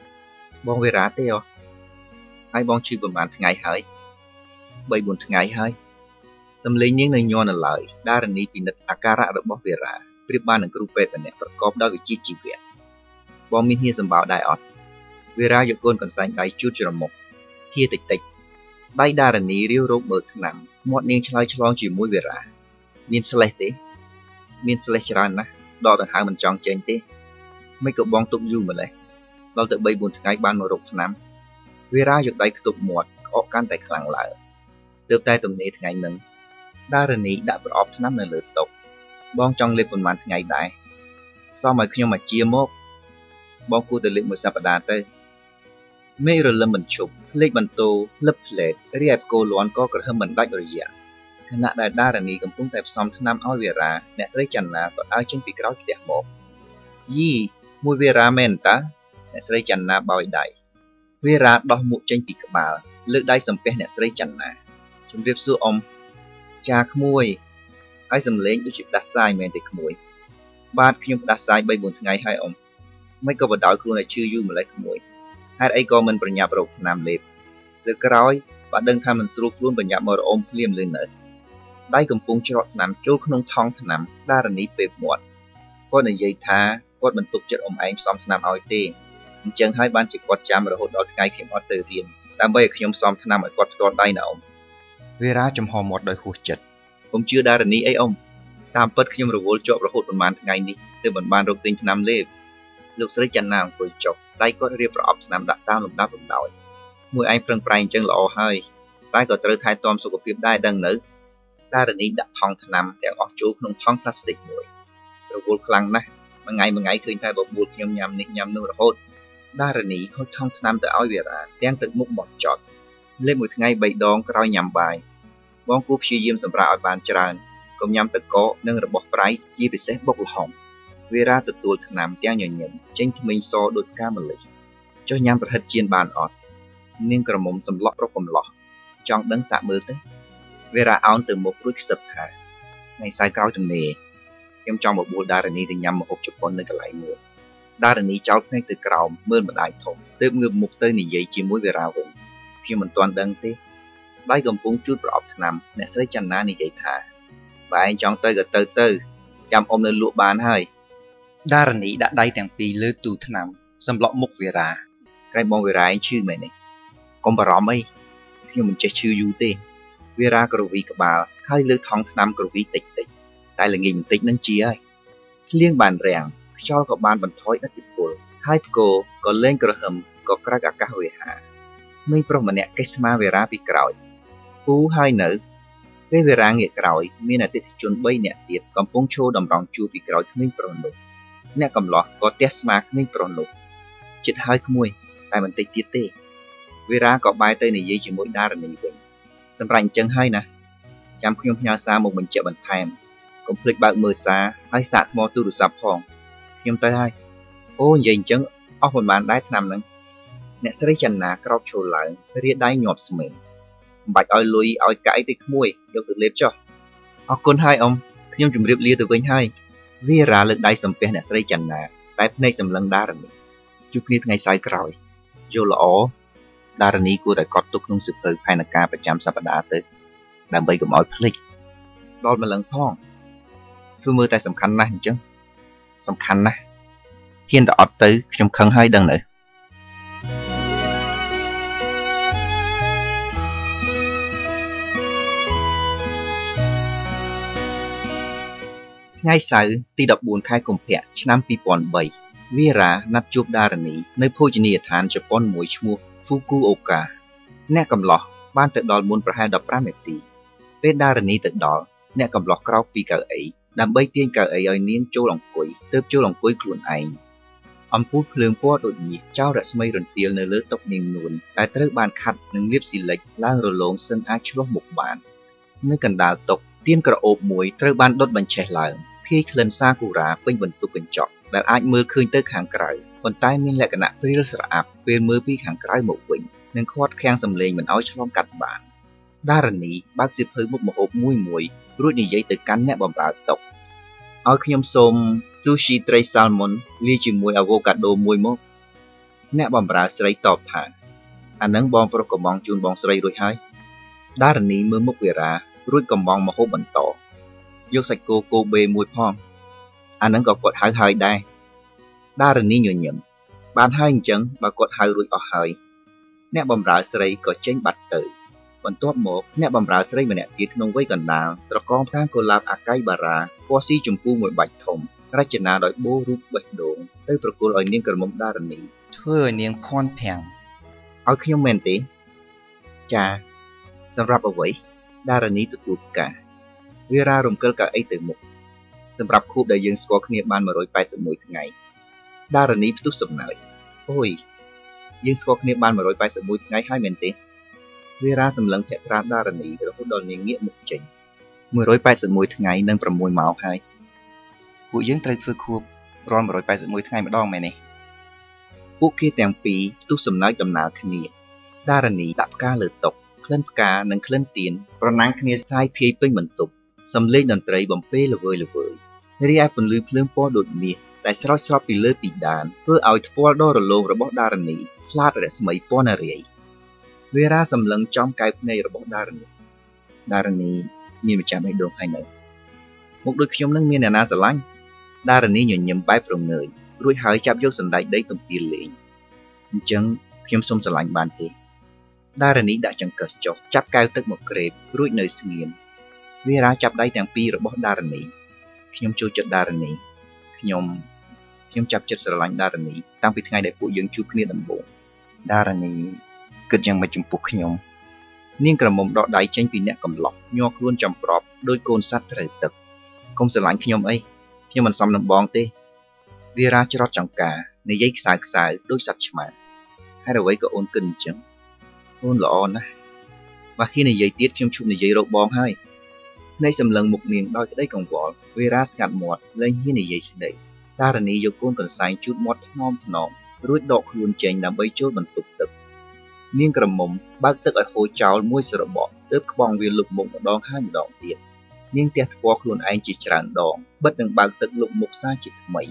បងវេរាទេអស់ហើយបងជឿប្រហែលថ្ងៃហើយ 3-4 ថ្ងៃហើយសំឡេងនាងនៅញ័រនៅឡើយដារនីពិនិត្យអាការៈរបស់វេរាព្រៀបបាននឹងគ្រូពេទ្យម្នាក់ប្រកបដោយវិជ្ជាជីវៈបងមានហៀសម្បោដែរអត់វេរាយកកូនកន្សែងដៃជូតច្រមុះហៀតិចដៃដារនីរាវរោគមើលឆ្នាំមាត់នាងឆ្លើយឆ្លងជាមួយវេរាមានស្លេសទេមានស្លេសច្រើនណាស់ដកដង្ហើមមិនចង់ចេញទេមិនក៏បងទុកយូរម្លេះដល់ទៅ 3-4 ថ្ងៃបានមករកថ្នាំវីរ៉ាយកដៃខ្ទប់មាត់ក្អកកាន់តែខ្លាំងឡើងទើបតែទំនេរថ្ងៃនឹងដារនីដាក់ប្រអប់ថ្នាំនៅលើតុបងចង់លេបប៉ុន្មានថ្ងៃដែរសមឲ្យខ្ញុំមកជាមកបងគួរតែលេបមួយសប្តាហ៍ទៅមេរលឹមមិនឈប់លេខបន្ទោលឹបផ្លែតរីឯផ្គោលាន់ក៏ក្រហឹមមិនដាច់រយៈខណៈដែលដារនីកំពុងតែផ្សំថ្នាំឲ្យវេរាអ្នកស្រីចន្ទនាក៏ដើរចេញពីក្រោយផ្ទះមកយីមួយវេរាមែនតាអ្នកស្រីចន្ទនាបោយដៃវេរាដោះមុខចេញពីក្បាលលើកដៃសំពះអ្នកស្រីចន្ទនាជម្រាបសួរអ៊ំចាក្មួយហើយសំឡេងដូចជាផ្ដាសាយមែនទេក្មួយបាទខ្ញុំផ្ដាសាយ 3-4 ថ្ងៃហើយអ៊ំមិនក៏បដោយខ្លួនឲ្យឈឺយូរម្ល៉េះក្មួយហេតុអីក៏មិនប្រញាប់រកថ្នាំលេបលើក្រោយបើដឹងថាមិនស្រួលខ្លួនប្រញាប់មករអ៊ំភ្លាមលឿនណាស់ដៃកំពុងច្រកថ្នាំចូលក្នុងថង់ថ្នាំដារនីពេបមាត់គាត់និយាយថាគាត់មិនទុកចិត្តអ៊ំឯងផ្សំថ្នាំឲ្យទេអញ្ចឹងហើយបានជាគាត់ចាំរហូតដល់ថ្ងៃខ្ញុំអត់ទៅរៀនដើម្បីឲ្យខ្ញុំផ្សំថ្នាំឲ្យគាត់ផ្ទាល់ដៃណាអ៊ំវ វារាចំហមាត់ដោយហួសចិត្តពុំជឿដារនីអីអ៊ំតាមពិតខ្ញុំរវល់ជាប់រហូតប្រហែលថ្ងៃនេះទើបបានរកទិញថ្នាំលេបលោកស្រីច័ន្ទណាអង្គុយចុកដៃគាត់រៀបប្រអប់ថ្នាំដាក់តាមលំដាប់លំដោយមួយឯងប្រឹងប្រែងអញ្ចឹងល្អហើយតែក៏ត្រូវថែទាំសុខភាពដែរដឹងនៅដារនីដាក់ថង់ថ្នាំទាំងអស់ចូលក្នុងថង់ផ្លាស្ទិកមួយរវល់ខ្លាំងណាស់មួយថ្ងៃឃើញតែបបួលខ្ញុំញ៉ាំនេះញ៉ាំនោះរហូតដារនីហូចថង់ថ្នាំទៅឲ្យវារាទាំងទឹកមុខបត់ចត់លេបមួយថ្ងៃ3ដងក្រោយញ៉ាំបាយបងគូព្យាយាមសម្រាប់ឲ្យបានច្រើនកុំញ៉ាំទឹកកកនិងរបស់ប្រៃជាពិសេសបុកល្ហុងវារាទទួលថ្នាំទាំងញញឹមចេញធ្មេញសដូចកាម៉ាលីចុះញ៉ាំប្រហិតចៀនបានអត់នាងក្រមុំសម្លក់រកកំឡោះចង់ដឹងសាក់មើលទៅវារាអោនទៅមុខរួចខ្សឹបថាថ្ងៃស្អែកក្រោយទំនេរខ្ញុំចង់បបួលដារនីទៅញ៉ាំម្ហូបជប៉ុននៅកន្លែងមួយដារនីចោលភ្នែកទៅក្រោមមើលម្ដាយធំទើបងើបមុខទៅនិយាយជាមួយវារាវិញខ្ញុំមិនទាន់ដឹងទេដៃកំពុងជូតប្រអប់ថ្នាំអ្នកស្រីច័ន្ទណានិយាយថាបើឯងចង់ទៅក៏ទៅចាំអ៊ំនៅលក់បានហើយដារនីដាក់ដៃទាំងពីរលើទូថ្នាំសម្លក់មុខវារាក្រែងបងវារាឯងឈឺមែននេះកុំបារម្ភអីខ្ញុំមិនចេះឈឺយូរទេវារាក្រវីក្បាលហើយលើកថង់ថ្នាំក្រវីតិចតិចតែល្ងាចបន្តិចនឹងជាហើយភ្លៀងបានរាំងខ្យល់ក៏បានបន្ថយឥទ្ធិពលហើយផ្គរក៏លែងក្រហមក៏ក្រើកអាកាសវេហាមិញប្រុសម្នាក់កេះស្មាវារាពីក្រោយពូហើយនៅពេលវារាងាកក្រោយមានអតិថិជន3នាក់ទៀតកំពុងឈរតម្រង់ជួរពីក្រោយក្មេងប្រុសនោះអ្នកកំឡោះក៏ទះស្មាក្មេងប្រុសនោះជិតហើយក្មួយតែបន្តិចទៀតទេវារាក៏បែរទៅនិយាយជាមួយដារនីវិញសម្រាប់អញ្ចឹងហើយណាចាំខ្ញុំផ្ញើសារមកបញ្ជាក់បន្ថែមកុំភ្លេចបើកមើលសារហើយសាកថ្មទូរស័ព្ទផងខ្ញុំទៅហើយអូនិយាយអញ្ចឹងអស់មិនបានដែរឆ្នាំហ្នឹងអ្នកស្រីច័ន្ទណាក្រោកឈរឡើងរាដៃញាប់ស្មេមិនបាច់ឲ្យលុយឲ្យកាក់អីទេក្មួយយកទៅលេបចុះអរគុណហើយអ៊ំខ្ញុំជម្រាបលាទៅវិញហើយវារាលើកដៃសំពះអ្នកស្រីច័ន្ទណាតែភ្នែកសម្លឹងដារនីជួបគ្នាថ្ងៃស្អែកក្រោយយល់ល្អដារនីគួរតែកត់ទុកក្នុងសៀវភៅផែនការប្រចាំសប្តាហ៍ទៅដើម្បីកុំឲ្យភ្លេចដល់ម្លឹងផងធ្វើមើលតែសំខាន់ណាស់អញ្ចឹងសំខាន់ណាស់ហ៊ានតែអត់ទៅខ្ញុំខឹងហើយដឹងនៅថ្ងៃសៅរ៍ទី14ខែកុម្ភៈឆ្នាំ2003វីរាណាត់ជួបដារនីនៅភោជនីយដ្ឋានជប៉ុនមួយឈ្មោះ Fukuoka អ្នកកំឡោះបានទៅដល់មុនប្រហែល15នាទីពេលដារនីទៅដល់អ្នកកំឡោះក្រោកពីកៅអីដើម្បីទាញកៅអីឲ្យនាងចូលអង្គុយទើបចូលអង្គុយខ្លួនឯងអំពូលភ្លើងពណ៌ដូចមាសចោលរស្មីរន្ទាលនៅលើតុនាងនួនតែត្រូវបានខាត់នឹងលាបស៊ីលិចឡើងរលោងសឹងអាចឆ្លោះមុខបាននៅកណ្ដាលតុទៀនក្រអូបមួយត្រូវបានដុតបញ្ឆេះឡើងភាយក្លិនសាគូរ៉ាពេញបន្ទប់កញ្ចក់ដែលអាចមើលឃើញទៅខាងក្រៅប៉ុន្តែមានលក្ខណៈព្រាលស្រអាប់ពេលមើលពីខាងក្រៅមកវិញនឹងខាត់ខាំងសម្លេងមិនឲ្យឆ្លងកាត់បានដារនីបើកសៀវភៅមុខម្ហូបមួយរួចនិយាយទៅកាន់អ្នកបម្រើតុឲ្យខ្ញុំសូម Sushi ត្រីសាល់ម៉ុនលាយជាមួយ Avocado មួយមកអ្នកបម្រើស្រីតបថាអានឹងបងប្រុសកំងជូនបងស្រីរួចហើយដារនីមើលមុខវារារួចកំងម្ហូបបន្តយកសាច់គោគោបេមួយផងអានឹងក៏គាត់ហៅហើយដែរដារនីញញឹមបានហើយអញ្ចឹងបើគាត់ហៅរួចអស់ហើយអ្នកបម្រើស្រីក៏ចេញបាត់ទៅបន្ទាប់មកអ្នកបម្រើស្រីម្នាក់ទៀតក្នុងវ័យកណ្ដាលត្រកងផ្កាកុលាបអាកាយបារាពណ៌ស៊ីជម្ពូមួយបាច់ធំរចនាដោយបូរូបបេះដូងទៅប្រគល់ឲ្យនាងក្រមុំដារនីធ្វើឲ្យនាងភ័ន្តព្រាំងឲ្យខ្ញុំមែនទេចាសម្រាប់អ្វីដារនីទទួលផ្កាវារារំកិលកៅអីទៅមុខសម្រាប់ខួបដែលយើងស្គាល់គ្នាបាន181ថ្ងៃដារនីផ្ទុះសំណើចអូយយើងស្គាល់គ្នាបាន181ថ្ងៃហើយមែនទេវារាសម្លឹងភក្ត្រាដារនីរហូតដល់នាងងាកមុខចេញ181ថ្ងៃនិង6ម៉ោងហើយពួកយើងត្រូវធ្វើខួបរាល់181ថ្ងៃម្ដងមែនទេពួកគេទាំងពីរផ្ទុះសំណើចដំណើរគ្នាដារនីដាក់ផ្កាលើតុក្លិនផ្កានិងក្លិនទៀនប្រណាំងគ្នាសាយភាយពេញបន្ទប់សំឡេងតន្ត្រីបំពេល្វើយល្វើយរីឯពន្លឺភ្លើងពណ៌ដូចមាសដែលស្រោចស្រពពីលើពិដានធ្វើឲ្យថ្ពាល់ដ៏រលោងរបស់ដារនីផ្លាតរស្មីពណ៌រាយវារាសម្លឹងចំកែវភ្នែករបស់ដារនីមានម្ចាស់បេះដូងហើយនៅមកដូចខ្ញុំនឹងមានអ្នកណាស្រឡាញ់ដារនីញញឹមបែបប្រងើយរួចហើយចាប់យកសណ្ដែកដីទំពាលេងអញ្ចឹងខ្ញុំសូមស្រឡាញ់បានទេ Darani đã chẳng cất chọc, chắp cao tức một grep, rủi nơi sinh nghiệm. Vì ra chắp đáy tàng pi rồi bó Darani. Khi nhóm chú chất Darani, khi nhóm chắp chất sở lãnh Darani, tăng vì ngay đại phụ dưỡng chú kia đầm bộ. Darani, cực chẳng mà chùm phụ khi nhóm. Nên cả mồm đỏ đáy tranh vì nẹ cầm lọc, nhọc luôn trong prop, đôi côn sát thầy tực. Không sở lãnh khi nhóm ấy, khi nhóm mình xong nằm bóng tê. Vì ra cho rốt trong cả, này dây xài đôi sạch mà. Hay là với cậu ôn kinh chứ. Ôn là ôn á. Và khi này dây tiết trong chung này dây rộng bóng hơi. Này xâm lần một miền đôi cái đấy còn vỏ. Vì ra sẽ ngặt mọt lên như này dây xin đấy. Ta rằng này dây con còn sáng chút mọt thơm. Rồi đọc luôn chênh làm bấy chốt bằng tục tực. Nhưng cầm mộng bác tức ở khối cháu môi sở bỏ. Tớp các bọn vì lục mộng ở đón hai đòn tiết. Nhưng tiết quốc luôn anh chỉ chẳng đòn. Bất đừng bác tức lục mộng xa chỉ thầm mấy.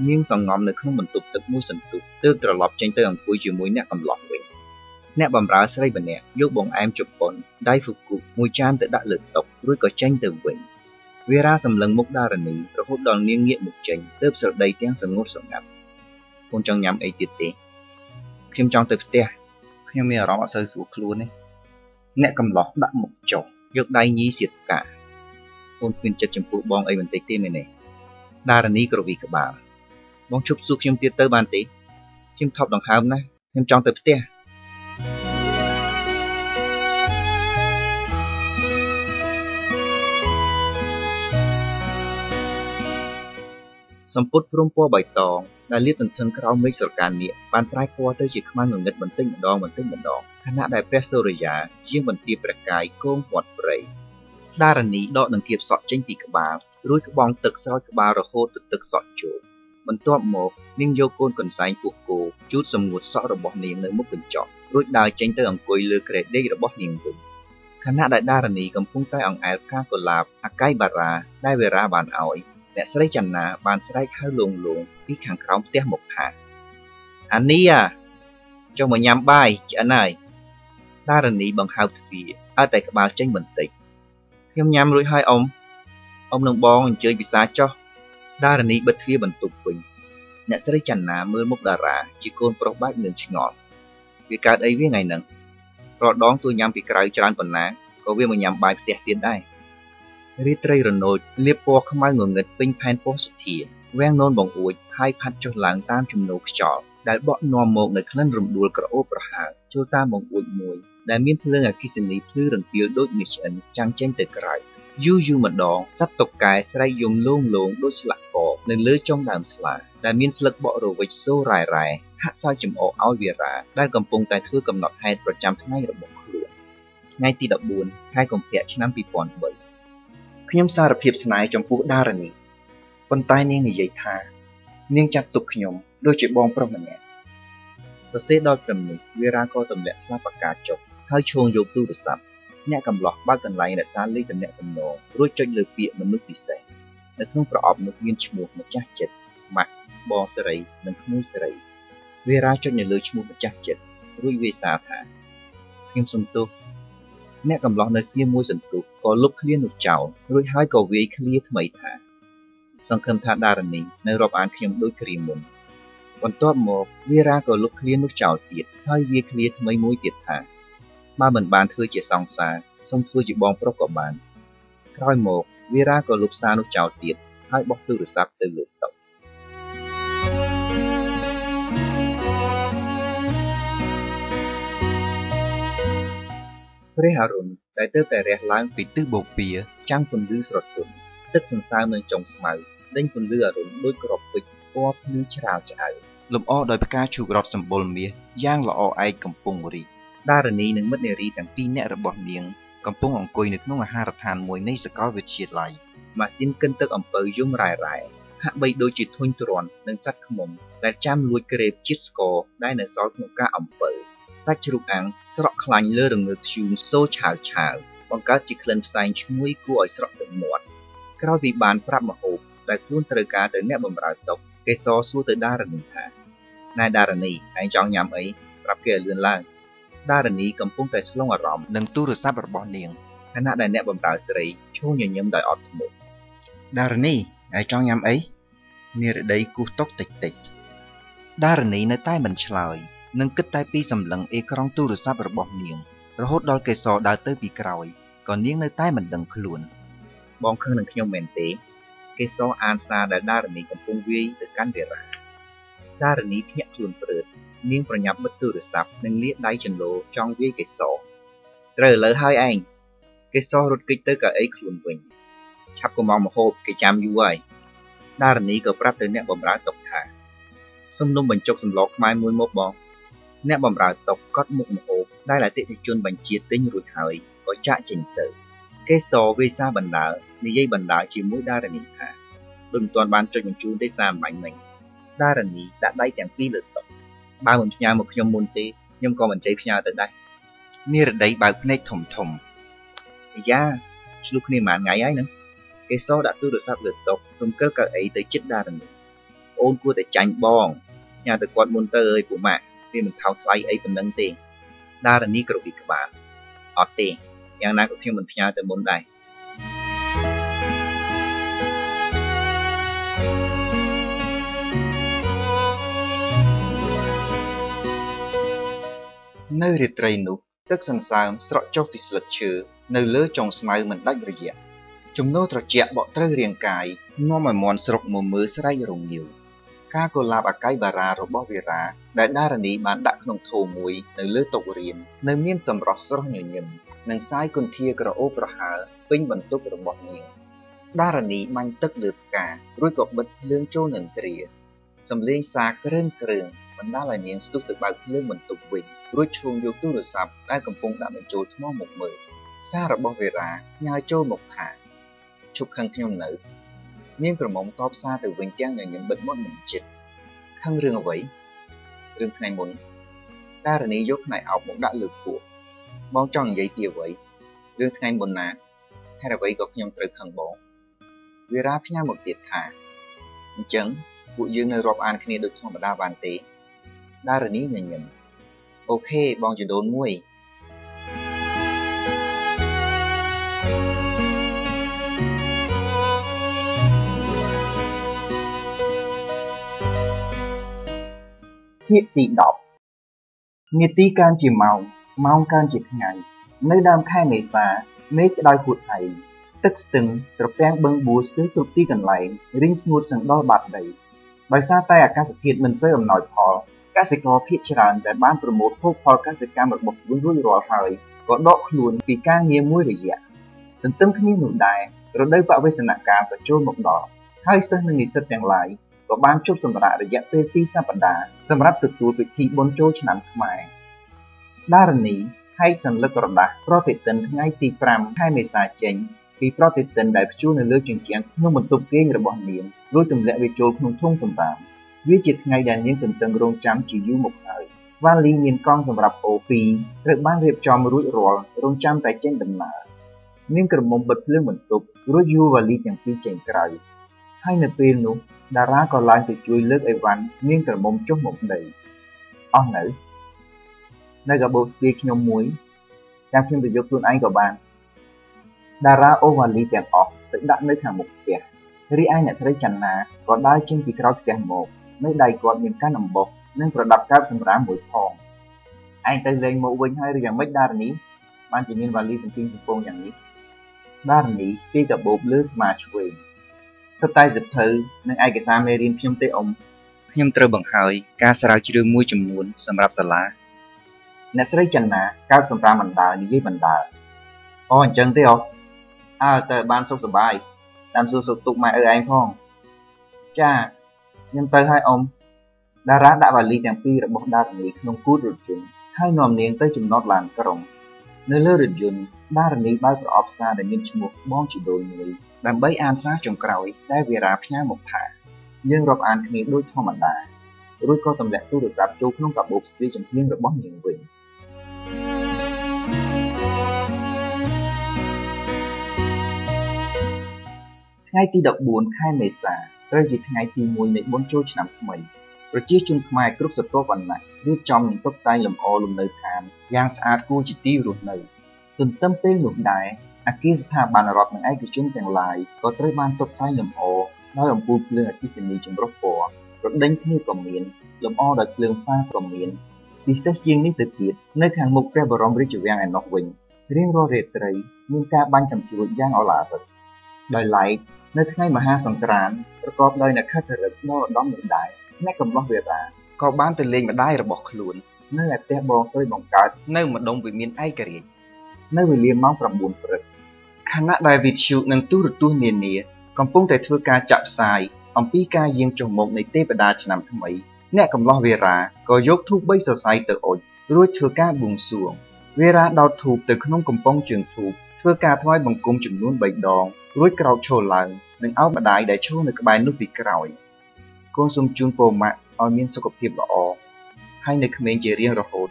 Nhưng sòng ngòm này không bằng tục tức môi sần tục. Tớ trở lọc chênh tớ ngồi chìa mối nẹ cầm lọc vậy. Nẹ bầm rá sẽ đây bằng nẹ, dốt bọn em chụp con, đai phục cụ, mùi chan tự đã lực tộc, rồi có chanh từ vĩnh. Vì ra dầm lần mốc đa rần ý, rồi hốt đòn nghiêng nghiện một chanh, tớp sợ đầy tiếng sầm ngốt sầm ngập. Con trong nhắm ấy tiệt tế. Khiêm trong tớp tè, khiêm mẹ rõ bỏ sơ xuống luôn ấy. Nẹ cầm lọc đã một chỗ, dược đai nhí xịt cả. Con khuyên chất chấm phụ bọn ấy bằng tế tê mẹ này. Đa rần ý cổ vì cả bà. Bọn chụp xuống khiêm tiết tớ bàn tế. Khiêm thọc đằng hàm này, khiêm trong tớp tè. Sầm phút phun po bày tòng đã liệt dần thân khao mấy sở can niệm ban trái po tới chỉ khăm ngừng ngật bẩn tinh đòn khả năng đại presoria riêng bẩn tiệp bạc cài côn quạt bể đa lần ní đọ đằng kiệp sọt tranh tì cả bà rúi cái bong tực soi cả bà rồi hô tực sọt chỗ bẩn toa một ninh vô côn cần sánh buộc cổ chút sầm ngột sọ rồi bỏ niềng nơi mốc bình chọn rúi đài tranh tới ẩn cối lừa kẹt đây rồi bỏ niềng bình khả năng đại đa lần ní cầm phun tay ẩn ảo ca của lạp akai bara đại về ra bàn ỏi nè sấy chăn nà bàn sấy khơi luồn cái khăn khóng té một thả anh ní à cho mà nhắm bài chị anh này ta rình ní bằng hào thủy ở tại các bà tranh bình tĩnh nhắm nhắm rồi hai ông nông bong chơi bị xa cho ta rình ní bật phía bình tụt bình nè sấy chăn nà mưa mốc đà rà chỉ côn pro bát ngừng ngọn vì cả đây với ngày nắng rồi đón tôi nhắm vì cái tràn bình ná có viên mà nhắm bài té tiền đây ri trây rần nồi liệp po khăm ai ngừng ngật pin pan po sịt thìa vang nôn bồng uột hai khát cho láng tam chùm nô chọt đại bọ nòm mộc nơi khăn rầm đuôi cờ ôប្រហាចូលតាមបងអួយមួយដែលមានភ្លើងអគ្គិសនីភ្លឺរន្ទាលដូចមេឆ្អិនចាំងចេញទៅក្រៅយូរយូរម្ដងសត្វតុកកែស្រែកយំលងលងដូចស្លាក់កនៅលើចុងដើមស្លាដែលមានស្លឹកបក់រវិចសូរ៉ែរ៉ែហាក់សើចចំអកឲ្យវារ៉ាដែលកំពុងតែធ្វើកំណត់ហេតុប្រចាំថ្ងៃរបស់ខ្លួនថ្ងៃទី14ខែកុម្ភៈឆ្នាំ2003ខ្ញុំសារភាពស្នេហ៍ចំពោះដារនីប៉ុន្តែនាងនិយាយថានាងចាត់ទុកខ្ញុំដូចជាបងប្រុសម្នាក់សរសេរដល់ត្រឹមនេះវារាក៏ទម្លាក់ស្លាបកាចុកហើយឈោងយកទូរស័ព្ទអ្នកកំឡោះបើកកន្លែងរក្សាលេខទំនាក់ទំនងរួចចុចលើពាក្យមនុស្សពិសេសនៅក្នុងប្រអប់នោះមានឈ្មោះម្ចាស់ចិត្តម៉ាក់បងសេរីនិងក្មួយសេរីវារាចុចនៅលើឈ្មោះម្ចាស់ចិត្តរួចវាសារថាខ្ញុំសុំទោសអ្នកកំឡោះនៅស្ងៀមមួយសន្ទុះក៏លុបឃ្លានោះចោលរួចហើយក៏វាយឃ្លាថ្មីថាសង្ឃឹមថាដារនីនៅរាប់អានខ្ញុំដូចគ្រាមុនបន្ទាប់មកវារាក៏លុបឃ្លានោះចោលទៀតហើយវាយឃ្លាថ្មីមួយទៀតថាបើមិនបានធ្វើជាសង្សារសូមធ្វើជាបងប្រុសក៏បានក្រោយមកវារាក៏លុបសារនោះចោលទៀតហើយបោះទូរស័ព្ទទៅលើតុព្រះអរុណដែលទៅតែរះឡើងពីទិសបូព៌ាចាំងពន្លឺស្រទន់ទឹកសន្សើមនៅចុងស្មៅដេញពន្លឺអរុណដូចក្របពេជ្រពណ៌ភ្លឺឆ្រាលឆ្អៅលម្អដោយផ្កាឈូករត់សម្បុរមាសយ៉ាងល្អឯកកំពុងរីកដារនីនិងមិត្តនារីទាំងពីរនាក់របស់នាងកំពុងអង្គុយនៅក្នុងអាហារដ្ឋានមួយនៃសាកលវិទ្យាល័យម៉ាស៊ីនកិនទឹកអំពៅយំរ៉ែរ៉ែហាក់បីដូចជាធុញទ្រាន់នឹងសត្វឃ្មុំដែលចាំលួចក្រេបជាតិស្ករដែលនៅសល់ក្នុងការអំពៅសាច់ជ្រូកអាំងស្រក់ខ្លាញ់លើរងើកធ្យូងសូឆៅបង្កើតជាក្លិនផ្សែងឈ្ងុយគួរឲ្យស្រក់ទឹកមាត់ក្រោយពីបានប្រាប់មហូបដែលខ្លួនត្រូវការទៅអ្នកបម្រើតុកគេសរសួរទៅដារនីថាណែដារនីឯងចង់ញ៉ាំអីប្រាប់គេឲ្យលឿនឡើងដារនីកំពុងតែស្លងអារម្មណ៍នឹងទូរស័ព្ទរបស់នាងខណៈដែលអ្នកបម្រើស្រីឈរញញឹមដោយអត់ធ្មត់ដារនីឯងចង់ញ៉ាំអីនារីគូសតុកតិចដារនីនៅតែមិនឆ្លើយ និង គិត តែ ពី សម្លឹង អេក្រង់ ទូរស័ព្ទ របស់ នាង រហូត ដល់ កេសរ ដើរ ទៅ ពី ក្រោយ ក៏ នាង នៅ តែ មិន ដឹង ខ្លួន បង ខឹង នឹង ខ្ញុំ មែន ទេ កេសរ អាន សារ ដែល ដារនី កំពុង វាយ ទៅ កាន់ វេរា ដារនី ភ្ញាក់ ខ្លួន ព្រឺត នាង ប្រញាប់ បិទ ទូរស័ព្ទ និង លាក ដៃ ចន្លោ ចង់ វាយ កេសរ ត្រូវ លើ ហើយ ឯង កេសរ រត់ គេច ទៅ កៅអី ខ្លួន វិញ ឆាប់ កុំ មក ហូប គេ ចាំ យូរ ហើយ ដារនី ក៏ ប្រាប់ ទៅ អ្នក បំរើ តុក ថា Some chokes and lock my moon mobile. Never top, got moon hope, dilated June Banchi, thing root high, or chatting toe. Case always abandoned, the yay bandage, you moved out of me. Don't want to June, they sang my name. Darani, that light and feel it. Bound Yam of Yom Monte, Yom Common Jake Yard at night. Near day by Pnate Tom Tom. Yeah, look near man, I know. Case saw that to the sublet top from Kirk ate the chit darani. Old good a giant bong. Nhà từ quạt môn tơ ơi của mẹ vì mình tháo tay ấy còn nâng tiền. Đa là ní cầu bị các bạn. Ở tiền, nhà này cũng khi mình nhà từ môn này. Nơi rệt rầy nụ, tức sẵn sàng sợ cho phí lực chữ nơi lỡ trong smile mình đách rồi dẹp. Chúng nó trò chẹt bọn trơ riêng cài, nó mà mòn sọc mồm mớ sấy rồng nhiều. ការកូឡាបអាកាយបារារបស់វារាដែលដារនីបានដាក់ក្នុងធូមួយនៅលើតុករៀននៅមានសម្រស់ស្រស់ញញឹមនិងសាយគន្ធាក្រអូបប្រហើលពេញបន្ទប់របស់នាងដារនីបាញ់ទឹកលើផ្ការួចក៏បិទភ្លើងចូលនឹងទ្រារសំលេងសាគ្រឿងគ្រឿងបណ្ដាលឲ្យនាងស្ទុះទឹកបើកភ្លើងបន្ទប់វិញរួចឈោងយកទូរស័ព្ទដែលកំពុងដាក់បញ្ចូលថ្មមកមើលសាររបស់វារាញ៉ាយចូលមកថា ខឹងរឿងអ្វីរឿងថ្ងៃមុនដារនីយកថ្ងៃអោបមកដាក់លើពួកបងចង់និយាយពីអ្វីរឿងថ្ងៃមុនណាហើយអ្វីក៏ខ្ញុំត្រូវខឹងបងវារាផ្ញើមកទៀតថាអញ្ចឹងពួកយើងនៅរាប់អានគ្នាដូចធម្មតាបានទេដារនីញញឹមអូខេបងចណ្ដូនមួយ ភាគទី10 បានជប់សម្រាប់រយៈពេល ដារ៉ាក៏ឡើងទៅជួយលើកអីវ៉ាន់នាងក្រមុំចុះមកដីអស់នៅ សព្វតែសភៅនឹងឯកសារមេរៀនខ្ញុំទេអ៊ំខ្ញុំត្រូវបង្ហើយការស្រាវជ្រាវមួយចំនួនសម្រាប់សាលាអ្នកស្រីចន្ទាកើតសម្រាប់បណ្ដាលនិយាយបណ្ដាលអូអញ្ចឹងទេអ៊ំតើបានសុខសប្បាយតាមសួរសុខទុក្ខម៉ែអើឯងផងចាខ្ញុំទៅឲ្យអ៊ំដារ៉ាដាក់វ៉ាលីទាំងពីររបស់ដារនីក្នុងគូររថយន្តហើយនាំនាងទៅចំណតឡានក្រុង នៅលើរថយន្តដារនីបានប្រអប់សារដែលមានឈ្មោះបងជីដូនមួយដើម្បីអានសារចុងក្រោយដែលវារាផ្ញើមកថាយើងរាប់អានគ្នាដូចធម្មតារួចក៏ទម្លាក់ទូរស័ព្ទចូលក្នុងកាបូបស្ទ្រីចំហៀងរបស់នាងវិញថ្ងៃទី រជាជនខ្មែរគ្រប់ស្រទាប់វណ្ណៈរៀបចំនឹងតុបតែងលម្អលំនៅឋានយ៉ាងស្អាតគួរជាទីរស់នៅ ទន្ទឹមពេលនោះដែរអគារស្ថាប័នរដ្ឋនិងឯកជនទាំងឡាយក៏ត្រូវបានតុបតែងលម្អដោយអំពូលភ្លើងអគ្គិសនីចម្រុះពណ៌ប្រដេញគ្នាក៏មានលម្អដោយភ្លើងផ្កាក៏មាន ពិសេសជាងនេះទៅទៀតនៅខាងមុខព្រះបរមរាជវាំងឯណោះវិញរៀងរាល់រាត្រីមានការបាញ់កាំជ្រួចយ៉ាងអឡារឹកដោយឡែកនៅថ្ងៃមហាសង្ក្រាន្តប្រកបដោយនក្ខត្តរឹកមរដំនឹងដែរអ្នកកំឡោះវារាក៏បានទៅលេងម្ដាយរបស់ខ្លួននៅឯផ្ទះបងស្រីបង្កើតនៅម្ដុំវិមានឯករាជ្យនៅវេលាម៉ោង 9 ព្រឹកខណៈដែលវិទ្យុនិងទូរទស្សន៍នានាកំពុងតែធ្វើការចាក់ផ្សាយអំពីការយាងចុះមកនៃទេវតាឆ្នាំថ្មីអ្នកកំឡោះវេរាក៏យកធូប3សរសៃទៅអុជរួចធ្វើការបួងសួងវេរាដោតធូបទៅក្នុងកំពង់ជើងធូបធ្វើការថ្វាយបង្គំចំនួន3ដងរួចក្រោកឈរឡើងនិងឱបម្ដាយដែលឈរនៅក្បែរនោះពីក្រោយកូនសូមជូនពរម៉ាក់ឲ្យមានសុខភាពល្អហើយនៅក្មេងជារៀងរហូត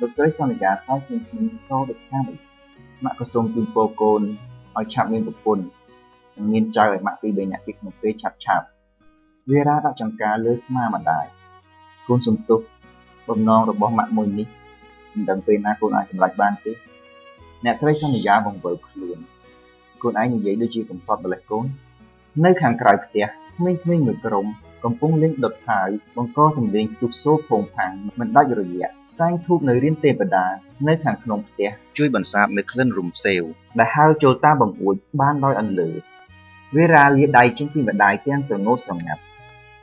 លោកស្រីសន្យាសោយជាងខ្ញុំសោដូចខាងម៉ាក់ក៏សូមជូនពរកូនឲ្យឆាប់មានប្រពន្ធនិងមានចៅឲ្យម៉ាក់ពីរបីនាក់ពីក្នុងពេលឆាប់វេរាដាក់ចង្ការលើស្មាម្ដាយកូនសំទុះបំណងរបស់ម៉ាក់មួយនេះមិនដឹងពេលណាកូនអាចសម្រេចបានទេអ្នកស្រីសន្យាបង្វិលខ្លួនកូនឯងនិយាយដូចជាកំសត់ម្លេះកូននៅខាងក្រៅផ្ទះក្មេងៗមួយក្រុមកំពុងលេងដុតថាវបង្កសំឡេងទូកសូរផងផាំងមិនដាច់រយៈផ្សែងធូបនៅរានទេវតានៅខាងក្នុងផ្ទះជួយបន្សាបនៅក្លិនរំសេវដែលហើរចូលតាមបង្អួចបានដោយអន្លើវេរាលាដៃចេញពីម្ដាយទាំងស្រងោចស្រងាត់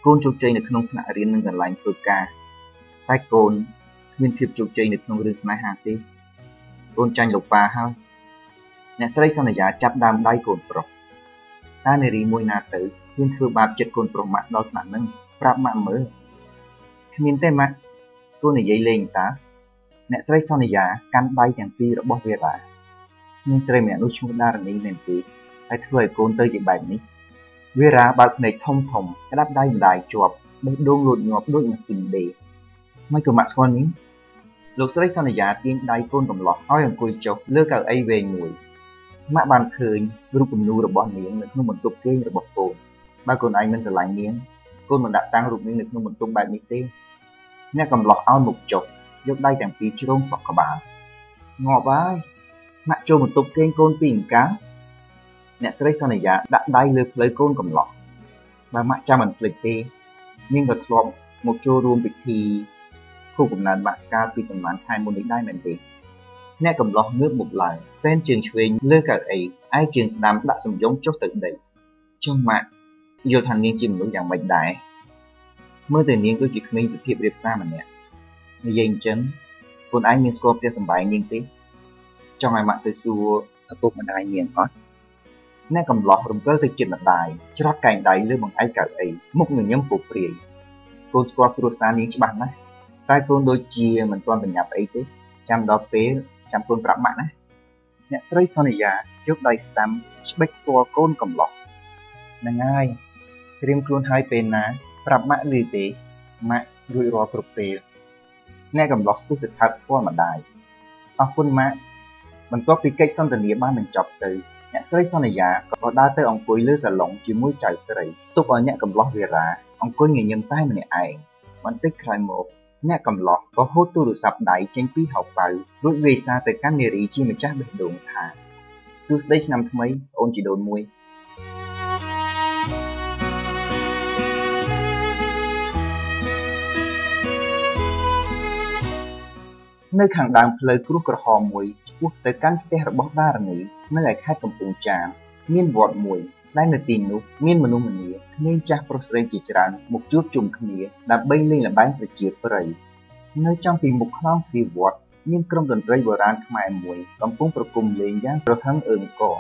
កូនជោគជ័យនៅក្នុងថ្នាក់រៀននិងកន្លែងធ្វើការតែកូនគ្មានភាពជោគជ័យនៅក្នុងរឿងស្នេហាទេកូនចាញ់លោកប៉ាហើយអ្នកស្រីសន្យាចាប់ដើមដៃកូនប្រុសតើនារីមួយណាទៅមានធ្វើបាបចិត្តកូនប្រុសម៉ាក់ដល់ថ្នាក់ហ្នឹងប្រាប់ម៉ាក់មើលគ្មានទេម៉ាក់កូននិយាយលេងតាអ្នកស្រីសន្យាកាន់ដៃទាំងពីររបស់វាដែរមានស្រីម្នាក់នោះឈ្មោះដារនីមែនទេហើយធ្វើឲ្យកូនទៅជាបែបនេះវេរាបើកភ្នែកធំក្តាប់ដៃម្ដាយជាប់បេះដូងលូតញាប់ដូចម៉ាស៊ីនដេរមិនក៏ម៉ាក់ស្គាល់នេះលោកស្រីសន្យាទាញដៃកូនកំឡោះឲ្យអង្គុយចុះលើកៅអីវែងមួយម៉ាក់បានឃើញរូបគំនូររបស់នាងនៅក្នុងបន្ទប់គេងរបស់កូនបើកូនឯងមិនស្រឡាញ់នាងកូនមិនដាក់តាំងរូបនាងនៅក្នុងបន្ទប់បែបនេះទេអ្នកកំឡោះឲ្យមុខចុះយកដៃទាំងពីរជ្រងសក់ក្បាលងាប់ហើយម៉ាក់ចូលបន្ទប់គេងកូនពីអង្ការអ្នកស្រីសន្យាដាក់ដៃលើភ្លៅកូនកំឡោះបើម៉ាក់ចាំមិនភ្លេចទេនាងក៏ធ្លាប់មកចូលរួមពិធីខួបកំណើតម៉ាក់កាលពីប្រហែលខែមុននេះដែរមែនទេអ្នកកំឡោះងើបមុខឡើងពែនជើងឆ្វេងលើកៅអីឯជើងស្ដាំដាក់សំយងចុះទៅដីចុះម៉ាក់យល់ថានាងជាមនុស្សយ៉ាងម៉េចដែរមើលតែនាងដូចជាក្មេងសុភាពរៀបសារម្នាក់និយាយអញ្ចឹងកូនឯងមានស្គាល់ផ្ទះសម្បែងនាងទេចង់ឲ្យម៉ាក់ទៅសួរឪពុកម្ដាយនាងអត់អ្នកកំឡោះរំកិលទៅជិតម្ដាយច្រត់កែងដៃលើបង្អែកកៅអីមុខញញឹមពោព្រាយកូនស្គាល់គ្រួសារនាងច្បាស់ណាស់តែកូនដូចជាមិនទាន់បញ្ញាប់អីទេចាំដល់ពេលចាំកូនប្រាប់ម៉ាក់ណាអ្នកស្រីសន្យាយកដៃស្ដាំច្បិចពណ៌កូនកំឡោះហ្នឹងហើយត្រៀមខ្លួនហើយពេលណាប្រាប់ម៉ាក់លីទេម៉ាក់រួចរាល់គ្រប់ពេលអ្នកកំឡោះស្ទុះទៅថាត់ពណ៌ម្ដាយអរគុណម៉ាក់បន្ទាប់ពីកិច្ចសន្ទនាបានបញ្ចប់ទៅអ្នកស្រីសន្យាក៏ដើរទៅអង្គុយលើសាឡុងជាមួយចៅស្រីទុកឲ្យអ្នកកំឡោះវេរាអង្គុយញញឹមតែម្នាក់ឯងបន្តិចក្រោយមកអ្នកកំឡោះក៏ហូតទូរស័ព្ទដៃចេញពីហោប៉ៅរួចវាយសារទៅកាន់នារីជាម្ចាស់បេះដូងថាសួស្តីឆ្នាំថ្មីអូនជីដូនមួយនៅខាងដើមផ្លូវគ្រួសក្រហមមួយឆ្ពោះទៅកាន់ផ្ទះរបស់ដារនីនៅឯខេត្តកំពង់ចាមមានវត្តមួយដែលនៅទីនោះមានមនុស្សម្នាក្មេងចាស់ប្រុសស្រីជាច្រើនមកជួបជុំគ្នាដើម្បីលេងល្បែងប្រជាប្រិយនៅចំពីមុខខ្នងទ្វារវត្តមានក្រុមតន្ត្រីបុរាណខ្មែរមួយកំពុងប្រគំលេងយ៉ាងប្រហឹងអើមកង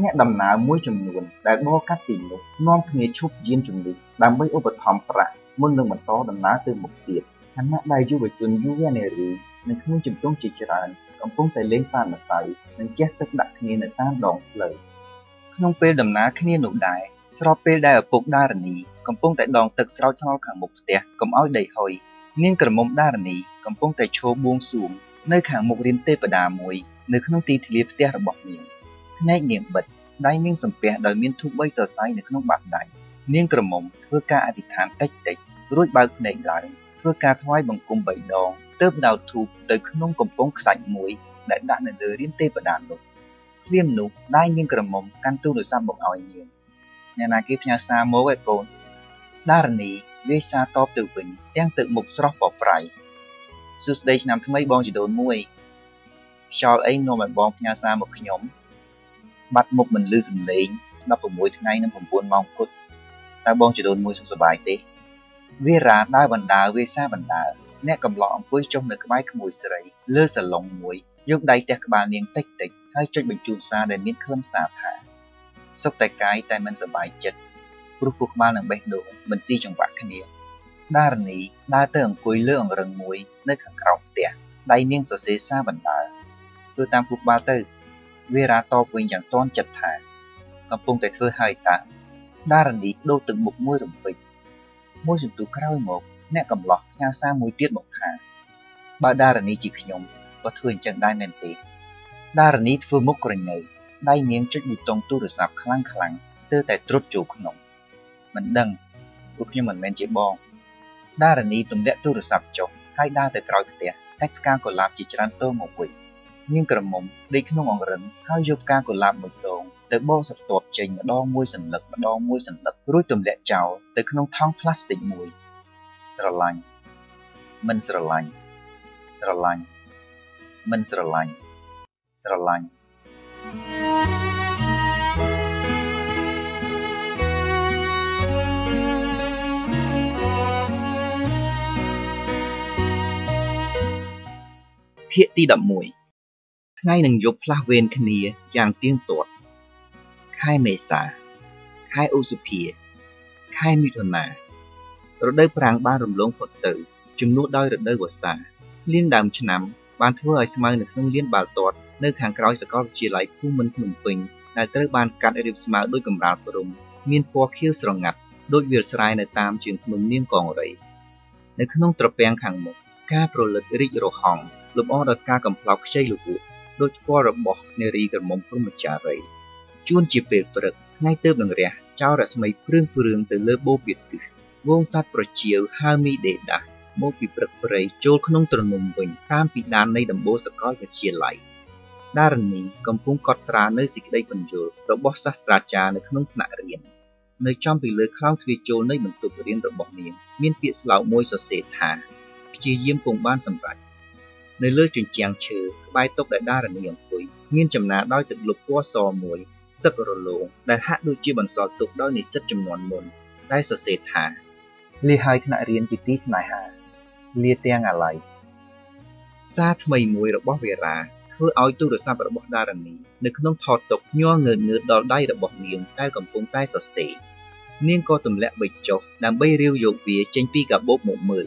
អ្នកដំណើរមួយចំនួនដែលបរកាត់ទីនោះនាំគ្នាឈប់យានជំនិះដើម្បីឧបត្ថម្ភប្រាក់មុននឹងបន្តដំណើរទៅមុខទៀតខណៈដែលយុវជនយុវនារីនិងក្មេងជំទង់ជាច្រើនកំពុងតែលេងប៉ាម៉ាស័យនិងជះទឹកដាក់គ្នានៅតាមដងផ្លូវក្នុងពេលដំណើរគ្នានោះដែរស្របពេលដែលឪពុកដារនីកំពុងតែដងទឹកស្រោចថ្នល់ខាងមុខផ្ទះកុំឲ្យដីហុយនាងក្រមុំដារនីកំពុងតែឈរបួងសួងនៅខាងមុខរានទេវតាមួយនៅក្នុងទីធ្លាផ្ទះរបស់នាងភ្នែកនាងបិទដៃនាងសំពះដោយមានធូប3សរសៃនៅក្នុងបាតដៃនាងក្រមុំធ្វើការអធិដ្ឋានតិចរួចបើកភ្នែកឡើងធ្វើការថ្វាយបង្គំ3ដងទើបដោតធូបទៅក្នុងកំពង់ខ្សាច់មួយដែលដាក់នៅលើរានទេវតានោះភ្លាមនោះដៃនាងក្រមុំកាន់ទូរស័ព្ទមកឲ្យនាងអ្នកណាគេផ្ញើសារមកឯកូនដារនីវាយសារតបទៅវិញទាំងទឹកមុខស្រស់បប្រៃ Tuesday ឆ្នាំថ្មីបងជីដូនមួយ Darni, data and coiler on rung mui, neck and crop there. Dining so say seven dial. To tampu battle. Where are top wing and ton jet time. Upon the two high time. Darni, low to book more than quick. Motion to crowd mock, neck and block, and some we did mock time. But Darni chicken, but two inch and diamond day. Darni for mockering no. Dining check with tongue to the sub clang clang, stir that drop joke no. Mandung, look him and mention ball. Dara need to let to the subject, high data trout there, at Kanko lap each rantom of wheat. Ninkramum, they can no run, how you Kanko lap with tongue, the balls of top chain, a long moistened look, Rutum let jowl, the Knong tongue plastic mui. Seraline, Menseraline, Seraline, Menseraline, Seraline. Hit the mui. Nine and your plain canoe, young tin thought. Kai mesa, Kai osipia, Kai mutona. Roday prank barum long for two, Jim no doubt that there was sa. Lindam chinam, one two I smiled at him lean bald thought, no can cross a gorge like human pumping, like third band cut a rib smile, look em round for room, mean pork hills rung up, don't will shrine a tam chin moon gong ray. The canon tropang hang Caprol rich rohong. Look all the car and plough shale wood, look for a box near eager mom from a charray. June chipper, night of the rear, chowers may prune the lebo bit. Wong sat for chill, harmy data, mopey prey, jol conundrum wing, tampy down laid and bows a call with chill light. Darney, compung cotra, nursing day conjure, the boss of stracha, the conundarian. No chumpy look clout with jol name to put in the bottom, mean pits loud moist or say ta. She yim pong ban some right. Nơi lưỡi chuyển chàng chừ, bay tốc đại đa là niềm vui. Nghiên chậm nã đôi thực lục qua sò muối, sập rồ lộ, đại hát đôi chia bằng sò tục đôi nỉ sất chậm nón mồn, đại sò sệt thả. Lì hai thân riêng chỉ tí sài hà, lìa te ngả lại. Sa thay muối được bóc về rà, thưa áo tu được sa được bóc đa là nỉ, nơi không thọt tục nho ngửa đò đai được bóc niềng, tai cầm phúng tai sò sệt. Niên co tụm lẹ bịch chọc, làm bay riêu dột vía tranh pi cả bốp một mờ.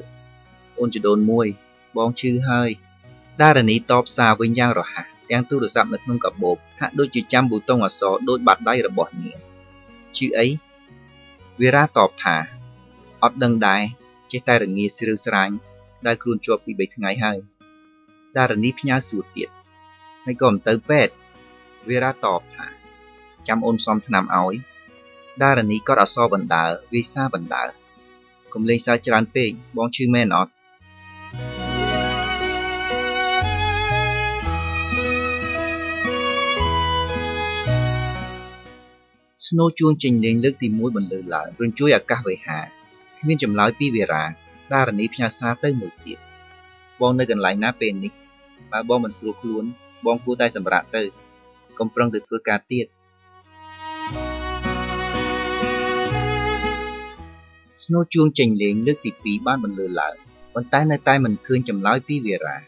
Ôn chỉ đồn muối, bong chư hơi. Darani top sa với nhau rồi hả? Đang tu được sạm nứt nung cả bột, hạ đôi chữ trăm bù tông ở sọ đôi bạt đai là bọt nhỉ? Chữ ấy, Vera top thả, ọt đằng đài, che tay là nghe sương sáng, đai khuôn cho bị bấy ngày hai. Darani pia sụt tiệt, ngay còn tới bed, Vera top thả, chăm ôn xong tham ói. Darani có đã so vấn đá, vì sa vấn đá, cùng lên sa tràn pe, bong chữ men ọt. Snow chuông chỉnh lên lưỡi tìm mũi bẩn lử lại, run chuối ở cả về hà. Khi miên chậm lái pi về rà, ta rần ý pha xa tới mũi tiệt. Bong nơi gần lại ná bên nít, bà bong mình sụp luôn, bong cua tay sầm rạ tới, công prăng từ thưa cá tiệt. Snow chuông chỉnh lên lưỡi tìm pi ban bẩn lử lại, bàn tay nơi tay mình khơi chậm lái pi về rà.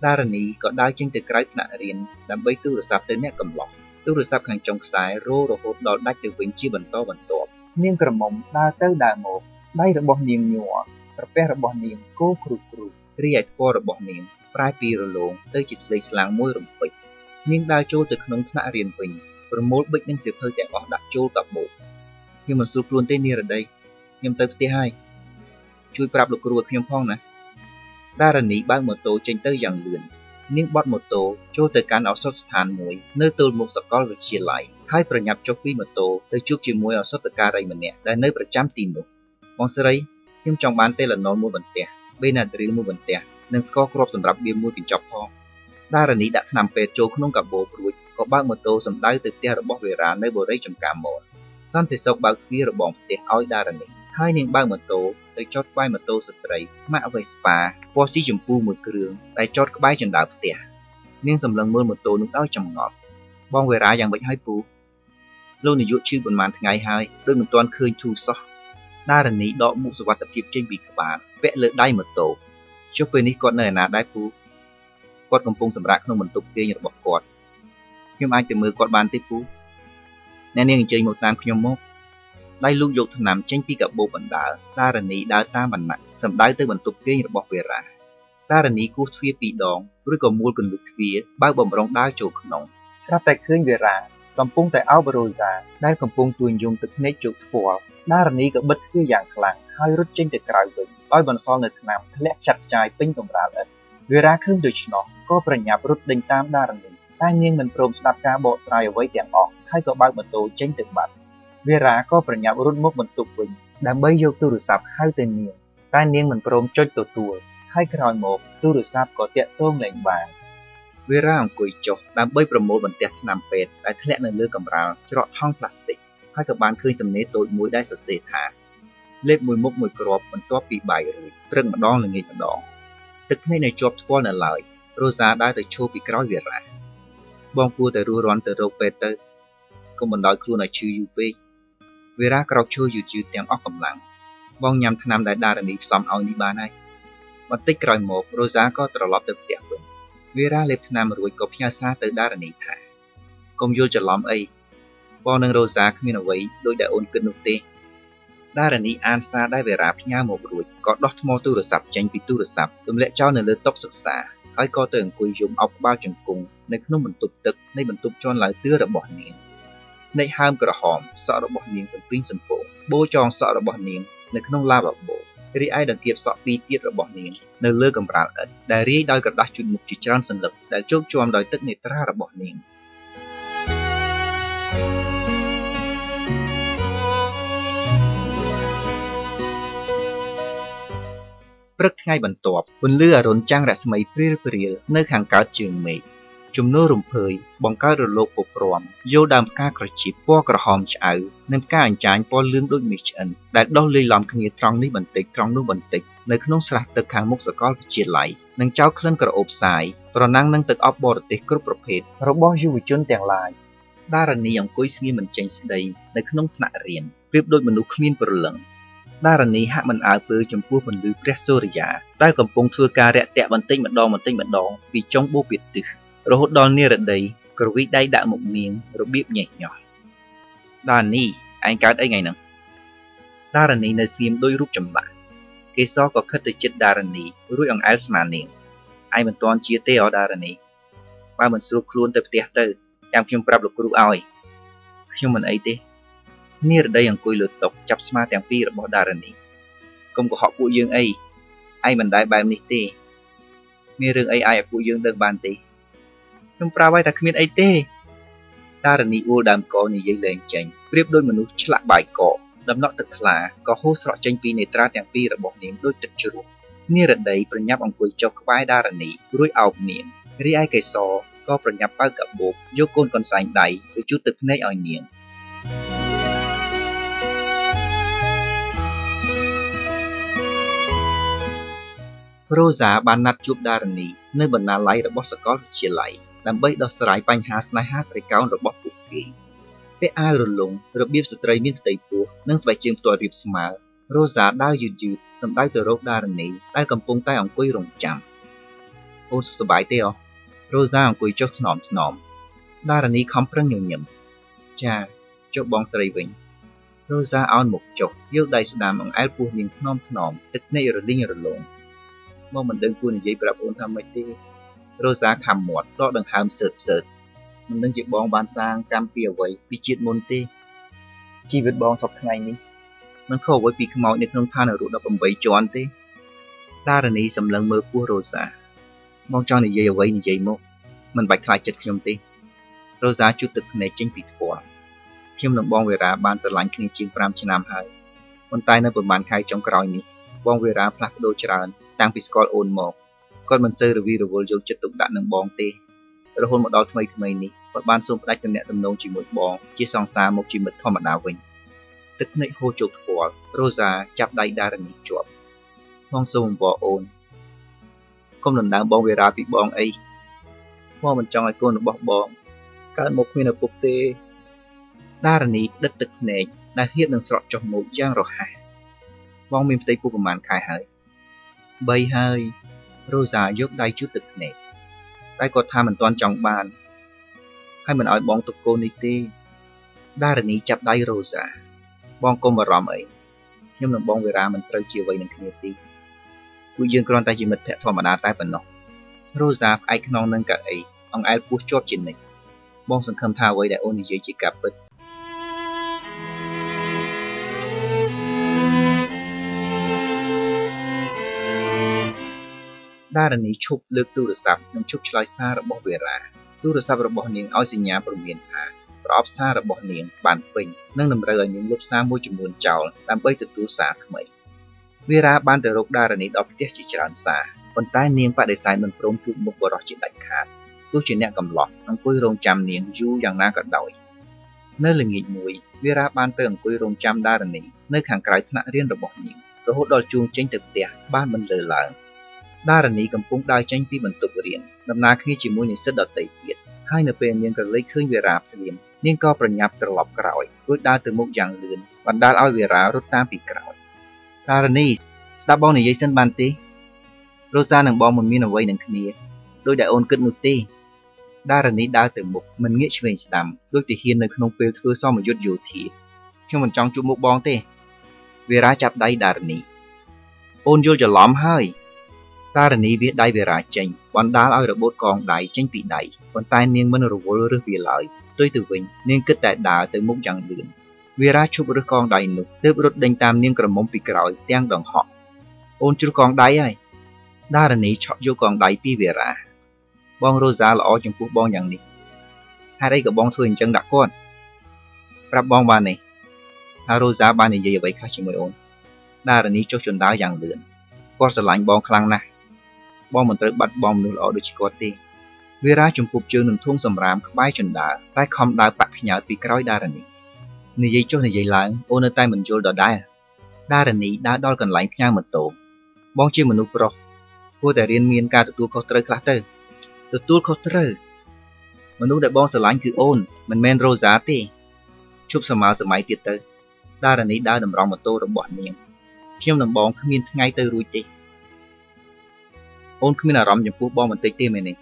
Ta rần ý có đai trên từ cái nạ riên, làm bấy tư được sập tới nét cầm lọ. Tôi được sắp hàng trong sái rô rồi hộp đỏ đách từ vĩnh chi bẩn to Niên cầm mộng đa tới đà một Đây là bọn niềm nhỏ Rồi phép là bọn niềm cố cựu cựu Rì ạch phó là bọn niềm Prai phì rồi lộn Tới chỉ lấy sáng môi rừng phịch Niên đa chô từ khăn ông thả riêng bình Rồi mốt bích nên dịp hơi kẻ bỏ đặt chô tập bộ Nhưng mà sụp luôn tên niên ở đây Nhưng tới phía hai Chui prap lục rùa khiêm phong nè Đa rần ý bác một tố tranh tới dàng lươn Niên bót một tổ, cho tới cán áo sốt thàn muối, nơi tôi một sọc con được chia lại, hai phần nhập cho quý một tổ, tới chúc chìa muối áo sốt từ cà đây mình nè, là nơi phần trăm tìm được. Mong sau đây, nhưng trong bán tên là nón mua bẩn tẻ, bên là drill mua bẩn tẻ, nên score crop sầm rạp bia mua tiền chọc phong. Đa là ní đã nằm về chỗ không gặp bố rồi, có bác một tổ sầm đáy từ tẻ rồi bóc về rán nơi bồ rây trầm cả mỏ. San thì sọc bác phía rồi bỏng tẻ áo đa là ní, ហើយ នឹង បើក ម៉ូតូ ទៅ ចត ក្បែរ ម៉ូតូ ស្ត្រី ម៉ាក់ Vespa ពណ៌ ស៊ី ចម្ពូ មួយ គ្រឿង ដែល ចត ក្បែរ ជណ្ដើរ ផ្ទះ នាង សម្លឹង មើល ម៉ូតូ នោះ ដោយ ចម្ងល់ បង វេរា យ៉ាង មិន ហើយ ពូ លោក នាយក ឈឺ ប៉ុន្មាន ថ្ងៃ ហើយ ដូច មិន ទាន់ ឃើញ ធូរ សោះ ដារនី ដក មុខ សវត្ថិភាព ចេញ ពី ក្បាល វែក លើ ដៃ ម៉ូតូ ចុះ ពេល នេះ គាត់ នៅ ឯណា ដែរ ពូ គាត់ កំពុង សម្រាក ក្នុង បន្ទប់ គេង របស់ គាត់ ខ្ញុំ អាច ទៅ មើល គាត់ បាន ទេ ពូ អ្នក នាង អញ្ជើញ មក តាម ខ្ញុំ មក ដៃលូកយកថ្នាំចេញពីកាបូបបណ្ដាលដារនីដើរតាមបណ្ណាក់សម្ដៅទៅបន្ទប់គេងរបស់វេរា វេរាក៏ប្រញាប់រត់មកបន្ទប់វិញដើម្បីយកទូរស័ព្ទហៅទៅនាង វេរាក្រោកឈរយូរយូរទាំងអស់កម្លាំងបងញ៉ាំថ្នាំដែលដារនីផ្សំឲ្យនេះបានហើយបន្តិចក្រោយមក នៃ ជំនោររំភើយបង្កើតរលកពពរំយោដើមផ្កាក្រជីពពណ៌ក្រហមឆ្អៅនិងផ្កាអញ្ចាញពណ៌លឿងដូចមេឆ្អិនដែលដុះលេីឡំគ្នាត្រង់នេះបន្តិចត្រង់នោះបន្តិចនៅក្នុងស្រះទឹកខាងមុខសាកលវិទ្យាល័យនឹងចៅក្លិនក្រអូបផ្សាយប្រណាំងនឹងទឹកអប់បរទេសគ្រប់ប្រភេទរបស់យុវជនទាំងឡាយ ដារនីអង្គុយស្ងៀមមិនចេញស្ដីនៅក្នុងថ្នាក់រៀនព្រៀបដូចមនុស្សគ្មានព្រលឹងដារនីហាក់មិនអើពើចំពោះពន្លឺព្រះសូរិយាតែកំពុងធ្វើការរាក់ទាក់បន្តិចម្ដងបន្តិចម្ដងពីចុងបូព៌ាទិស រហូតដល់នារដីក្រវិចដៃដាក់មុខនាងរបៀបញេះញោះដារនីឯងកើតអីថ្ងៃហ្នឹងដារនីនៅសៀមដោយរូបចម្លាក់គេសក៏ខិតទៅចិត្តដារនីរួចអង្អែលស្មានាងឯងមិនទាន់ជាទេអដារនីបើមិនស្រួលខ្លួនទៅផ្ទះទៅចាំខ្ញុំប្រាប់លោកគ្រូឲ្យខ្ញុំមិនអីទេនារដីអង្គុយលើតុចាប់ស្មាទាំងពីររបស់ដារនី ខ្ញុំប្រាវឲ្យតែគ្មានអីទេតារនីអួលដើមកោនិយាយលេងចេញព្រៀបដូចមនុស្សឆ្លាក់បាយកកដំណក់ទឹកថ្លាក៏ហូរស្រក់ចេញពីនេត្រាទាំងពីររបស់នាងដូចទឹកជ្រោះនារដីប្រញាប់អង្គុយចុះក្បែរដារនីរួចអោបនាងរីឯកេសរក៏ប្រញាប់បើកកាបូបយកកូនកូនសាញ់ដៃទៅជូតទឹកភ្នែកឲ្យនាង រ៉ូសាបានណាត់ជួបដារនីនៅបណ្ណាល័យរបស់សាកលវិទ្យាល័យដើម្បីដោះស្រាយបញ្ហាស្នេហាត្រីកោណរបស់ពួកគេ មកមិនដឹងគួរនិយាយប្រាប់អូនថាម៉េចទេរ៉ូសាខំមាត់ដកដង្ហើមសើតៗមិនដឹងជាបងបានសាងកម្មពីអ្វីពីជាតិមុនទេជីវិតបងសពថ្ងៃនេះមិនខុសអ្វីពីខ្មោចនៅក្នុងឋានរូប 18 ជាន់ទេដារនីសម្លឹងមើលពោះរ៉ូសាមកចង់និយាយអ្វីនិយាយមកមិនបាច់ខ្លាចចិត្តខ្ញុំទេរ៉ូសាជូតទឹកភ្នែកចេញពីថ្ពាល់ខ្ញុំនឹងបងវេរាបានស្រឡាញ់គ្នាជាង 5 ឆ្នាំហើយប៉ុន្តែនៅប្រហែលខែចុងក្រោយនេះបងវេរាផ្លាស់ប្ដូរច្រើនតាំងពីស្គាល់អូនមក គាត់មិនសូវរវីរវល់យកចិត្តទុកដាក់នឹងបងទេរហូតមកដល់ថ្មីៗនេះគាត់បានសូមផ្ដាច់ទំនាក់ទំនងជាមួយបងជាសង្សារមកជាមិត្តធម្មតាវិញ ទឹកភ្នែកហូរជោគផ្ពាល់រូសាចាប់ដៃដារនីជាប់ផងសូមអង្វរអូនកុំដណ្ដើមបងវេរាពីបងអីមកមិនចង់ឲ្យកូនរបស់បងកើតមកគ្មានឪពុកទេដារនីដិតទឹកភ្នែកដែលហ៊ាននឹងស្រក់ចុះមកយ៉ាងរហ័សបងមានផ្ទៃពោះប្រមាណខែហើយ3ហើយរូសាយកដៃជូតទឹកភ្នែកតែគាត់ថាមិនទាន់ចង់បានហើយមិនឲ្យបងទុកកូននេះទេដារនីចាប់ដៃរូសាបងកុំបារម្ភអីខ្ញុំនឹងបងវេរាមិនត្រូវជាអ្វីនឹងគ្នាទីពួកយើងគ្រាន់តែជាមិត្តភក្តិធម្មតាតែប៉ុណ្ណោះរូសាផ្អែកខ្នងនឹងកៅអីអង្អែលពោះជាប់ជានិច្ចបងសង្ឃឹមថាអ្វីដែលអូននិយាយជាការពិតដារនីឈប់លើកទូរស័ព្ទនិងឈប់ឆ្លើយសាររបស់វេរាទូរស័ព្ទរបស់នាងឲ្យសញ្ញាព្រមានថាប្រអប់សាររបស់នាងបានពេញនិងតម្រូវឲ្យនាងលុបសារមួយចំនួនចោលដើម្បីទទួលសារថ្មីវេរាបានទៅរកដារនីដល់ផ្ទះជាច្រើនសារប៉ុន្តែនាងបដិសេធមិនព្រមជួបមុខបរិសុទ្ធជាដាច់ខាតទោះជាអ្នកកំឡោះអង្គុយរងចាំនាងយូរយ៉ាងណាក៏ដោយនៅល្ងាចមួយវេរាបានទៅអង្គុយរងចាំដារនីនៅខាងក្រៅថ្នាក់រៀនរបស់នាងរហូតដល់ជួងចេញទៅផ្ទះបានមិនលើឡើងដារនីកំពុងដើរចេញពីបន្ទប់រៀនដំណើរគ្នាជាមួយនិស្សិតដទៃទៀតហើយនៅពេលនាងក្រឡេកឃើញវេរាភ្លាមនាងក៏ប្រញាប់ត្រឡប់ក្រោយរួចដើរទៅមុខយ៉ាងលឿនបណ្ដាលឲ្យវេរារត់តាមពីក្រោយដារនីស្ដាប់បងនិយាយសិនបានទេរូសានិងបងមិនមានអ្វីនឹងគ្នាដោយដែលអូនគិតនោះទេដារនីដើរទៅមុខមិនងាកឆ្វេងស្ដាំដូចទាហាននៅក្នុងពេលធ្វើសមយុទ្ធយោធាខ្ញុំមិនចង់ជួបមុខបងទេវេរាចាប់ដៃដារនីអូនយល់ច្រឡំហើយដារនីវាដៃវេរាចេញបណ្ដាលឲ្យរបូតកងដៃចេញពីដៃប៉ុន្តែនាងមិនរវល់ឬវាឡើយផ្ទុយទៅវិញនាងគិតតែដើរទៅមុខយ៉ាងលឿនវេរាឈប់រើសកងដៃនោះទើបរត់ដេញតាមនាងក្រមុំពីក្រោយទាំងដង្ហក់អូនជ្រុះកងដៃហើយដារនីឆក់យកកងដៃពីវេរាបងរូសាល្អចំពោះបងយ៉ាងនេះហេតុអីក៏បងធ្វើអញ្ចឹងដាក់គាត់ប្រាប់បងបាននេះថារូសាបាននិយាយអ្វីខ្លះជាមួយអូនដារនីចុះជណ្ដើរយ៉ាងលឿនគាត់ស្រឡាញ់បងខ្លាំងណាស់បងមិនត្រូវបាត់បង់មនុស្សល្អដូចជាគាត់ទេវេរាជំពប់ជើងនឹងធុងសំរាមក្បែរជណ្ដើរតែខំដើរបាក់ខ្ញើតពីក្រោយដារនីនិយាយចុះនិយាយឡើងអូននៅតែមិនយល់ដដែលដារនីដើរដល់កន្លែងផ្ញើម៉ូតូបងជាមនុស្សប្រុសគួរតែរៀនមានការទទួលខុសត្រូវខ្លះទៅទទួលខុសត្រូវមនុស្សដែលបងស្រឡាញ់គឺអូនមិនមែនរូសាទេឈប់សម្មាសម័យទៀតទៅដារនីដើរតម្រង់ម៉ូតូរបស់នាងខ្ញុំនឹងបងគ្មានថ្ងៃទៅរួចទេអូនគ្មានអារម្មណ៍ចំពោះបងបន្តិចទេមែនទេ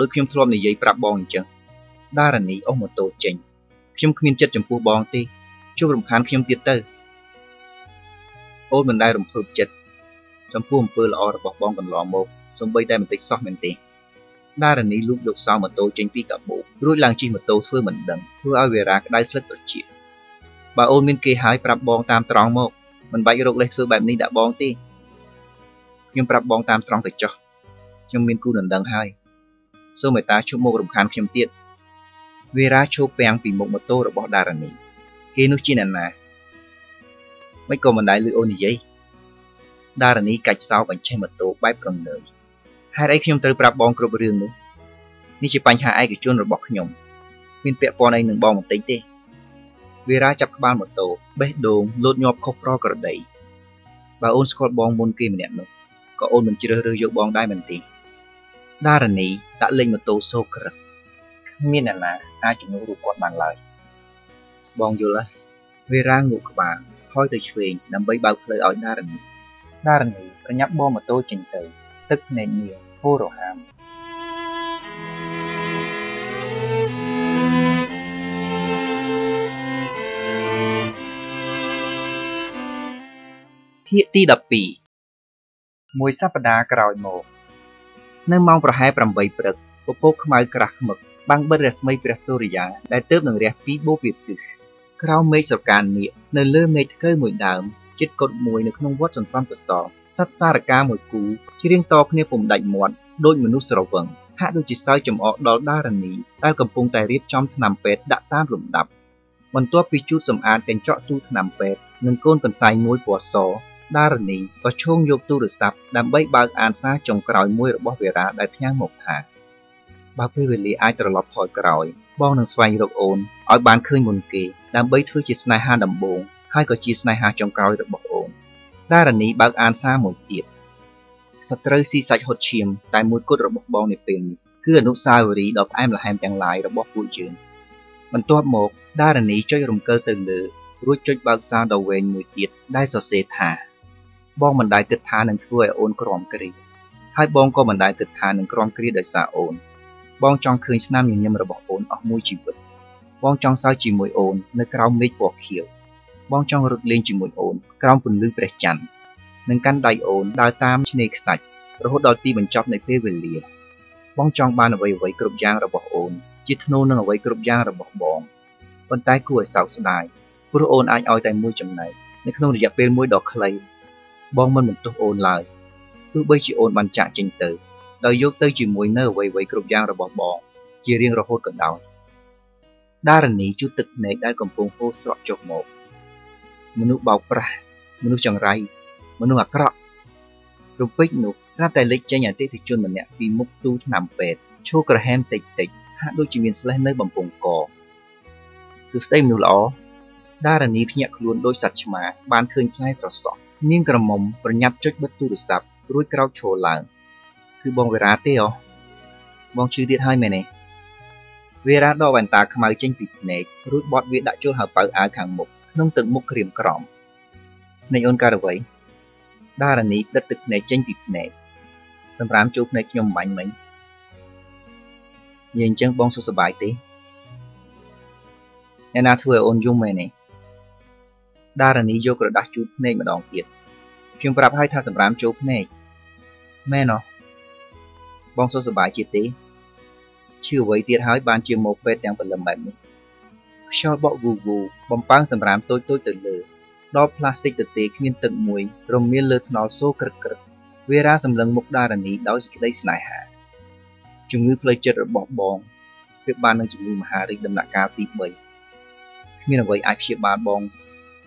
ដោយខ្ញុំធ្លាប់និយាយប្រាប់បងអញ្ចឹងដារនីអូសម៉ូតូចេញខ្ញុំគ្មានចិត្តចំពោះបងទេជួបរំខានខ្ញុំទៀតទៅអូនមិនដែលរំភើបចិត្តចំពោះអំពើល្អរបស់បងកន្លងមកសូម្បីតែបន្តិចសោះមែនទេដារនីលូកយកសោម៉ូតូចេញពីកាបូបរួចឡើងជិះម៉ូតូធ្វើមិនដឹងធ្វើឲ្យវេរាក្តៅស្លឹកត្រជាបើអូនមានគេហើយប្រាប់បងតាមត្រង់មកមិនបាច់រកលេសធ្វើបែបនេះដាក់បងទេខ្ញុំប្រាប់បងតាមត្រង់ទៅចុះខ្ញុំមានគូដណ្ដឹងហើយសូមមេត្តាឈប់មករំខានខ្ញុំទៀតវេរាឈប់ពាំងពីមុខម៉ូតូរបស់ដារនីគេនោះជាអ្នកណាមិនក៏មិនដែលឮអូននិយាយដារនីកាច់សោបបញ្ឆេះម៉ូតូបែបប្រងើយហេតុអីខ្ញុំត្រូវប្រាប់បងគ្រប់រឿងនោះនេះជាបញ្ហាឯកជនរបស់ខ្ញុំមានពាក់ព័ន្ធអីនឹងបងបន្តិចទេវេរាចាប់ក្បាលម៉ូតូបេះដូងលោតញាប់ខុសប្រក្រតីបើអូនស្គាល់បងមុនគេម្នាក់នោះក៏អូនមិនជ្រើសរើសយកបងដែរមិនទេដារនីដាក់លេងម៉ូតូសោកក្រឹកគ្មានអ្នកណាអាចជំនួសរូបគាត់បានឡើយបងយល់ហើយវេរាងក់ក្បាលហើយទៅឆ្វេងដើម្បីបើកផ្លូវឲ្យដារនីប្រញាប់បោះម៉ូតូចេញទៅទឹកភ្នែកនាងហូររហាមភាគទី12មួយសប្តាហ៍ក្រោយមកនៅម៉ោងប្រហែល8ព្រឹកពពកខ្មៅក្រាស់ឃ្មឹកបាំងបិទរស្មីព្រះសូរិយាដែលទើបនឹងរះពីបូព៌ាទិសក្រៅមេឃស្រកានាគនៅលើមេឃថ្កូវមួយដើមជិតកុដមួយនៅក្នុងវត្តសន្សំកសលសត្វសារកាមួយគូច្រៀងតគ្នាពុំដាច់មាត់ដោយមនុស្សស្រវឹងហាក់ដូចជាសើចចំអកដល់ដារនីដែលកំពុងតែរៀបចំថ្នាំពេទ្យដាក់តាមលំដាប់បន្ទាប់ពីជូតសម្អាតកញ្ចក់ទូថ្នាំពេទ្យនិងកូនកន្សែងមួយពណ៌សដារនីក៏ឈោងយកទូរស័ព្ទដើម្បីបើកអានសារចុងក្រោយមួយរបស់វេរាដែលផ្ញើមកថាបើពេលវេលាអាចត្រឡប់ថយក្រោយបងនឹងស្វែងរកអូនឲ្យបានឃើញមុនគេ ដើម្បី ធ្វើ ជា ស្នេហា ដំបូង ហើយ ក៏ ជា ស្នេហា ចុង ក្រោយ របស់ អូន ដារនី បើក អាន សារ មួយ ទៀត សត្រូវ ស៊ី សាច់ ហត់ ឈាម តែ មួយ គត់ របស់ បង នៅ ពេល នេះ គឺ អនុស្សាវរីយ៍ ដ៏ ផ្អែម ល្ហែម ទាំង ឡាយ របស់ ពួក យើង បន្ទាប់ មក ដារនី ចុច រំកិល ទៅ លើ រួច ចុច បើក សារ ដ៏ វែង មួយ ទៀត ដែល សរសេរ ថា បង មិន ដែល គិត ថា នឹង ធ្វើ ឲ្យ អូន ក្រំ គ្រី ហើយ បង ក៏ មិន ដែល គិត ថា នឹង ក្រំ គ្រី ដោយ សារ អូន បង ចង់ ឃើញ ស្នាម ញញឹម របស់ អូន អស់ មួយ ជីវិត បង ចង់ សើច ជាមួយ អូន នៅ ក្រោម មេឃ ពណ៌ ខៀវ បង ចង់ រត់ លេង ជាមួយ អូន ក្រោម ពន្លឺ ព្រះ ច័ន្ទ នឹង កាន់ ដៃ អូន ដើរ តាម ឆ្នេរ ខ្សាច់ រហូត ដល់ ទី បញ្ចប់ នៃ ពេល វេលា បង ចង់ បាន អ្វីៗ គ្រប់ យ៉ាង របស់ អូន ជា ធ្នូ នឹង អ្វី គ្រប់ យ៉ាង របស់ បង ប៉ុន្តែ គួរ ឲ្យ សោក ស្ដាយ ព្រោះ អូន អាច ឲ្យ តែ មួយ ចំណែក នៅ ក្នុង រយៈ ពេល មួយ ដ៏ ខ្លី បង មិន បន្ទោស អូន ឡើយ ទោះ បី ជា អូន បាន ចាក់ ចេញ ទៅ ដោយ យក ទៅ ជាមួយ នៅ អ្វីៗ គ្រប់ យ៉ាង របស់ បង ជា រៀង រហូត កណ្ដោ ដារនី ជូត ទឹក ភ្នែក ដែល កំពុង ហូរ ស្រក់ ចុះ មក មនុស្ស បោក ប្រាស់ មនុស្ស ចង្រៃ មនុស្ស អាក្រក់ រំពេច នោះ ស្រាប់ តែ លេច ចេញ អតិថិជន ម្នាក់ ពី មុខ ទូ ឆ្នាំ ពេទ្យ ឈូ ក្រហែម តិចៗ ហាក់ ដូច ជា មាន ស្លេះ នៅ បំពង់ ក សួស្ដី មនុស្ស ល្អ ដារនី ភ្ញាក់ ខ្លួន ដោយ សត្វ ឆ្មា បាន ឃើញ ផ្លែ ត្រសក់ នាង ក្រមុំ ប្រញាប់ ចុច បិទ ទូរស័ព្ទ រួច ក្រោក ឈរ ឡើង គឺ បង វេរា ទេ អូ បង ជឿ ទៀត ហើយ មែន ទេ វេរា ដក វ៉ែនតា ខ្មៅ ចេញ ពី ភ្នែក រួច បត់ វា ដាក់ ចូល ហៅ ប៉ៅ អាវ ខាង មុខ ក្នុង ទឹក មុខ ក្រៀម ក្រំ នៃ អូន កើត អ្វី ដារនី ដិត ទឹក ភ្នែក ចេញ ពី ភ្នែក សម្រាម ចូល ភ្នែក ខ្ញុំ បាញ់ មិញ និយាយ អញ្ចឹង បង សុខ សប្បាយ ទេ អ្នក ណា ធ្វើ ឲ្យ អូន យំ មែន ទេ ដារនី យក ក្រដាស់ ជូត ភ្នែក ម្ដង ទៀត ខ្ញុំ ប្រាប់ ហើយ ថា សម្រាម ចូល ភ្នែក មែន អូ បង សុខ សប្បាយ ជា ទេ ជឿ អ្វី ទៀត ហើយ បាន ជា មក ពេទ្យ ទាំង ព្រលឹម បែប នេះ ខ្យល់ បក់ វូវ បំ ប៉ាង សម្រាម តូច តូច ទៅ លើ ដល់ ផ្លាស្ទិក ទទេ គ្មាន ទឹក មួយ រម មាន លើ ថ្នល់ សូ ក្រឹក ក្រឹក វេរា សម្លឹង មុខ ដារនី ដោយ សេចក្តី ស្នេហា ជំងឺ ផ្លូវ ចិត្ត របស់ បង គឺ បាន នឹង ជំងឺ មហារីក ដំណាក់ កាល ទី 3 គ្មាន អ្វី អាច ព្យា បាល បង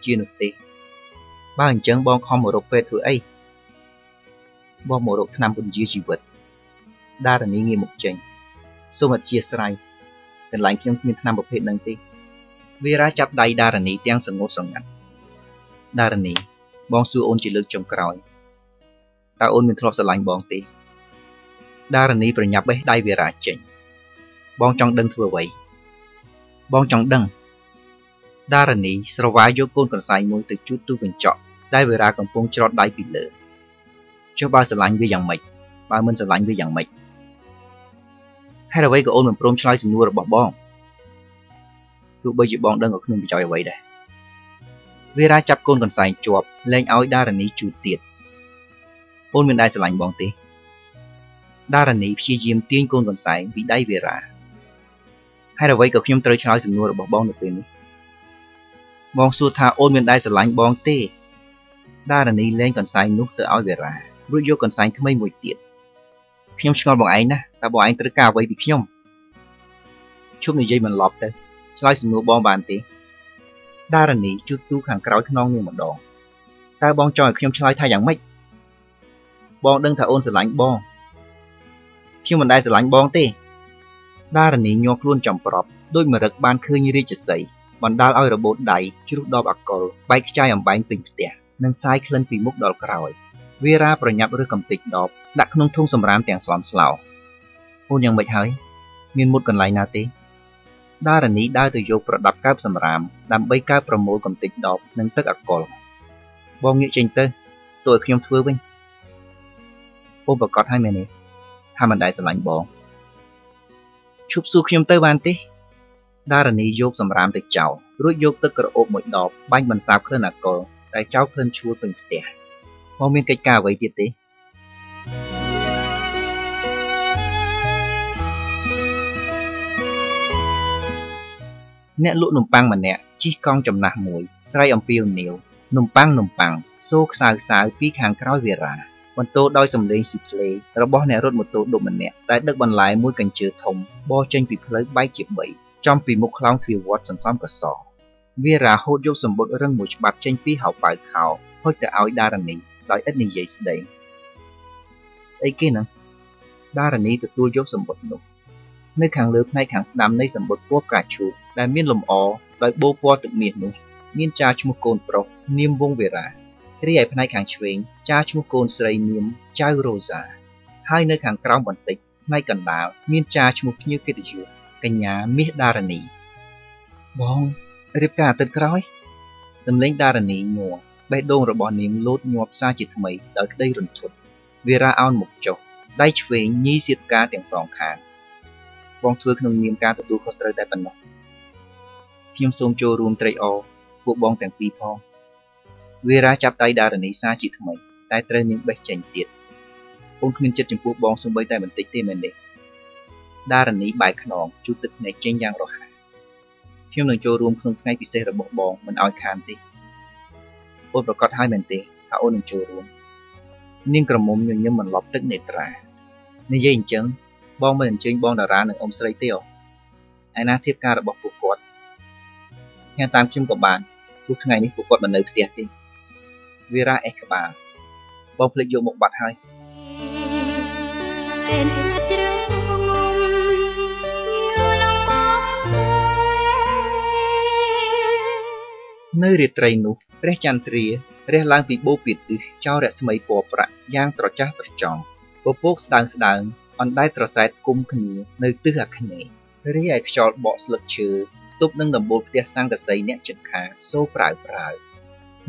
ជា នោះ ទេ បើ អញ្ចឹង បង ខំ មករក ពេទ្យ ធ្វើ អី បង មករក ថ្នាំ ពន្យា ជីវិត ដារនី ងាក មុខ ចេញ សូម អធិស្ឋាន កន្លែង ខ្ញុំ គ្មាន ថ្នាំ ប្រភេទ នឹង ទេ វេរា ចាប់ ដៃ ដារនី ទាំង សង្កត់ សង្កាត់ ដារនី បង សួរ អូន ជា លើក ចុង ក្រោយ តើ អូន មាន ធ្លាប់ ស្រឡាញ់ បង ទេ ដារនី ប្រញាប់ បេះ ដៃ វេរា ចេញ បង ចង់ ដឹង ធ្វើ អ្វី បង ចង់ ដឹង ដារនី ស្រវាយ យក កូន កន្សែង មួយ ទៅ ជូត ទូ កញ្ចក់ ដែល វេរា កំពុង ច្រត់ ដៃ ពី លើ ចុះ បើ ស្រឡាញ់ វា យ៉ាង ម៉េច បើ មិន ស្រឡាញ់ វា យ៉ាង ម៉េច ហេតុ អ្វី ក៏ អូន មិន ព្រម ឆ្លើយ សំណួរ របស់ បង ទោះ បី ជា បង ដឹង ក៏ គ្មាន ប្រយោជន៍ អ្វី ដែរ វេរា ចាប់ កូន កន្សែង ជាប់ លែង ឲ្យ ដារនី ជូត ទៀត អូន មាន ដែរ ស្រឡាញ់ បង ទេ ដារនី ព្យា យាម ទាញ កូន កន្សែង ពី ដៃ វេរា ហេតុ អ្វី ក៏ ខ្ញុំ ត្រូវ ឆ្លើយ សំណួរ របស់ បង នៅ ពេល នេះ បង សួរ ថា អូន មាន ដែរ ស្រឡាញ់ បង ទេ ដារនី លែង កន្សែង នោះ ទៅ ឲ្យ វេរា រួច យក កន្សែង ថ្មី មួយ ទៀត ខ្ញុំ ឆ្ងល់ បង ឯង ណា តើ បង ឯង ត្រូវ ការ អ្វី ពី ខ្ញុំ ជុំ និយាយ មិន ឡប់ ទៅ ឆ្លើយ សំណួរ បង បាន ទេ ដារនី ជូត ទូ ខាង ក្រោយ ខ្នង នាង ម្ដង តើ បង ចង់ ឲ្យ ខ្ញុំ ឆ្លើយ ថា យ៉ាង ម៉េច បង ដឹង ថា អូន ស្រឡាញ់ បង ខ្ញុំ មិន ដែរ ស្រឡាញ់ បង ទេ ដារនី ញ័រ ខ្លួន ចំប្រប់ ដោយ មរឹក បាន ឃើញ រាជសី បណ្ដាល ឲ្យ របូត ដៃ ជ្រុះ ដប អាកុល បែក ខ្ចាយ អំបែង ពេញ ផ្ទះ និង សាយ ក្លិន ពី មុខ ដល់ ក្រោយ វេរា ប្រញាប់ រើស កំទេច ដប ដាក់ ក្នុង ធុង សម្រាម ទាំង ស្លន់ស្លោ អូន យ៉ាង ម៉េច ហើយ មាន មុត កន្លែង ណា ទេ ដារនី ដើរ ទៅ យក ប្រដាប់ កើប សម្រាម ដើម្បី កើប ប្រមូល កំទេច ដប និង ទឹក អាកុល បង ងាក ចេញ ទៅ ទោះ ឲ្យ ខ្ញុំ ធ្វើ វិញ អូន ប្រកាស ឲ្យ មែន ទេ ថា មិន ដែរ ស្រឡាញ់ បង ជប់ សួរ ខ្ញុំ ទៅ បាន ទេ ដារនី យក សម្រាម ទៅ ចោល រួច យក ទឹក ក្រអូប មួយ ដប បាញ់ បន្សាប ក្លិន អាកុល ដែល ចោល ក្លិន ឈ្ងុយ ពេញ ផ្ទះ បង មាន កិច្ច ការ អ្វី ទៀត ទេអ្នក លក់ នំប៉័ង ម្នាក់ ជីក កង់ ចំណាស់ មួយ ស្រ័យ អំពីល នីវ នំប៉័ង សូ ខ្សៅ ពី ខាង ក្រោយ វេរា បន្ទោ ដោយ សម្លេង ស៊ីផ្លេ របស់ អ្នក រត់ ម៉ូតូ ឌុប ម្នាក់ ដែល ដឹក បន្លែ មួយ កញ្ជើ ធំ បោះ ចេញ ពី ផ្លូវ បែក ជា 3 ចំ ពី មុខ ខ្លោង ទ្វារ វត្ត សន្សំ កស វេរា ហូត យក សម្បុត រឹង មួយ ច្បាប់ ចេញ ពី ហៅប៉ៅ ខោ ហុច ទៅ ឲ្យ ដារនី ដោយ ឥត និយាយ ស្ដី ស្អី គេ ណា ដារនី ទទួល យក សម្បុត នោះ នៅ ខាង លើ ផ្នែក ខាង ស្ដាំ នៃ សម្បុត ពណ៌ ផ្កាឈូក ដែល មាន លម្អ ដោយ បោ ពណ៌ ទឹក មាស នោះ មាន ចា ឈ្មោះ កូន ប្រុស នាម វង្ស វេរា រី ឯ ផ្នែក ខាង ឆ្វេង ចា ឈ្មោះ កូន ស្រី នាម ចៅ រ៉ូសា ហើយ នៅ ខាង ក្រោម បន្តិច ផ្នែក កណ្ដាល មាន ចា ឈ្មោះ ភ្ញៀវ កិត្តិយស កញ្ញា មាស ដារនី បង រៀបការ អាទិត្យ ក្រោយ សម្លេង ដារនី ញ័រ បេះ ដូង របស់ នាង លោត ញាប់ សា ជា ថ្មី ដោយ ក្តី រន្ធត់ វេរា អោន មុខ ចុះ ដៃ ឆ្វេង ញី សៀត ការ ទាំង សង ខាង បង ធ្វើ ក្នុង នាម ការ ទទួល ខុស ត្រូវ តែ ប៉ុណ្ណោះ ខ្ញុំសូមចូលរួមត្រេកអរពួកបងទាំងពីរផង វេរាចាប់ដៃដារនីសាជាថ្មី តែត្រូវនាងបេះចេញទៀត អូនគ្មានចិត្តចំពោះបងសូម្បីតែបន្តិចទេមែនទេ ដារនីបែកខ្នងជូតទឹកភ្នែកចេញយ៉ាងរហ័ស ខ្ញុំនឹងចូលរួមក្នុងថ្ងៃពិសេសរបស់បង មិនឲ្យខានទេ អូនប្រកាសហើយមែនទេ ថាអូននឹងចូលរួម នាងក្រមុំញញឹមបន្លប់ទឹកនេត្រា និយាយអញ្ចឹង បងមិនអញ្ជើញបងតារានិងអ៊ំស្រីទេអ្ហ៎ ឯណាធៀបការរបស់ពួកគាត់ ញ៉ាំតាមខ្ញុំក៏បានព្រោះថ្ងៃនេះពួកគាត់មិននៅផ្ទះទេ វេរាអេះក្បាល បងភ្លេចយកមកបាត់ហើយ នៅរាត្រីនោះ ព្រះចន្ទ្រា រះឡើងពីបូព៌ាទិស ចោលរស្មីពណ៌ប្រាក់ យ៉ាងត្រចះត្រចង់ ពពកស្ដើងស្ដើង អណ្ដែតត្រសែតគុំគ្នា នៅទិសអាគ្នេយ៍ រីឯខ្យល់បក់ស្លឹកឈើ ទុបនឹងដំបូលផ្ទះសាំងកសីអ្នកជិតខាងសូរប្រៅ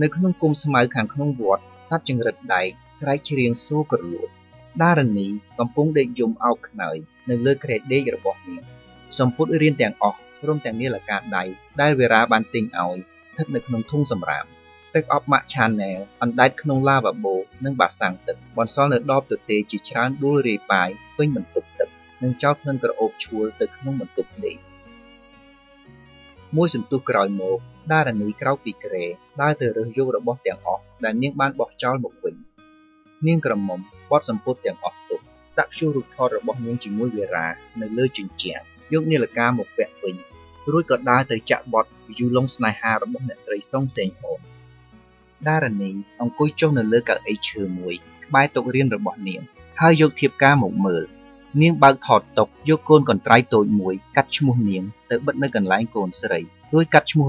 មួយសន្ទុះក្រោយមក ដារនីក្រោកពីគ្រែ ដើរទៅរើសយករបស់ទាំងអស់ដែលនាងបានបោះចោលមកវិញ នាងក្រមុំ បត់សម្ពត់ទាំងអស់ទុក ដាក់ព្យួររូបថតរបស់នាងជាមួយវេរា នៅលើជញ្ជាំង យកនាឡិកាមកពាក់វិញ រួចក៏ដើរទៅចាក់បត់វិយូឡុងស្នេហារបស់អ្នកស្រីសុងសេងអូន ដារនីអង្គុយចុះនៅលើកៅអីឈើមួយ ក្បែរតុករៀនរបស់នាង ហើយយកធៀបការមកមើល នាងបើកថតតុកយកកូនកន្ត្រៃតូចមួយកាត់ឈ្មោះនាងទៅបិទនៅកន្លែងកូនស្រី ភាគទី 13 ពន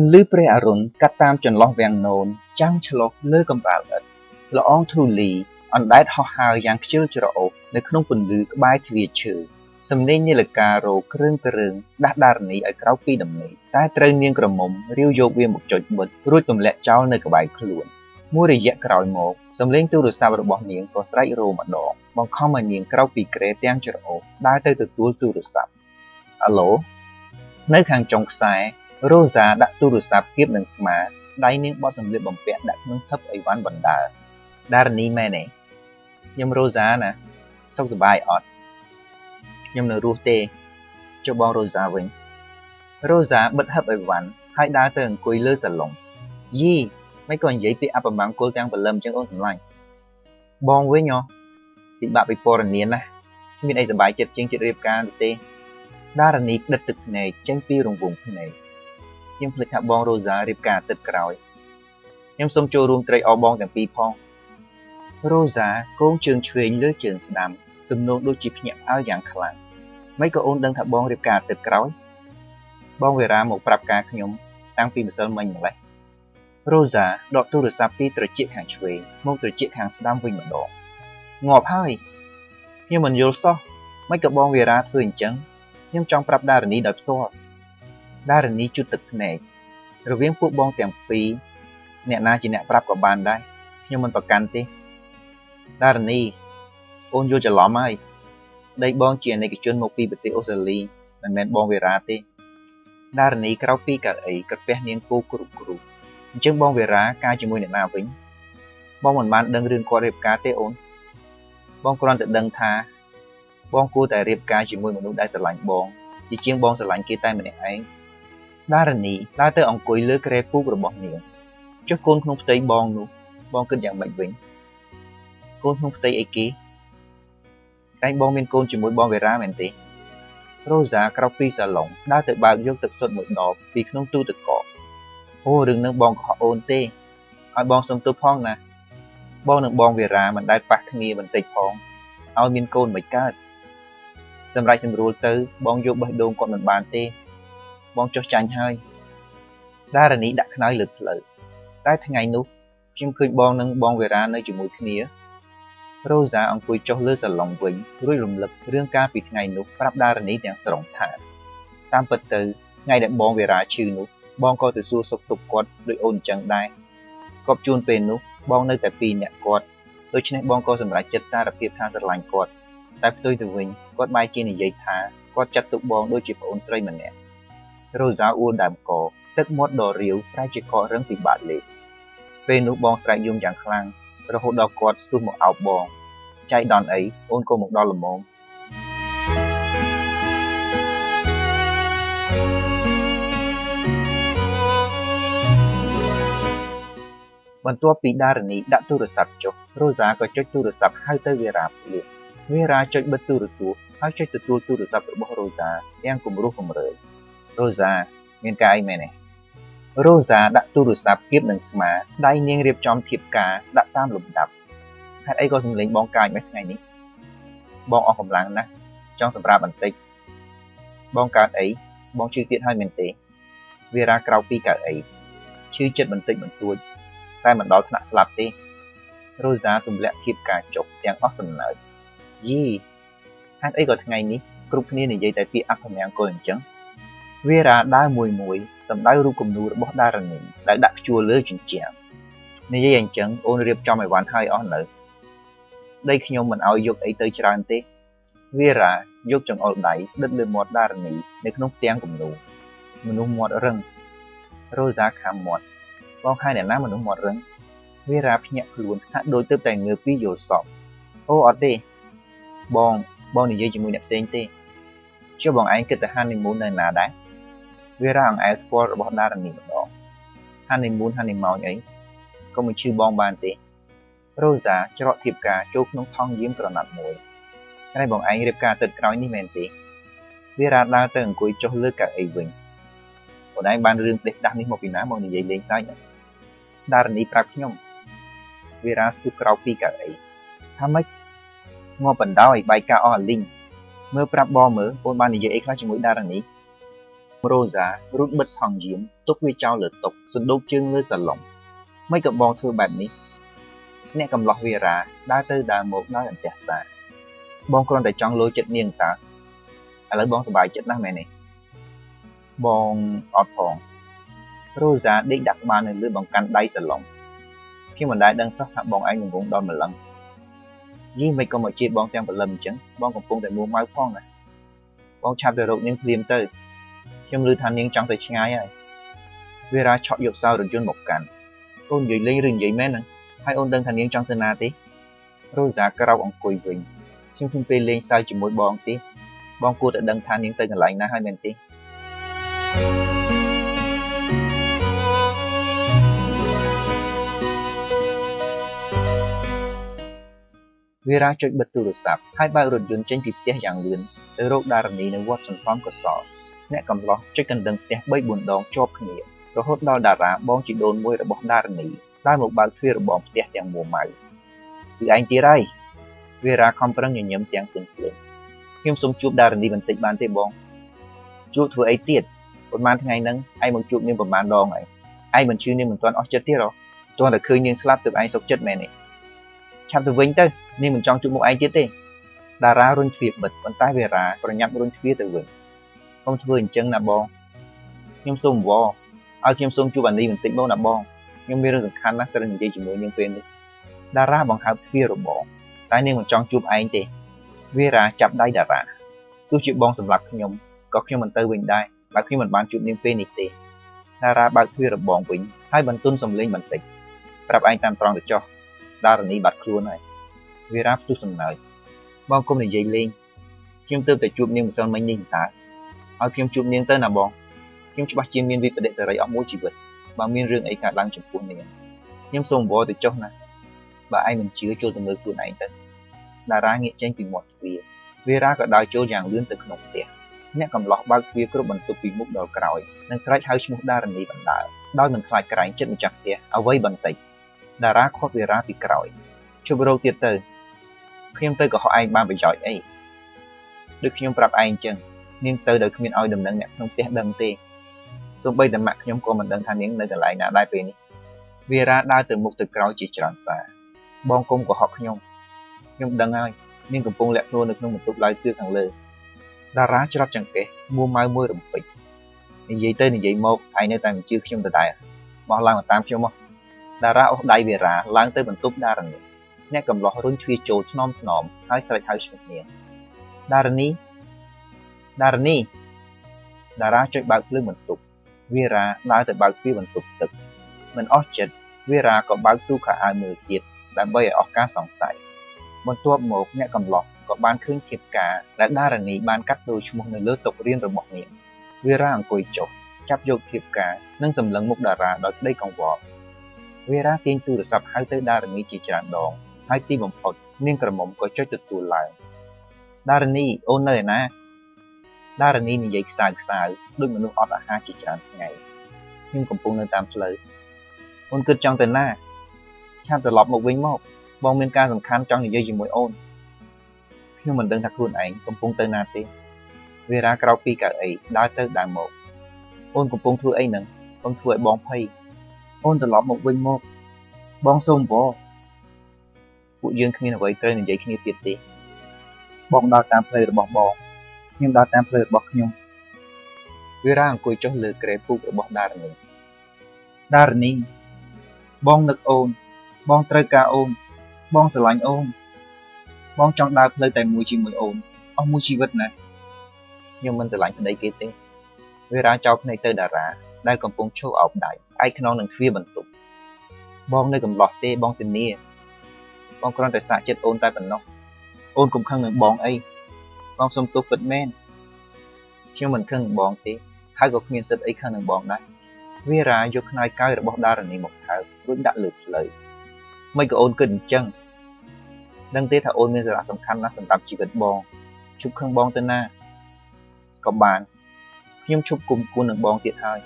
្លឺព្រះអរុណកាត់តាមចន្លោះវាំងននចាំងឆ្លុះលើកម្រាលឥដ្ឋ Rosa ដាក់ទូរស័ព្ទគៀបនឹងស្មាដៃនាងបត់សម្លៀកបំពាក់ដាក់ក្នុងថឹបអីវ៉ាន់បណ្ដើរដារនីមែនទេខ្ញុំ Rosa ណាសុខសប្បាយអត់ខ្ញុំនៅរស់ទេចុះបង Rosa វិញ Rosa បិទថឹបអីវ៉ាន់ហើយដើរទៅអង្គុយលើសាឡុងយីមិនក៏និយាយពាក្យអបមង្គលទាំងព្រលឹមចឹងអូនសម្លាញ់បងវិញហ៎ពិបាកពិពណ៌នានាណាស់គ្មានអីសប្បាយចិត្តជាងចិត្តរៀបការនោះទេដារនីដិតទឹកភ្នែកចេញពីរង្វង់ភ្នែក ខ្ញុំភ្លេចថាបងរ៉ូសារៀបការទឹកក្រោយខ្ញុំសូមចូលរួមត្រេកអរបងទាំងពីរផង រ៉ូសាកូនជើងឆ្វេងលើជើងស្ដាំ ទំនោរដូចជាភ្ញាក់អើលយ៉ាងខ្លាំង ម៉េចក៏អូនដឹងថាបងរៀបការទឹកក្រោយ បងវេរាមកប្រាប់ការខ្ញុំតាំងពីម្សិលមិញម្លេះ រ៉ូសាដកទូរស័ព្ទពីត្រចៀកខាងឆ្វេង មកត្រចៀកខាងស្ដាំវិញម្ដង ងាប់ហើយ ខ្ញុំមិនយល់សោះ ម៉េចក៏បងវេរាធ្វើអញ្ចឹង ខ្ញុំចង់ប្រាប់ដារនីដោយផ្ទាល់ ដារនីជូតទឹកភ្នែក រវាងពួកបងទាំងពីរ អ្នកណាជាអ្នកប្រាប់ក៏បានដែរ ខ្ញុំមិនប្រកាន់ទេ ដារនី អូនយល់ច្រឡំហើយ ប្តីបងជាអាណិកជនមកពីប្រទេសអូស្ត្រាលី មិនមែនបងវេរាទេ ដារនីក្រោកពីកៅអីក្រពះនាងគូគ្រុបគ្រុប អញ្ចឹងបងវេរាកាលជាមួយអ្នកណាវិញ បងមិនបានដឹងរឿងគាត់រៀបការទេអូន បងគ្រាន់តែដឹងថា បងគួរតែរៀបការជាមួយមនុស្សដែលស្រឡាញ់បង ជាជាងបងស្រឡាញ់គេតែម្នាក់ឯង ដារនីដើរទៅអង្គុយលើគ្រែពូករបស់នាងចុះកូនក្នុងផ្ទៃបងនោះបងគិតយ៉ាងម៉េចវិញ Cô không thấy ai kì. Anh bong miên côn chỉ muốn bong về ra mền tí. Rosa cào phi xà lỏng đã tự bào vô thực sự một đỏ vì không tu tự cọ. Ô đừng nâng bong họ ôn tê. Ai bong xong tôi phong nè. Bong nâng bong về ra mình đại bạc nghe mình tịch phong. Ao miên côn mấy cát. Xem lại xem rùa tư bong vô bơi đôn còn mình bàn tê. Bong cho chanh hơi. Đa là ní đặt nói lực lợi. Tại thằng ngày nút. Chim khơi bong nâng bong về ra nơi chỉ mũi khía. Rosa ông cúi cho lơ xà lòng vĩnh, rồi lùm lụp, riêng ca bị ngày nút, pháp đa rần ý đang sòng thả. Tam Phật tử, ngày đệm bong về rá trừ nút, bong co từ xua sộc tục quật, đôi ôn chẳng đai. Cọp chun về nút, bong nơi tại pì nhẹ quật, đôi chân bong co sầm lại chật xa đặc biệt tha rất lành quật. Tại tôi từ vĩnh, quật mai trên này dây thả, quật chặt tụ bong đôi chỉ phải ôn sây mà nè. Rosa uôn đàm cỏ, tất mót đỏ riếu, tay chỉ cọ răng tìm bạt lệ. Về nút bong sậy dùng giang khang. Rồi hốt đo quạt xuống một áo bò. Chạy đòn ấy, ôn cô một đo lầm mồm. Bạn tua bị đa rần ý đã tu được sạch cho. Rosa có chốt tu được sạch hai tới về rạp liền. Về ra chốt bất tu được tu. Hai chốt tu được sạch bỏ Rosa. Em cùng rút không rời. Rosa, miền ca ai mẹ này. Rosa đã tu được sạp kiếp nâng mà đai niên riêng trong thiệp cá đã tam lùm đập. Hãy ấy có dừng lính bóng cài mấy ngày ní. Bóng ọc hồng lăng nè, trong sầm ra bản tích. Bóng cài ấy, bóng chư tiện hai mình tế. Vì ra cao pi cài ấy, chư chất bản tích bản tuôn. Tại bản đó thân nạ sạp tế. Rosa tùm lẹ thiệp cá chọc đang ọc sầm nở. Gì? Hãy ấy có thằng ngày ní, cục niên này dây tại phía ạc hồng lăng cô hình chấn. Vì ra đá mùi mùi, xâm đáy rưu cầm nụ đã bót đá ràng mình, đã đặt chua lỡ chuyển chạm. Nên dây anh chẳng, ôn riêng cho mày bán hai ón lỡ. Đây khi nhóm mình áo dục ấy tới chả anh tế. Vì ra, dục chẳng ổn đáy, đất lươn mọt đá ràng mình, nên nông tiếng cầm nụ. Mình nông mọt rừng. Rosa khám mọt. Vòng hai nẻ ná mình nông mọt rừng. Vì ra phía nhạc luôn, hát đôi tớp tài ngược ví dụ sọp. Ô ọt tê. Bong này dây chỉ mùi nẹp xe anh tê. Cho bọn anh kể tới hai mình muốn nơi nào đá. Vì ra hằng ai thua rồi bọn đá ràng mình đó. Hắn nên muốn hắn nên màu nhấy. Còn mình chư bong bàn tế. Rosa cho rõ thiệp cả chốt nông thong diếm cỏ nặng mùi. Nên bọn anh riêng cả tật nói ní mẹn tế. Vì ra đá tầng cuối chốt lướt cả ấy vĩnh. Bọn anh bàn rương tế đăng ní một bình ná bọn này dây lên xa nhá. Đá ràng ní prap nhông. Vì ra sức rau phí cả ấy. Tha mách. Ngô bẩn đau ấy bài ca o linh. Mơ prap bo mơ bọn bàn này dây ấy khá đá ràng ní. Rosa rút bật thòng diễm, túc vi trao lửa tục, sụn đốt chương lưới xà lỏng. Mấy cầm bong thưa bạn ní. Nẹ cầm lọc vi ra, đá tư đá một đá làm chạc xa. Bong con đại trong lối chất niên ta. À lấy bong sơ bài chất ná mẹ này. Bong ọt phòng. Rosa đích đặt ba nơi lưới bóng canh đáy xà lỏng. Khi mà đáy đang sắp hạ bong anh mình cũng đòn mà lăng. Dì mày còn mọi chia bong trang và lầm chấn, bong còn phong tại mua máu phong nè. Bong chạp đời rộng nên phim tư. Nhưng lưu thanh niên trong thời ngay ấy. Vì ra chọn dục sao được chuyên một cảnh. Ôn dưới lên rừng dưới mến. Hay ôn đơn thanh niên trong thời nà tí. Rosa cơ rau ông cùi vĩnh. Chim phim phê lên sao chỉ mỗi bọn tí. Bọn cô đã đơn thanh niên tên là anh na hai mẹn tí. Vì ra chọn bật tù được sạp. Hai ba rừng dưới trên phim tiết dạng lươn. Tới rốt đa rầm ní nâng vọt sẵn xóm của sọ. Nẹ cầm lọc cho cần đừng tét bấy buồn đón chóp nghĩa. Rồi hốt đo đà ra bóng chỉ đồn môi rồi bóng đa ràng ý. Đai một bạc thuê rồi bóng tét đang mùa màu. Vì anh tí rai. Vì ra không phải nhờ nhấm tiếng tương tượng. Khiêm sống chụp đa ràng đi bằng tịch bàn tế bóng. Chụp thua ấy tiết. Một màn tháng ngày nâng, ai mừng chụp nên một màn đo ngay. Ai mừng chứ nên mình toàn óc chất tiết rồi. Toàn là khơi nhưng slap từ anh sốc chất mẹ này. Chạm từ vĩnh tới, nên mình trong chụp một ai tiết tê. Đà ra rung thuyệt bật, còn tay về ra, rồi nhắc rung thuyệt từ vĩnh. Không thưa hình chân là bong. Nhưng xung vô. Ai khiêm xung chú bản đi mình tĩnh bóng là bong. Nhưng biết rằng khăn nát ra những dây chỉ mối nhân quên đi. Đà ra bằng khá thuyết rồi bóng. Tại nên một trong chụp anh thì. Vì ra chạp đáy đà ra. Cứ chụp bóng xâm lạc nhóm. Có khi mình tơ bình đai. Là khi mình bán chụp nhân quên đi thì. Đà ra bác thuyết rồi bóng vĩnh. Hai bản tuân xâm lên bản tịch. Rạp anh tam tròn được cho. Đà ra ní bạc khua này. Vì ra tu xâm nợi. Bóng không để dây lên. Khiêm tơ phải chụp nhưng xong mình nhìn ta. Ở khiêm chụp niên tên là bóng. Khiêm chụp bác chiêm miên vi và đệ sở rấy ọc mỗi chỉ vật. Bà miên rương ấy khả năng chụp của niên. Nhưng xong bó từ chốc này. បើឯងមិនជឿចូលទៅមើលខ្លួនឯងទៅតារាងាកចេញពីមាត់ទ្វារវារាក៏ដើរចូលយ៉ាងលឿនទៅក្នុងផ្ទះអ្នកកំឡោះបើកទ្វារគ្រប់បន្ទប់ពីមុខដល់ក្រោយនិងស្រែកហៅឈ្មោះដារនីបណ្ដើរដោយមិនខ្លាចក្រែងចិត្តម្ចាស់ផ្ទះអ្វីបន្តិចតារាខត់វារាពីក្រោយជប់រោគទៀតទៅខ្ញុំទៅកុហកឯងបានប្រយោជន៍អីដូចខ្ញុំប្រាប់ឯងចឹងនាងទៅដោយគ្មានឲ្យដំណឹងអ្នកក្នុងផ្ទះដឹងទេសូម្បីតែម៉ាក់ខ្ញុំក៏មិនដឹងថានាងនៅកន្លែងណាដែរពេលនេះវារាដើរទៅមុខទៅក្រោយជាច្រើនសារបងគុំកុហកខ្ញុំដឹងហើយនាងកំពុងលាក់ខ្លួននៅក្នុងបន្ទប់ឡើយទឿខាងលើតារាច្រត់ចង្កេះមួម៉ៅមួយរំពេចនិយាយទៅនិយាយមកឯងនៅតែមិនជឿខ្ញុំដដែលបោះឡើងមកតាមខ្ញុំមកតារាអូសដៃវារាឡើងទៅបន្ទប់ដារនីអ្នកកំឡោះរុញទ្វារចូលថ្នមហើយស្រែកហៅឈ្មោះនាងដារនីតារាជួយបើកភ្លើងបន្ទប់វារាដើរទៅបើកទ្វារបន្ទប់ទឹកមិនអស់ចិត្តវារាក៏បើកទូខោអាវមើលទៀតដើម្បីឲ្យអស់ការសង្ស័យបន្ទាប់មកអ្នកកំឡោះក៏បានឃើញធៀបការដែលដារនីបានកាត់ដូរឈ្មោះនៅលើតុរៀនរបស់នាងវារាអង្គុយចុះចាប់យកធៀបការនិងសម្លឹងមុខតារាដោយក្តីកង្វល់វារាទាញទូរស័ព្ទហៅទៅដារនីជាច្រើនដងហើយទីបំផុតនាងក្រមុំក៏ចុចទទួលឡើងដារនីអូននៅឯណាដារនីនិយាយខ្សៅដូចមនុស្សអត់អាហារជាច្រើនថ្ងៃខ្ញុំកំពុងនៅតាមផ្លូវអូនគិតចង់ទៅណាឆាប់ត្រឡប់មកវិញមកបងមានការសំខាន់ចង់និយាយជាមួយអូនខ្ញុំមិនដឹងថាខ្លួនឯងកំពុងទៅណាទេវារាក្រោកពីកៅអីដើរទៅដើរមកអូនកំពុងធ្វើអីហ្នឹងកុំធ្វើឲ្យបងភ័យអូនត្រឡប់មកវិញមកបងសូមវល់ពួកយើងគ្មានអ្វីត្រូវនិយាយគ្នាទៀតទេបងដើរតាមផ្លូវរបស់បងខ្ញុំដើរតាមផ្លូវរបស់ខ្ញុំវារាអង្គុយចុះលើគ្រែពូករបស់ដារនីបងនឹកអូនបងត្រូវការអូនបងស្រឡាញ់អូនបងចង់ដើរផ្លូវតែមួយជាមួយអូនអស់មួយជីវិតណាខ្ញុំមិនស្រឡាញ់ប្តីគេទេវារាចោលភ្នែកទៅតារាដែលកំពុងឈោអោបដៃឯខ្នងនឹងទ្វារបន្ទប់បងនៅកំឡោះទេបងធានាបងគ្រាន់តែសាកចិត្តអូនតែប៉ុណ្ណោះអូនកុំខឹងនឹងបងអីបងសុំទោសពិតមែនខ្ញុំមិនខឹងនឹងបងទេហើយក៏គ្មានសិទ្ធិអីខឹងនឹងបងដែរវារាយកខ្នើយកៅរបស់ដារនីមកថើបរួចដាក់លើផ្លូវមិនក៏អូនគិតអញ្ចឹងដឹងទេថាអូនមានសារៈសំខាន់ណាស់សម្រាប់ជីវិតបងជប់ខឹងបងទៅណាក៏បានខ្ញុំជប់គុំគួននឹងបងទៀតហើយ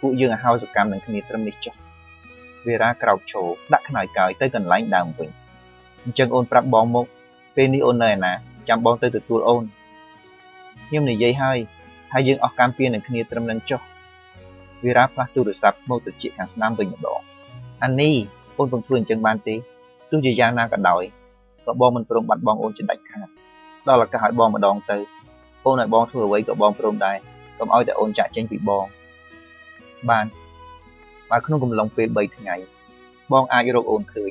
ពួកយើងឲ្យហោសកម្មនឹងគ្នាត្រឹមនេះចុះវារាក្រោកឈរដាក់ខ្នើយកៅទៅកន្លែងដើមវិញអញ្ចឹងអូនប្រាប់បងមកពេលនេះអូននៅឯណាចាំបងទៅទទួលអូនខ្ញុំនិយាយហើយយើងអស់កម្មពៀននឹងគ្នាត្រឹមនឹងចុះវារាផ្លាស់ទូរស័ព្ទមកទៅជាខាងស្ដាំវិញម្ដងអានីអូនពុំធ្វើអញ្ចឹងបានទេទោះជាយ៉ាងណាក៏ដោយក៏បងមិនព្រមបាត់បងអូនជាដាច់ខាតដល់ឱកាសឲ្យបងម្ដងទៅអូនឲ្យបងធ្វើអ្វីក៏បងព្រមដែរកុំឲ្យតែអូនចាក់ចេញពីបងបានបើក្នុងកំឡុងពេល3ថ្ងៃបងអាចរកអូនឃើញ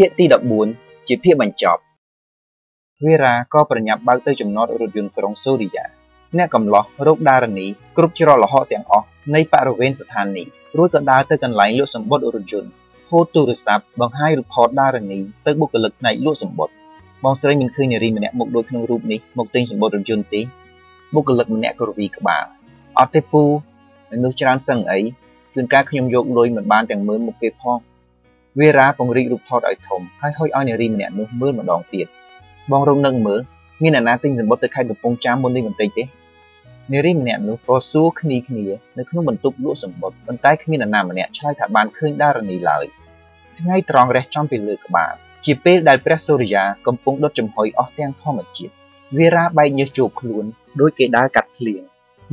ភាគទី14ជាភាគបញ្ចប់វារាក៏ប្រញាប់បើកទៅចំណតរថយន្តក្រុងសូរិយាអ្នកកំឡោះរកដារនីគ្រប់ច្រកល្ហកទាំងអស់នៃបរិវេណស្ថានីយ៍រួចក៏ដើរទៅកន្លែងលក់សម្បុត្ររថយន្តហូតទូរស័ព្ទបង្ហាញរូបថតដារនីទៅបុគ្គលិកផ្នែកលក់សម្បុត្របងស្រីមិនឃើញនារីម្នាក់មកដូចក្នុងរូបនេះមកទិញសម្បុត្ររថយន្តទេបុគ្គលិកម្នាក់ក៏រវីក្បាលអត់ទេពូមនុស្សច្រើនសឹងអីជួនកាលខ្ញុំយកលុយមិនបានទាំងមើលមុខគេផងវារាពង្រីករូបថតឲ្យធំហើយហុចឲ្យនារីម្នាក់នោះមើលម្ដងទៀតបងរងនឹងមើលមានអ្នកណាទិញសម្បុត្រទៅខេត្តកំពង់ចាមមុននេះបន្តិចទេនារីម្នាក់នោះក៏សួរគ្នានៅក្នុងបន្ទប់លក់សម្បុត្រប៉ុន្តែគ្មានអ្នកណាម្នាក់ឆ្លើយថាបានឃើញដារនីឡើយថ្ងៃត្រង់រះចំពីលើក្បាលជាពេលដែលព្រះសូរិយាកំពុងដុតចំហុយអស់ទាំងធម្មជាតិវារាបែកញើសជោគខ្លួនដោយគេដើរកាត់ភ្លៀង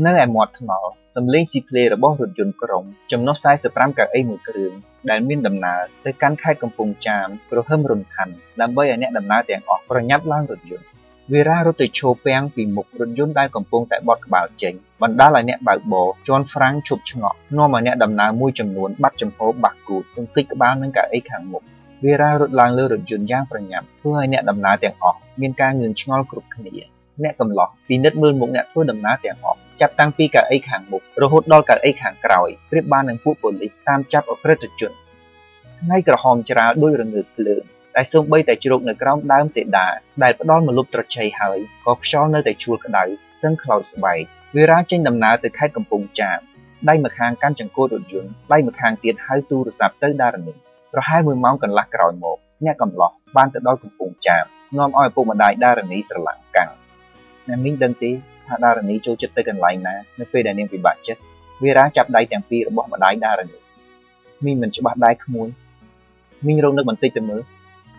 នៅឯមាត់ថ្នល់សម្លេងស៊ីផ្លេរបស់រថយន្តក្រុងចំណុះ45កៅអីមួយគ្រឿងដែលមានដំណើរទៅកាន់ខេត្តកំពង់ចាមប្រហឹមរំខានដើម្បីឲ្យអ្នកដំណើរទាំងអស់ប្រញាប់ឡើងរថយន្ត Vera rút từ chô peang vì mục rút dũng đai cầm buông tại bọt bảo chính. Bạn đã là nét bảo bố, John Frank chụp cho ngọ. Nó mà nét đầm ná mùi chầm nuốn bắt chầm hố bạc cụt, tung tích bao nâng cả ấy khẳng mục. Vera rút lang lưu rút dũng giang phần nhằm, thu hơi nét đầm ná tiếng ọc, miên ca ngừng ngol cụt khả nghĩa. Nét cầm lọc, vì nét mươn mục nét thu đầm ná tiếng ọc. Chắp tăng pi cả ấy khẳng mục, rồi hút đo cả ấy khẳng còi, rít ban nâng phụ bồn lý, tam chắp ở phết rút dũng. Ngay cả hòm chả đôi rồi ngược lường. Đại sông bay tại chục nơi cõng đám sệt đà, đại bắt đón một lúc trật chạy hơi, có xóa nơi tại chùa cái đại, sân khâu bảy, vì ra trên đầm ná từ khai cầm bùng chạm, đây mặt hàng can chẳng cô đột dũng, đây mặt hàng tiền hai tu được sạp tới đa lần, rồi 20 máu cần lạc còi một, nghe cầm lọ, ban từ đôi cầm bùng chạm, nom oi bùng mà đại đa lần ní sờ lặng cẳng, nên minh đơn tí, tha đa lần ní châu chất tới gần lại nè, nơi phê đại niệm vì bản chất, vì ra chạm đại tàng phi rồi bỏ mà đại đa lần, mình chỉ bắt đại không muốn, mình rong nước mình tây từ mới.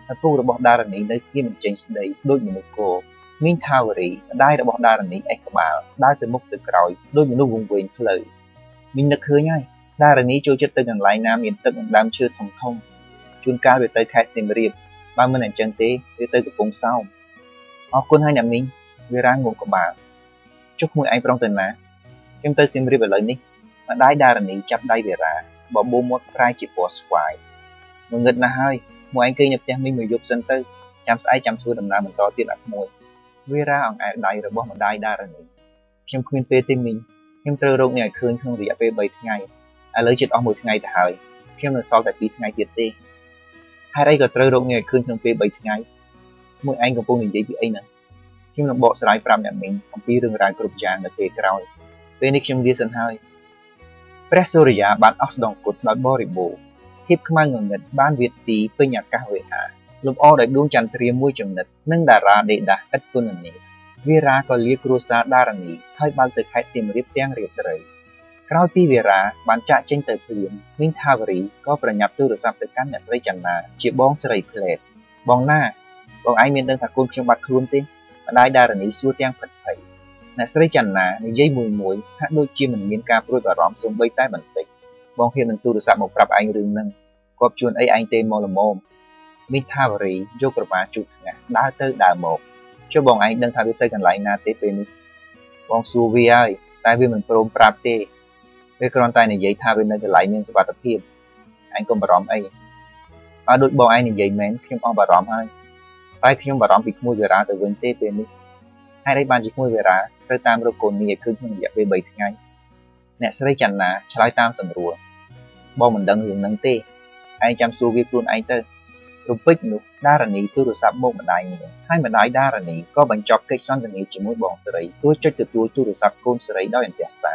Hãy subscribe cho kênh Ghiền Mì Gõ để không bỏ lỡ Mùa anh kia nhập theo mình mùi dục dân tư, chăm sái chăm xua đầm nào mình to tiết lạc mùi. Vì ra ông ai đầy rồi bó mà đầy đa ra nữa. Trong khuyên phê tên mình, em trơ rộng này khuyên không vì phê bầy tháng ngày. Ai lấy chết ông mùi tháng ngày thả hồi, em lần sau tại phí tháng ngày tiết tê. Hai đây có trơ rộng này khuyên không phê bầy tháng ngày. Mùi anh còn vô mình dễ bị ấy nè. Em lần bộ sái phạm nhạc mình, ông phí rừng ra cổ trang là phê cõi. Phê nếch em đi sân hơi. Presoria bán ốc đồng cột bán bó rì bộ. Thiếp khmai ngừng nghịch ban Việt tí với nhạc ca hội hạ. Lộp o đại đuông chăn trìa môi chồng nghịch, nâng đà ra để đạt ít quân nền nỉ. Vì ra có lý cổ xa đa ra nỉ, thay bao từ khách xìm riêng tiếng riêng trời. Khói phí vì ra, bán chạy chênh tờ phím, mình thao gửi, có phần nhập tư được giam từ các nhà sợi chẳng là, chỉ bóng sợi phết. Bóng na, bóng ai miên đơn thật quân trong bạc khuôn tên, và đai đa ra nỉ xua tiếng phật thầy. Nhà sợi chẳng là, những dây mùi mùi, hát đôi chia mình miên ca bôi và rõm xuống bay tay mình tích. Bọn khi mình tu được sạp một rạp anh rừng nâng, góp chuồn ấy anh tên mô là mồm. Mình thả vào rỉ, dô cổ bà chụp ngạc, đá tới đá một. Cho bọn anh đang thả biết tới gần lại nà tế phê ní. Bọn xua vi ai, tại vì mình prôm rạp tê. Vì còn tay này dây thả bên nơi lại nên sẽ bà tập hiệp. Anh còn bà rõm ấy. Và đốt bọn anh này dây mến khi ông bà rõm ai. Tại khi ông bà rõm bị mùi về rá tới vấn tế phê ní. Hai đấy bàn dịch mùi về rá, rơi tam rô cồn này khưng hơn dạy về 7 tháng. Nè sẽ đây chẳng là trả lời tam sầm rùa. Bọn mình đang hướng nâng tê. Anh chăm xua việc luôn anh tơ. Rùm bích nụ, đa rả ní tư đồ sạp bộ mặt đáy nữa. Hai mặt đáy đa rả ní có bánh chọc cách xoắn rả ní chỉ mối bọn sửa rấy. Tôi trách từ tôi tư đồ sạp côn sửa rấy đòi ảnh tẹt xa.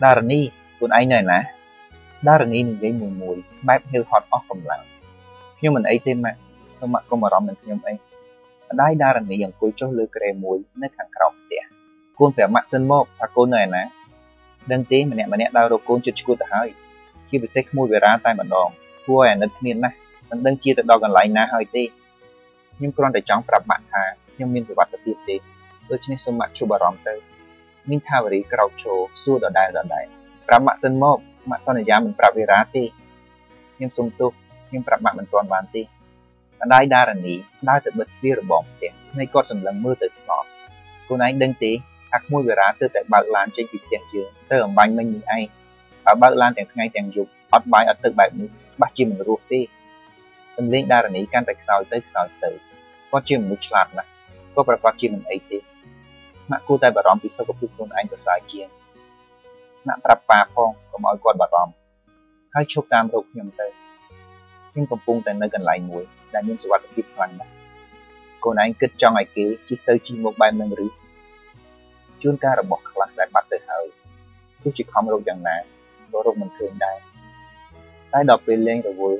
Đa rả ní, con anh này ná. Đa rả ní này dây mùi mùi, mẹp heo hót óc cầm lặng. Nhưng mình ấy tên mạng, sao mạng con mà rõm nâng thêm ấy. Đáy đa rả ní dần côi cho lơ kè mùi, nơi khẳng khỏng tẹt. Con phải mạng sân mộ, và con này ná. Đăng tế mà nẹ đau đầu côn chụt chua ta hơi. Khi bị xách môi về ra tay mà đòn, thua ảnh nứt niên nè, mình đang chia từ đo gần lại nà hơi tê. Nhưng con đại chóng gặp bạn hà, nhưng mình dự vật tập tiệp tê. Tôi chỉ nên xông mạng chua bà rõm tới. Mình thao vào đấy cầu chồ, xua đòn đài. Gặp mạng sân mộp, mạng sau này giá mình gặp về ra tê. Nhưng xông tục, nhưng gặp mạng mình toàn bàn tê. Và đai đa rần ý, đai tự bật phía rồi bỏng tê, ngay con sầm lần mưa tới ngọt. Cô này đăng tế. Hạc môi về ra từ tại bạc lan trên việc tiền dương, tới ẩm bánh mình ai. Và bạc lan tiền ngay tiền dục, ọt bái ọt tự bạc mình, bác chìm mình ruột đi. Xâm linh đa rần ý can tạch xói tới xói tử. Có chìm mình lúc lạc nè, có bạc bạc chìm mình ấy thế. Mạng cô tay bà rõm vì sao có phương anh và xói chiên. Mạng bạc bà phong, có mọi con bà rõm. Hai chốc tam rục nhầm tới. Nhưng còn phung tại nơi gần lại mùi, đã nhìn sự hoạt kịp hoàn nè. Cô này anh kết cho ngày kế, chỉ tới chi một bài mình rứ. Chuyên ca rồi bọc lạc đại bắt tới hơi. Tôi chỉ không rộng dần nạ, tôi rộng mình thường đại. Tái đọc về lên rồi vừa,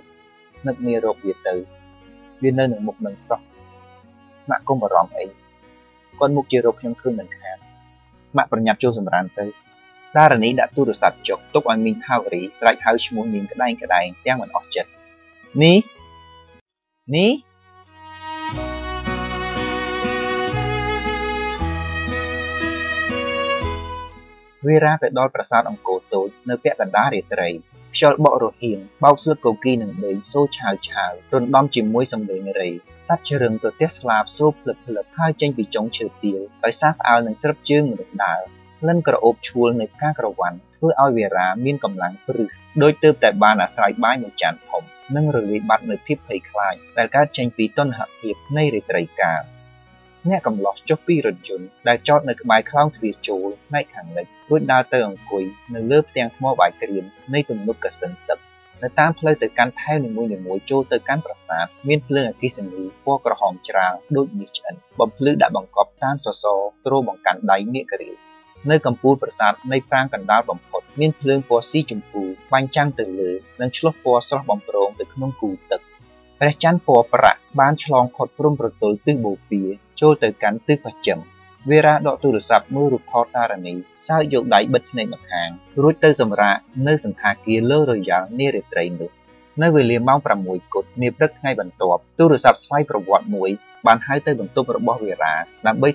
nực mê rộng về từ. Vì nơi nửa một nâng sọc. Mạng công và rõm ấy. Con mục chìa rộng trong khương nâng khát. Mạng phần nhạc châu dùm ràng tới. Đa ràng ý đã tu được sạp chọc, tốt oanh mình thao rí, sẽ lại thao chứ muốn mình cái đáy, tiếng mình ọt chật. Ní! Ní! Vì ra tới đôi bà sát ông cổ tối, nơi vẽ gần đá để trời, ខ្យល់បក់រហៀងបោកស្លឹកកូគីនឹងដីសូឆៅឆៅទន់ដំជាមួយសម្ដីរីសាច់ជ្រឹងទៅទស្សលាបសូបលឹបលឹបហើយចេញពីចុងឈើទាលដោយសារផ្អើលនឹងស្រិបជើងរដាលនិងក្រអូបឈួលនៅការក្រវ៉ាន់ធ្វើឲ្យវារាមានកម្លាំងព្រឹសដោយទៅតែបានអាស្រ័យបាយមកចាន់ធំនឹងរលីបាត់នៅភាពភ័យខ្លាចដែលកើតចេញពីតណ្ហភាពនៃរីត្រីកាល អ្នកកំឡោះចុះពីរថយន្តដែលចតនៅក្បែរខ្លោងទ្វារចូលណែខាងលិចរួចដើរទៅអង្គុយនៅលើផ្ទាំងថ្មបាយក្រៀមនៃទំនប់កសិនទឹកនៅតាមផ្លូវទៅកាន់ថែវនីមួយៗចូលទៅកាន់ប្រាសាទមានភ្លើងអគ្គិសនីពណ៌ក្រហមច្រាលដូចមាសឆ្អិនបំភ្លឺដាក់បង្កប់តាមសសរទ្របង្កាន់ដៃមាសក្រៀមនៅកំពូលប្រាសាទនៃប្រាង្គកណ្ដាលបំផុតមានភ្លើងពណ៌ស៊ីជមพูបាញ់ចាំងទៅលើនិងឆ្លុះពណ៌ស្រស់បំព្រងទៅក្នុងគូទឹក ព្រះច័ន្ទពណ៌ប្រាក់បានឆ្លងខុតព្រំប្រទល់ទិសបូព៌ាចូលទៅកាន់ទិសបស្ចិមវេរាដកទូរស័ព្ទមើលរូបថតតារនីសើយកយកដៃបិទភ្នែកម្ខាងរួចទៅសម្រាកនៅសន្តាគារលើរយ៉ាងនេះរាត្រីនោះនៅវេលាម៉ោង 6 យប់ ថ្ងៃបិទព្រឹក នៅខាងស្នាមខ្លោងទ្វារចូលព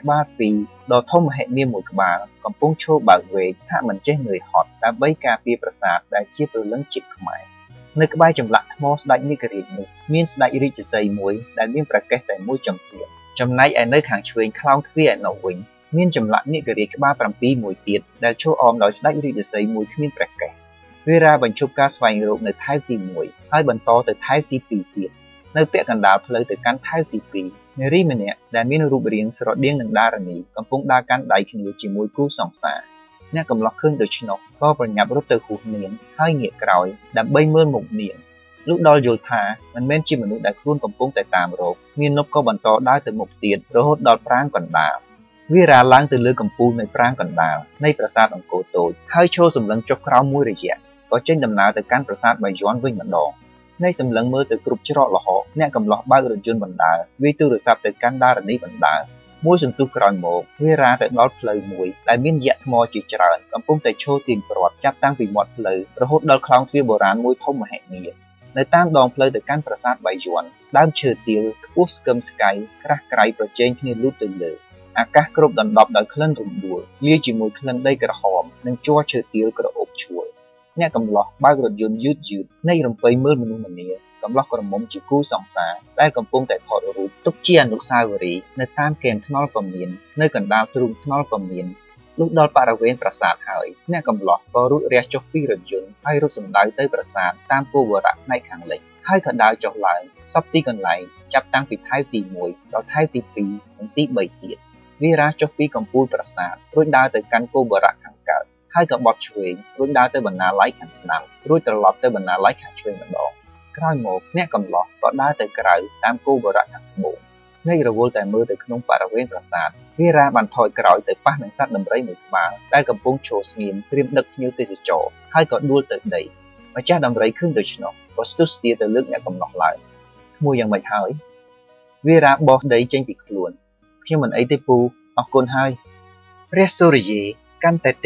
ក្បាលពីរដ៏ធំហិមាមួយក្បាលកំពុងឈរបើកវែកថាមិនចេះនឿយហត់ដើម្បីការពារប្រាសាទដែលជាព្រលឹងជាតិខ្មែរ នៅពាក់កណ្ដាលផ្លូវទៅកាន់ថែវទី ในសម្លឹងមើលទៅគ្រប់ច្រកលហោអ្នកកំឡោះបើករថយន្តបណ្ដាលវាយទូរស័ព្ទទៅកាន់ដារនីបណ្ដាលមួយសន្ទុះក្រោយមកវារាទៅដល់ផ្លូវមួយដែលមានយៈថ្មជាច្រើនកំពុងតែឈោទាញប្រវត្តិចាប់តាំងពីមាត់ផ្លូវរហូតដល់ខ្លោងទ្វារបុរាណមួយធំមហិមានៅតាមដងផ្លូវទៅកាន់ប្រាសាទបាយ័នដើមឈើទាលក្រួសស្គឹមស្កៃក្រាស់ក្រៃប្រជែងគ្នាលូតទៅលើអាកាសគ្របដណ្ដប់ដោយក្លិនរំដួលលាយជាមួយក្លិនដីក្រហមនិងជ័រឈើទាលក្រអូបឈួលអ្នកកំឡោះបើករថយន្តយឺតៗ នៃរំពេញមើលមនុស្សម្នាកំឡោះក្រមុំជាគូសង្សារតែកំពុងតែថតរូបទុកជាអនុស្សាវរីយ៍នៅតាមកែនថ្នល់ក៏មាននៅកណ្ដាលទ្រូងថ្នល់ក៏មានលូកដល់បរិវេណប្រាសាទហើយអ្នកកំឡោះក៏រួចរះចុះពីរថយន្តហើយរົບសម្ដៅទៅប្រាសាទតាមគោលវរៈផ្នែកខាងលិចហើយក៏បត់ឆ្វេង រួចត្រឡប់ទៅបណ្ណាល័យខាងស្នាមរួចត្រឡប់ទៅបណ្ណាល័យខាងឆ្វេងម្ដង កាន់តែ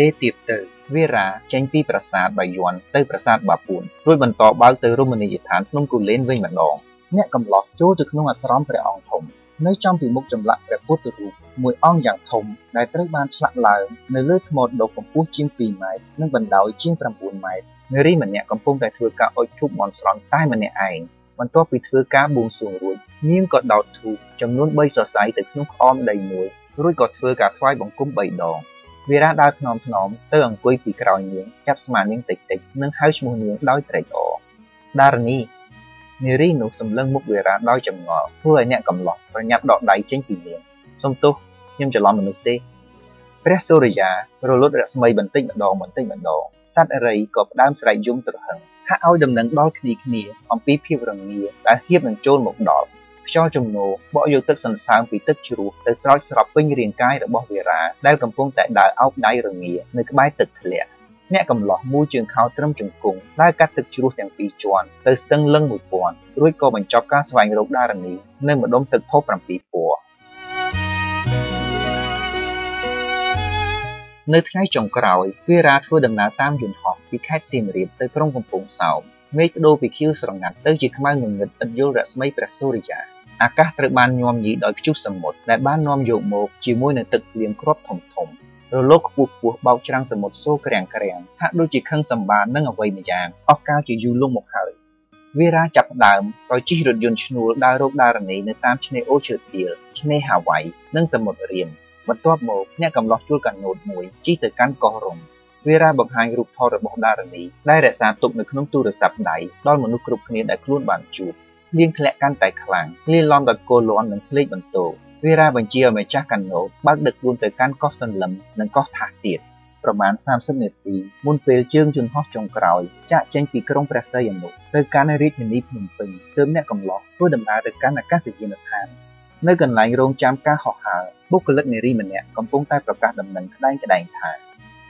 ទេទៀតទៅ វារាដើរថ្នមៗទៅអង្គុយពីក្រោយនាងចាប់ស្មានាងតិចៗនឹងហៅឈ្មោះនាងដោយត្រេកអរដារនីនារីនោះសម្លឹងមុខវារាដោយចម្ងល់ធ្វើឲ្យអ្នកកំឡោះប្រញាប់ដកដៃចេញពីនាងសំទោសខ្ញុំច្រឡំមនុស្សទេព្រះសូរិយារលត់រស្មីបន្តិចម្ដងបន្តិចម្ដងសត្វអរិយក៏ផ្ដើមស្រែកយំទ្រហឹង Hãy ao đầm nắng đo khnì khnì, ông pí pí rừng nghìa, đã hiếp nắng trôn một đọt. Cho chồng nô, bỏ vô tức sẵn sàng vì tức chú, để sẵn sàng bên riêng cái đã bỏ về ra, đang cầm phong tại đảo ốc đáy rừng nghìa, nơi cái bãi tức thật lẹ. Nẹ cầm lọ mua trường khao trâm trường cùng, đã cắt tức chú thằng pí chuồn, tới sân lưng một buồn, rồi cô bằng chọc cá xoài rộng đá rừng nghìa, nơi một đống tức thốt làm pí bùa. Nơi ngay trồng còi, vi ra thưa đầm ná tam dồn họp, vi khách xìm riệp tới trong vùng vùng sầu, mấy đô vi khiêu sòng ngặt tới chỉ không ai ngừng ngật ẩn vô rác mấy prasoria. Các trại ban nhom nhị đòi chút sầm một, đại ban nhom dụng một, chỉ môi nền tực liền crop thòng thòng, rồi lốc buộc bao trang sầm một số kẹn, hạ đôi chỉ khăng sầm bàn nâng ở vây mày giàng, óc cao chỉ du luôn một hơi. Vi ra chập đàm, rồi chỉ được dồn schnur đa rốt đa rần này nơi tam chne ô chợt tiệt, chne hà vảy, nâng sầm một riềm. Bất toát một, nhẹ cầm lọt chuột cắn nốt mũi, chỉ từ cắn cò rồng. Vì ra bậc hai rụt thò được bọc đa rừng này, đây là sản tục được nông tu được sập đáy, đón một nụ cục khiến đại luôn bản chuột. Liên khẽ cắn tại khẳng, liên lon đặt cô loan nâng lấy bản tổ. Vì ra bằng chia mày cha cắn nốt, bác được luôn từ cắn cò sân lấm, nâng cò thả tiệt. Rồi bán sam sắp nệt tí, môn phê chương chun hót trong còi, chạy tranh vì cong press xây một, từ cắn này rít thì níp mừng phình, từ nhẹ cầm lọt, tôi đầm đá được cắn là các sự kiện được hàng. Nơi gần lại rong chạm cá họ hà, bốc lên nề ri mình nè, cầm phong tay vào cá đầm nặng đai cái đàn thả.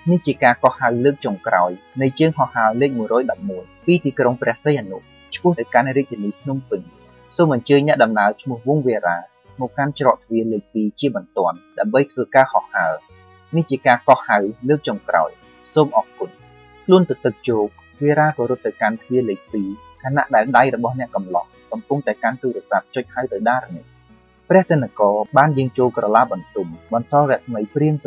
Nhưng chỉ cá họ hà lướt trồng còi, nơi chương họ hà lên mùi rối đậm mùi, vì thì cong press xây hành nụ, chúa thấy cá nề ri chỉ níp nông phình. Sau mình chơi nhã đầm nào cho một vung về ra, một cam trọt về lệ phí chia bản toàn, đã bấy thừa cá họ hà. Nhưng chỉ cá họ hà lướt trồng còi, xôm ọt cụt, luôn từ từ chụp, về ra có được từ cam về lệ phí, khả năng đại đai đã bỏ nè cầm lọ, cầm phong tay cam từ được sạp chơi hai từ đa rồi. Rất là có ban riêng châu cờ la bẩn tùng, bẩn so rẻ mấy priên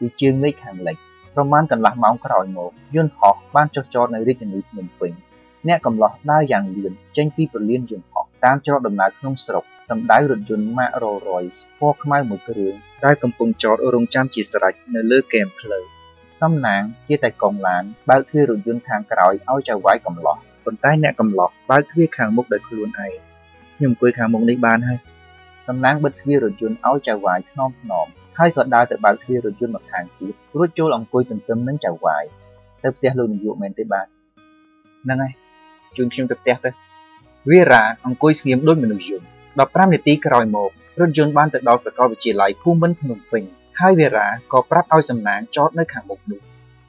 vì chương lấy hàng lệch. Roman cần làm máu còi một, duyên họ ban cho nơi riêng mình phình. Nét cầm lọt đa dạng liền, tranh phi bẩn liên duyên họ, tam cho đầm nát không sọc, sầm đái rụt duyên mã rồ rồi, phô mai một cái đường, đai cầm cùng cho ở rồng cham chỉ sạch nơi lơ kèm lời. Xăm nàng chia tay còn lán, bao thưa rụt duyên hàng còi, ao chào vái cầm lọt, còn tay nét cầm lọt, bao thưa hàng mục đời luôn này, nhưng cuối hàng mục này ban hay. Sầm nang bật thia rồi chôn áo chà vải non nòm, hai cọt đào từ bạc thia rồi chôn mặt hàng kịp, rút chôn lòng côi từng tấm nắng chà vải, tập tè luôn dụ men tới bạc. Nâng ai, chôn chim tập tè tới. Vía ra, ông côi nghiêm đôi mình được dùng. Đọc pram để tí còi một, rút chôn ban từ đào sờ coi bị chỉ lại khu mến không phình. Hai vía ra, có pram ao sầm nang chót nơi hàng một nụ.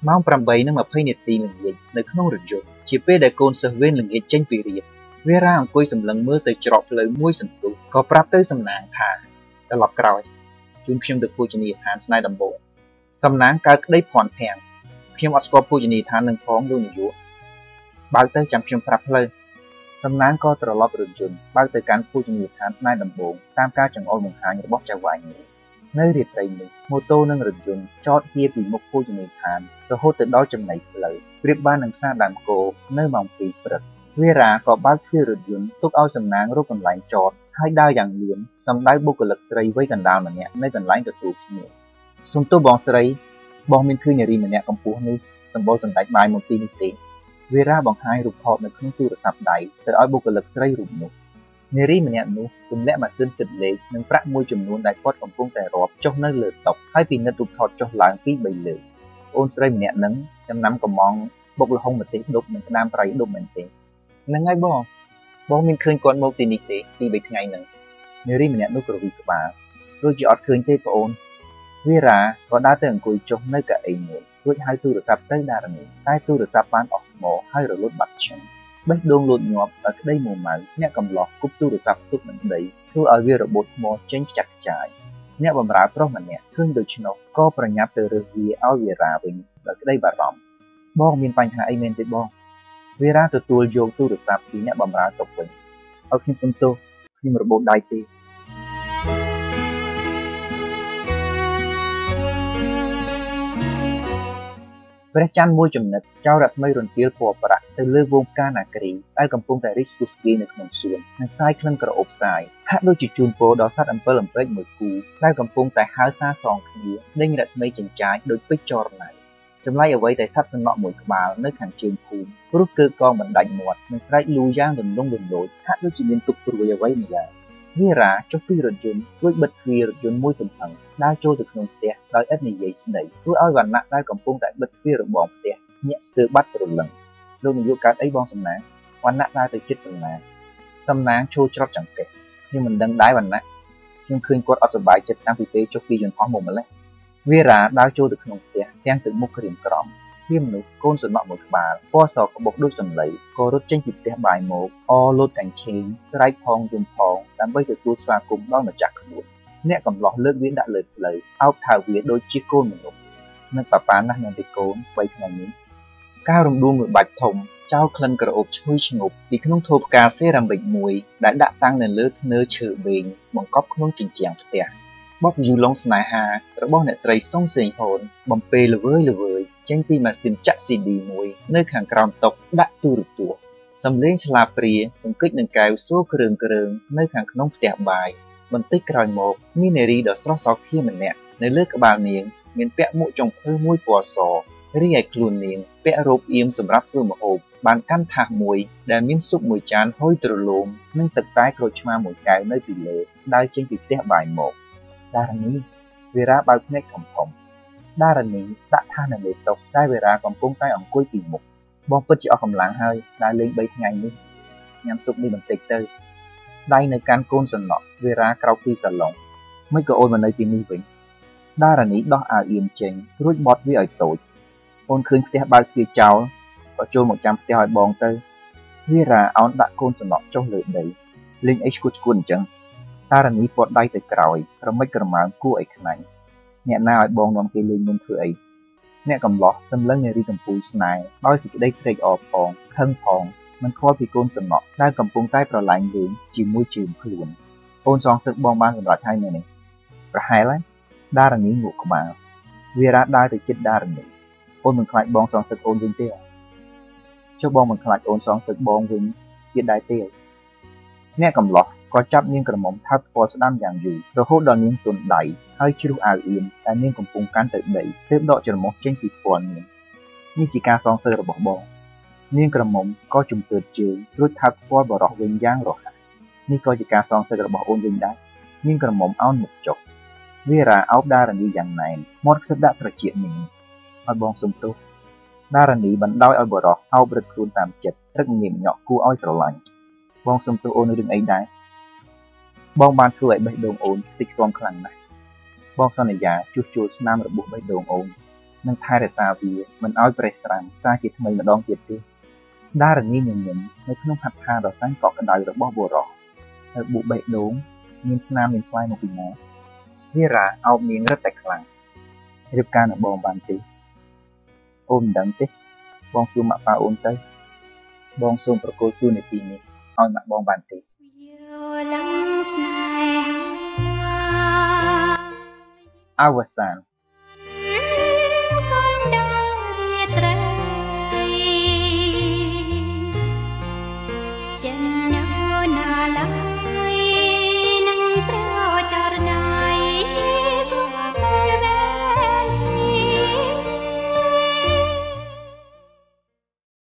Máu pram bấy nâng mà phơi nhiệt tí lừng dịch, nơi không được dùng. Chỉ pê đại côn sờ ven lừng dịch tranh vì riệp. Vía ra ông côi sầm lần mưa từ trọt lấy muối sầm tụ. Có pháp tới xâm nạng thả, đã lọc còi. Chúng khiêm được phụ trình ý thán sân ai đầm bộ. Xâm nạng cao cách đấy phỏng thèm. Khiêm ọt có phụ trình ý thán nâng phóng lưu nửa dũa. Bác tới chăm khiêm pháp lơ. Xâm nạng có trở lọc rừng chừng. Bác tới cán phụ trình ý thán sân ai đầm bộ. Tam ca chẳng ôi mừng hai nhờ bóc trao vài nhỉ. Nơi riêng rầy mình, mô tô nâng rừng chừng. Chót kia bị một phụ trình ý thán. Rồi hốt tới đó chầm này lợi. Riêng ba nâng xa đàm cổ, nơi mong kỳ vật. Vì ra có bác thuê rừng dưỡng, tốt ao xâm náng rốt còn lãnh trọt, hai đa dạng liếm, xâm đáy bố cờ lực xe rây với gần đào mà nhẹ, nơi gần lãnh được tù phí nhẹ. Xung tốt bọn xe rây, bọn mình khư nhà rì mà nhẹ cầm phú hân, xâm bố xâm đáy bài một tí một tí. Vì ra bọn hai rụp họp nơi không tu được sạp đáy, tự oi bố cờ lực xe rây rụp nụ. Nhà rì mà nhẹ nụ, tùm lẽ mà xương tịch lệ, nâng prác môi chùm nụ đáy quát cầm phong tài rộp, chốc nơi lửa tộc, hai vì nơi tụt thọt cho lãng phí bày lửa. Ôn xe rây mà nhẹ nâng, chăm nắm cầm mong, bốc là hông mà tí đục mình nam rây đục mình tí. Nâng ngay bó mình khơi con mâu tình tế đi bịch ngay nâng. Nếu đi mình nẹ nốt cổ vị của bà, rồi chỉ ọt khơi thế của ôn. Vì ra, có đá tưởng cùi chốc nơi cả ấy muộn, rồi hai tư rồi sạp tới đà ra mình, hai tư rồi sạp bán ọt mỏ, hai rồi lốt bạc chân. Bách đôn lột nhọp ở cái đây mùa mắn, nẹ cầm lọt cúp tư rồi sạp tốt mình đấy, thư ở vi rồi bột mỏ chênh chặt trái. Nẹ bầm rá pro mà nẹ, khơi đồ chân ốc, có bà nháp từ rơ vi ao vi ra bình, ở cái đây bà rõm. Bó mình bánh hạ amen tới bó. Vì ra từ tuôn vô tu được sạp thì nhẹ bầm ra tộc bình. Ở khiêm xâm tô, khiêm rồi bộ đai tì. Vì ra chăn môi chùm nịch, cháu ra smay rồn tiêu phổ bạc từ lưu vông ca nà kì, ai cầm phong tài rít cú ski nực nồng xuân, nâng sai khăn cờ ốp xài. Hát đôi chữ chùn phố đó sát âm bếch mười cú, ai cầm phong tài háo xa sòng khía, nên ra smay chỉnh trái đối bích cho này. Trong lai ở vậy tại sắp sân nọ mũi bà nơi hàng trường khung, rút cơ con mình đánh một, mình sẽ lùi ra gần đông gần đối, hát nó chỉ liên tục rồi ở vậy mà. Vì ra cho phi rồi chốn, rồi bật phi rồi chốn môi tầm thẳng, đa trôi thực nông tè, đói ép này dậy xin đẩy, rồi oi vằn nặng đai cầm phong tại bật phi rồi bỏng tè, nhẹ sờ bắt rồi lần. លោកន ాయు កើតអីបងសម្លាញ់វណ្ណៈណាតែចិត្តសម្លាញ់សំណាងឈូច្រត់ចង្កេះខ្ញុំមិនដឹងដែរវណ្ណៈខ្ញុំឃើញគាត់អត់សុបាយចិត្តតាំងពីពេលជប់ពីយន្តផងមកម្លេះវារាដល់ចូលទៅក្នុងផ្ទះទាំងទឹកមុខក្រៀមក្រំព្រៀមមនុស្សកូនសំណក់មួយក្បាលពោះសកបោកដូចសម្លៃក៏រត់ចេញពីផ្ទះបាយមកអរលូតកញ្ឆេងស្រែកផងយំផងតាមបីទទួលស្វាគមន៍ដល់ម្ចាស់ខ្លួនអ្នកកំឡោះលើកវាដាក់លើផ្លូវអោបថៅវាដូចជាកូនមនុស្ស នៅប៉ប៉ាណាស់នឹងទីកូនបីថ្ងៃនេះកាលរំដួលមួយបាច់ធំចោលក្លិនក្រអូបឈ្ងុយឈ្ងប់ពីក្នុងធូបកាសេរ៉ាមិចនៅខាងក្រោមតុកដាក់ទូរទស្សន៍សំលេងឆ្លាព្រានឹងគេចនឹងកែវសូរគ្រឿងគ្រឿងនៅខាងក្រោមផ្ទះបាយបន្តិចក្រោយមកមាននារីដ៏ស្រស់សោកហៀម្នាក់នៅលើក្បាលនាង មានពាក់មួកចុងភើមួយពណ៌សរីឯខ្លួននាងពាក់រូបអៀមសម្រាប់ធ្វើម្ហូបបានកាន់ថាមួយដែលមានស៊ុបមួយហូបបានកាន់ថាមួយដែលមានស៊ុបនេះបន្តិចទៅដៃនៅកាន់កូនសន្លក់វារាក្រោកពីសាឡុងមិនក៏អូនមិននៅទីនេះវិញដារ៉ានីដោះអាវអៀមចេញរួចបត់វាឲ្យតូច អូនឃើញផ្ទះបាយស្វាចោលក៏ចូលមកចាំផ្ទះឲ្យបងទៅវារាអូនដាក់កូនសំណក់ចុះលើដីលេងអីឈ្គួតឈ្គួនអញ្ចឹងដារ៉ានីពត់ដៃទៅក្រោយប្រមិចក្រមៅគួរឲ្យខ្លាញ់អ្នកណាឲ្យបងនាំគេលេងមុនធ្វើអីអ្នកកំឡោះសម្លឹងនារីកំពូលស្នេហ៍ដោយសេចក្តីត្រេកអរផងខឹងផងមិនខ្លាចបងសងសឹកអូនវិញទេ ចុះបងមិនខ្លាចអូនសងសឹកបងវិញអ្នកកំឡោះក៏ចាប់នាងក្រមុំថើបពណ៌ស្ដាំយ៉ាងយូររហូតដល់នាងទន់ដៃហើយជ្រុះអាវអៀមតែនាងកំពុងកាន់ទៅដីទើបដកច្រមុះចេញពីពណ៌នាងនេះជាការសងសឹករបស់បងនាងក្រមុំអោនមុខចុះវារាអោបដារ៉ានីយ៉ាងណែនមាត់ក្សិបដាក់ត្រចៀកនាងឲ្យបងសុំទោស ដារ៉ានីបានដោយឲ្យបរោះអោបរឹកខ្លួនតាមចិត្តរឹកនាងញក់គួរឲ្យស្រឡាញ់បងសុំទោសអូនរឿងអីដែរបងបានធ្វើឲ្យបេះដូងអូនទឹកស្ទមខ្លាំងណាស់បងសន្យាជួសជុលស្នាមរបស់បេះដូងអូននឹងថែរក្សាវាមិនឲ្យប្រេះស្រាំសារជាថ្មីម្ដងទៀតទេដារ៉ានីញញឹមនៅក្នុងហាត់ថាដ៏សែនកក់ក្ដៅរបស់បុរសរបូបបេះដូងមានស្នាមមានផ្លែមកពីណាវារាអោបនាងរឹតតែខ្លាំងរៀបការនៅបងបានទេ អូនមិនដឹងទេបងសួរមកប៉ាអូនទៅបងសូមប្រកល់ទូនាទីនេះឲ្យម៉ាក់បងបានទេអវសាន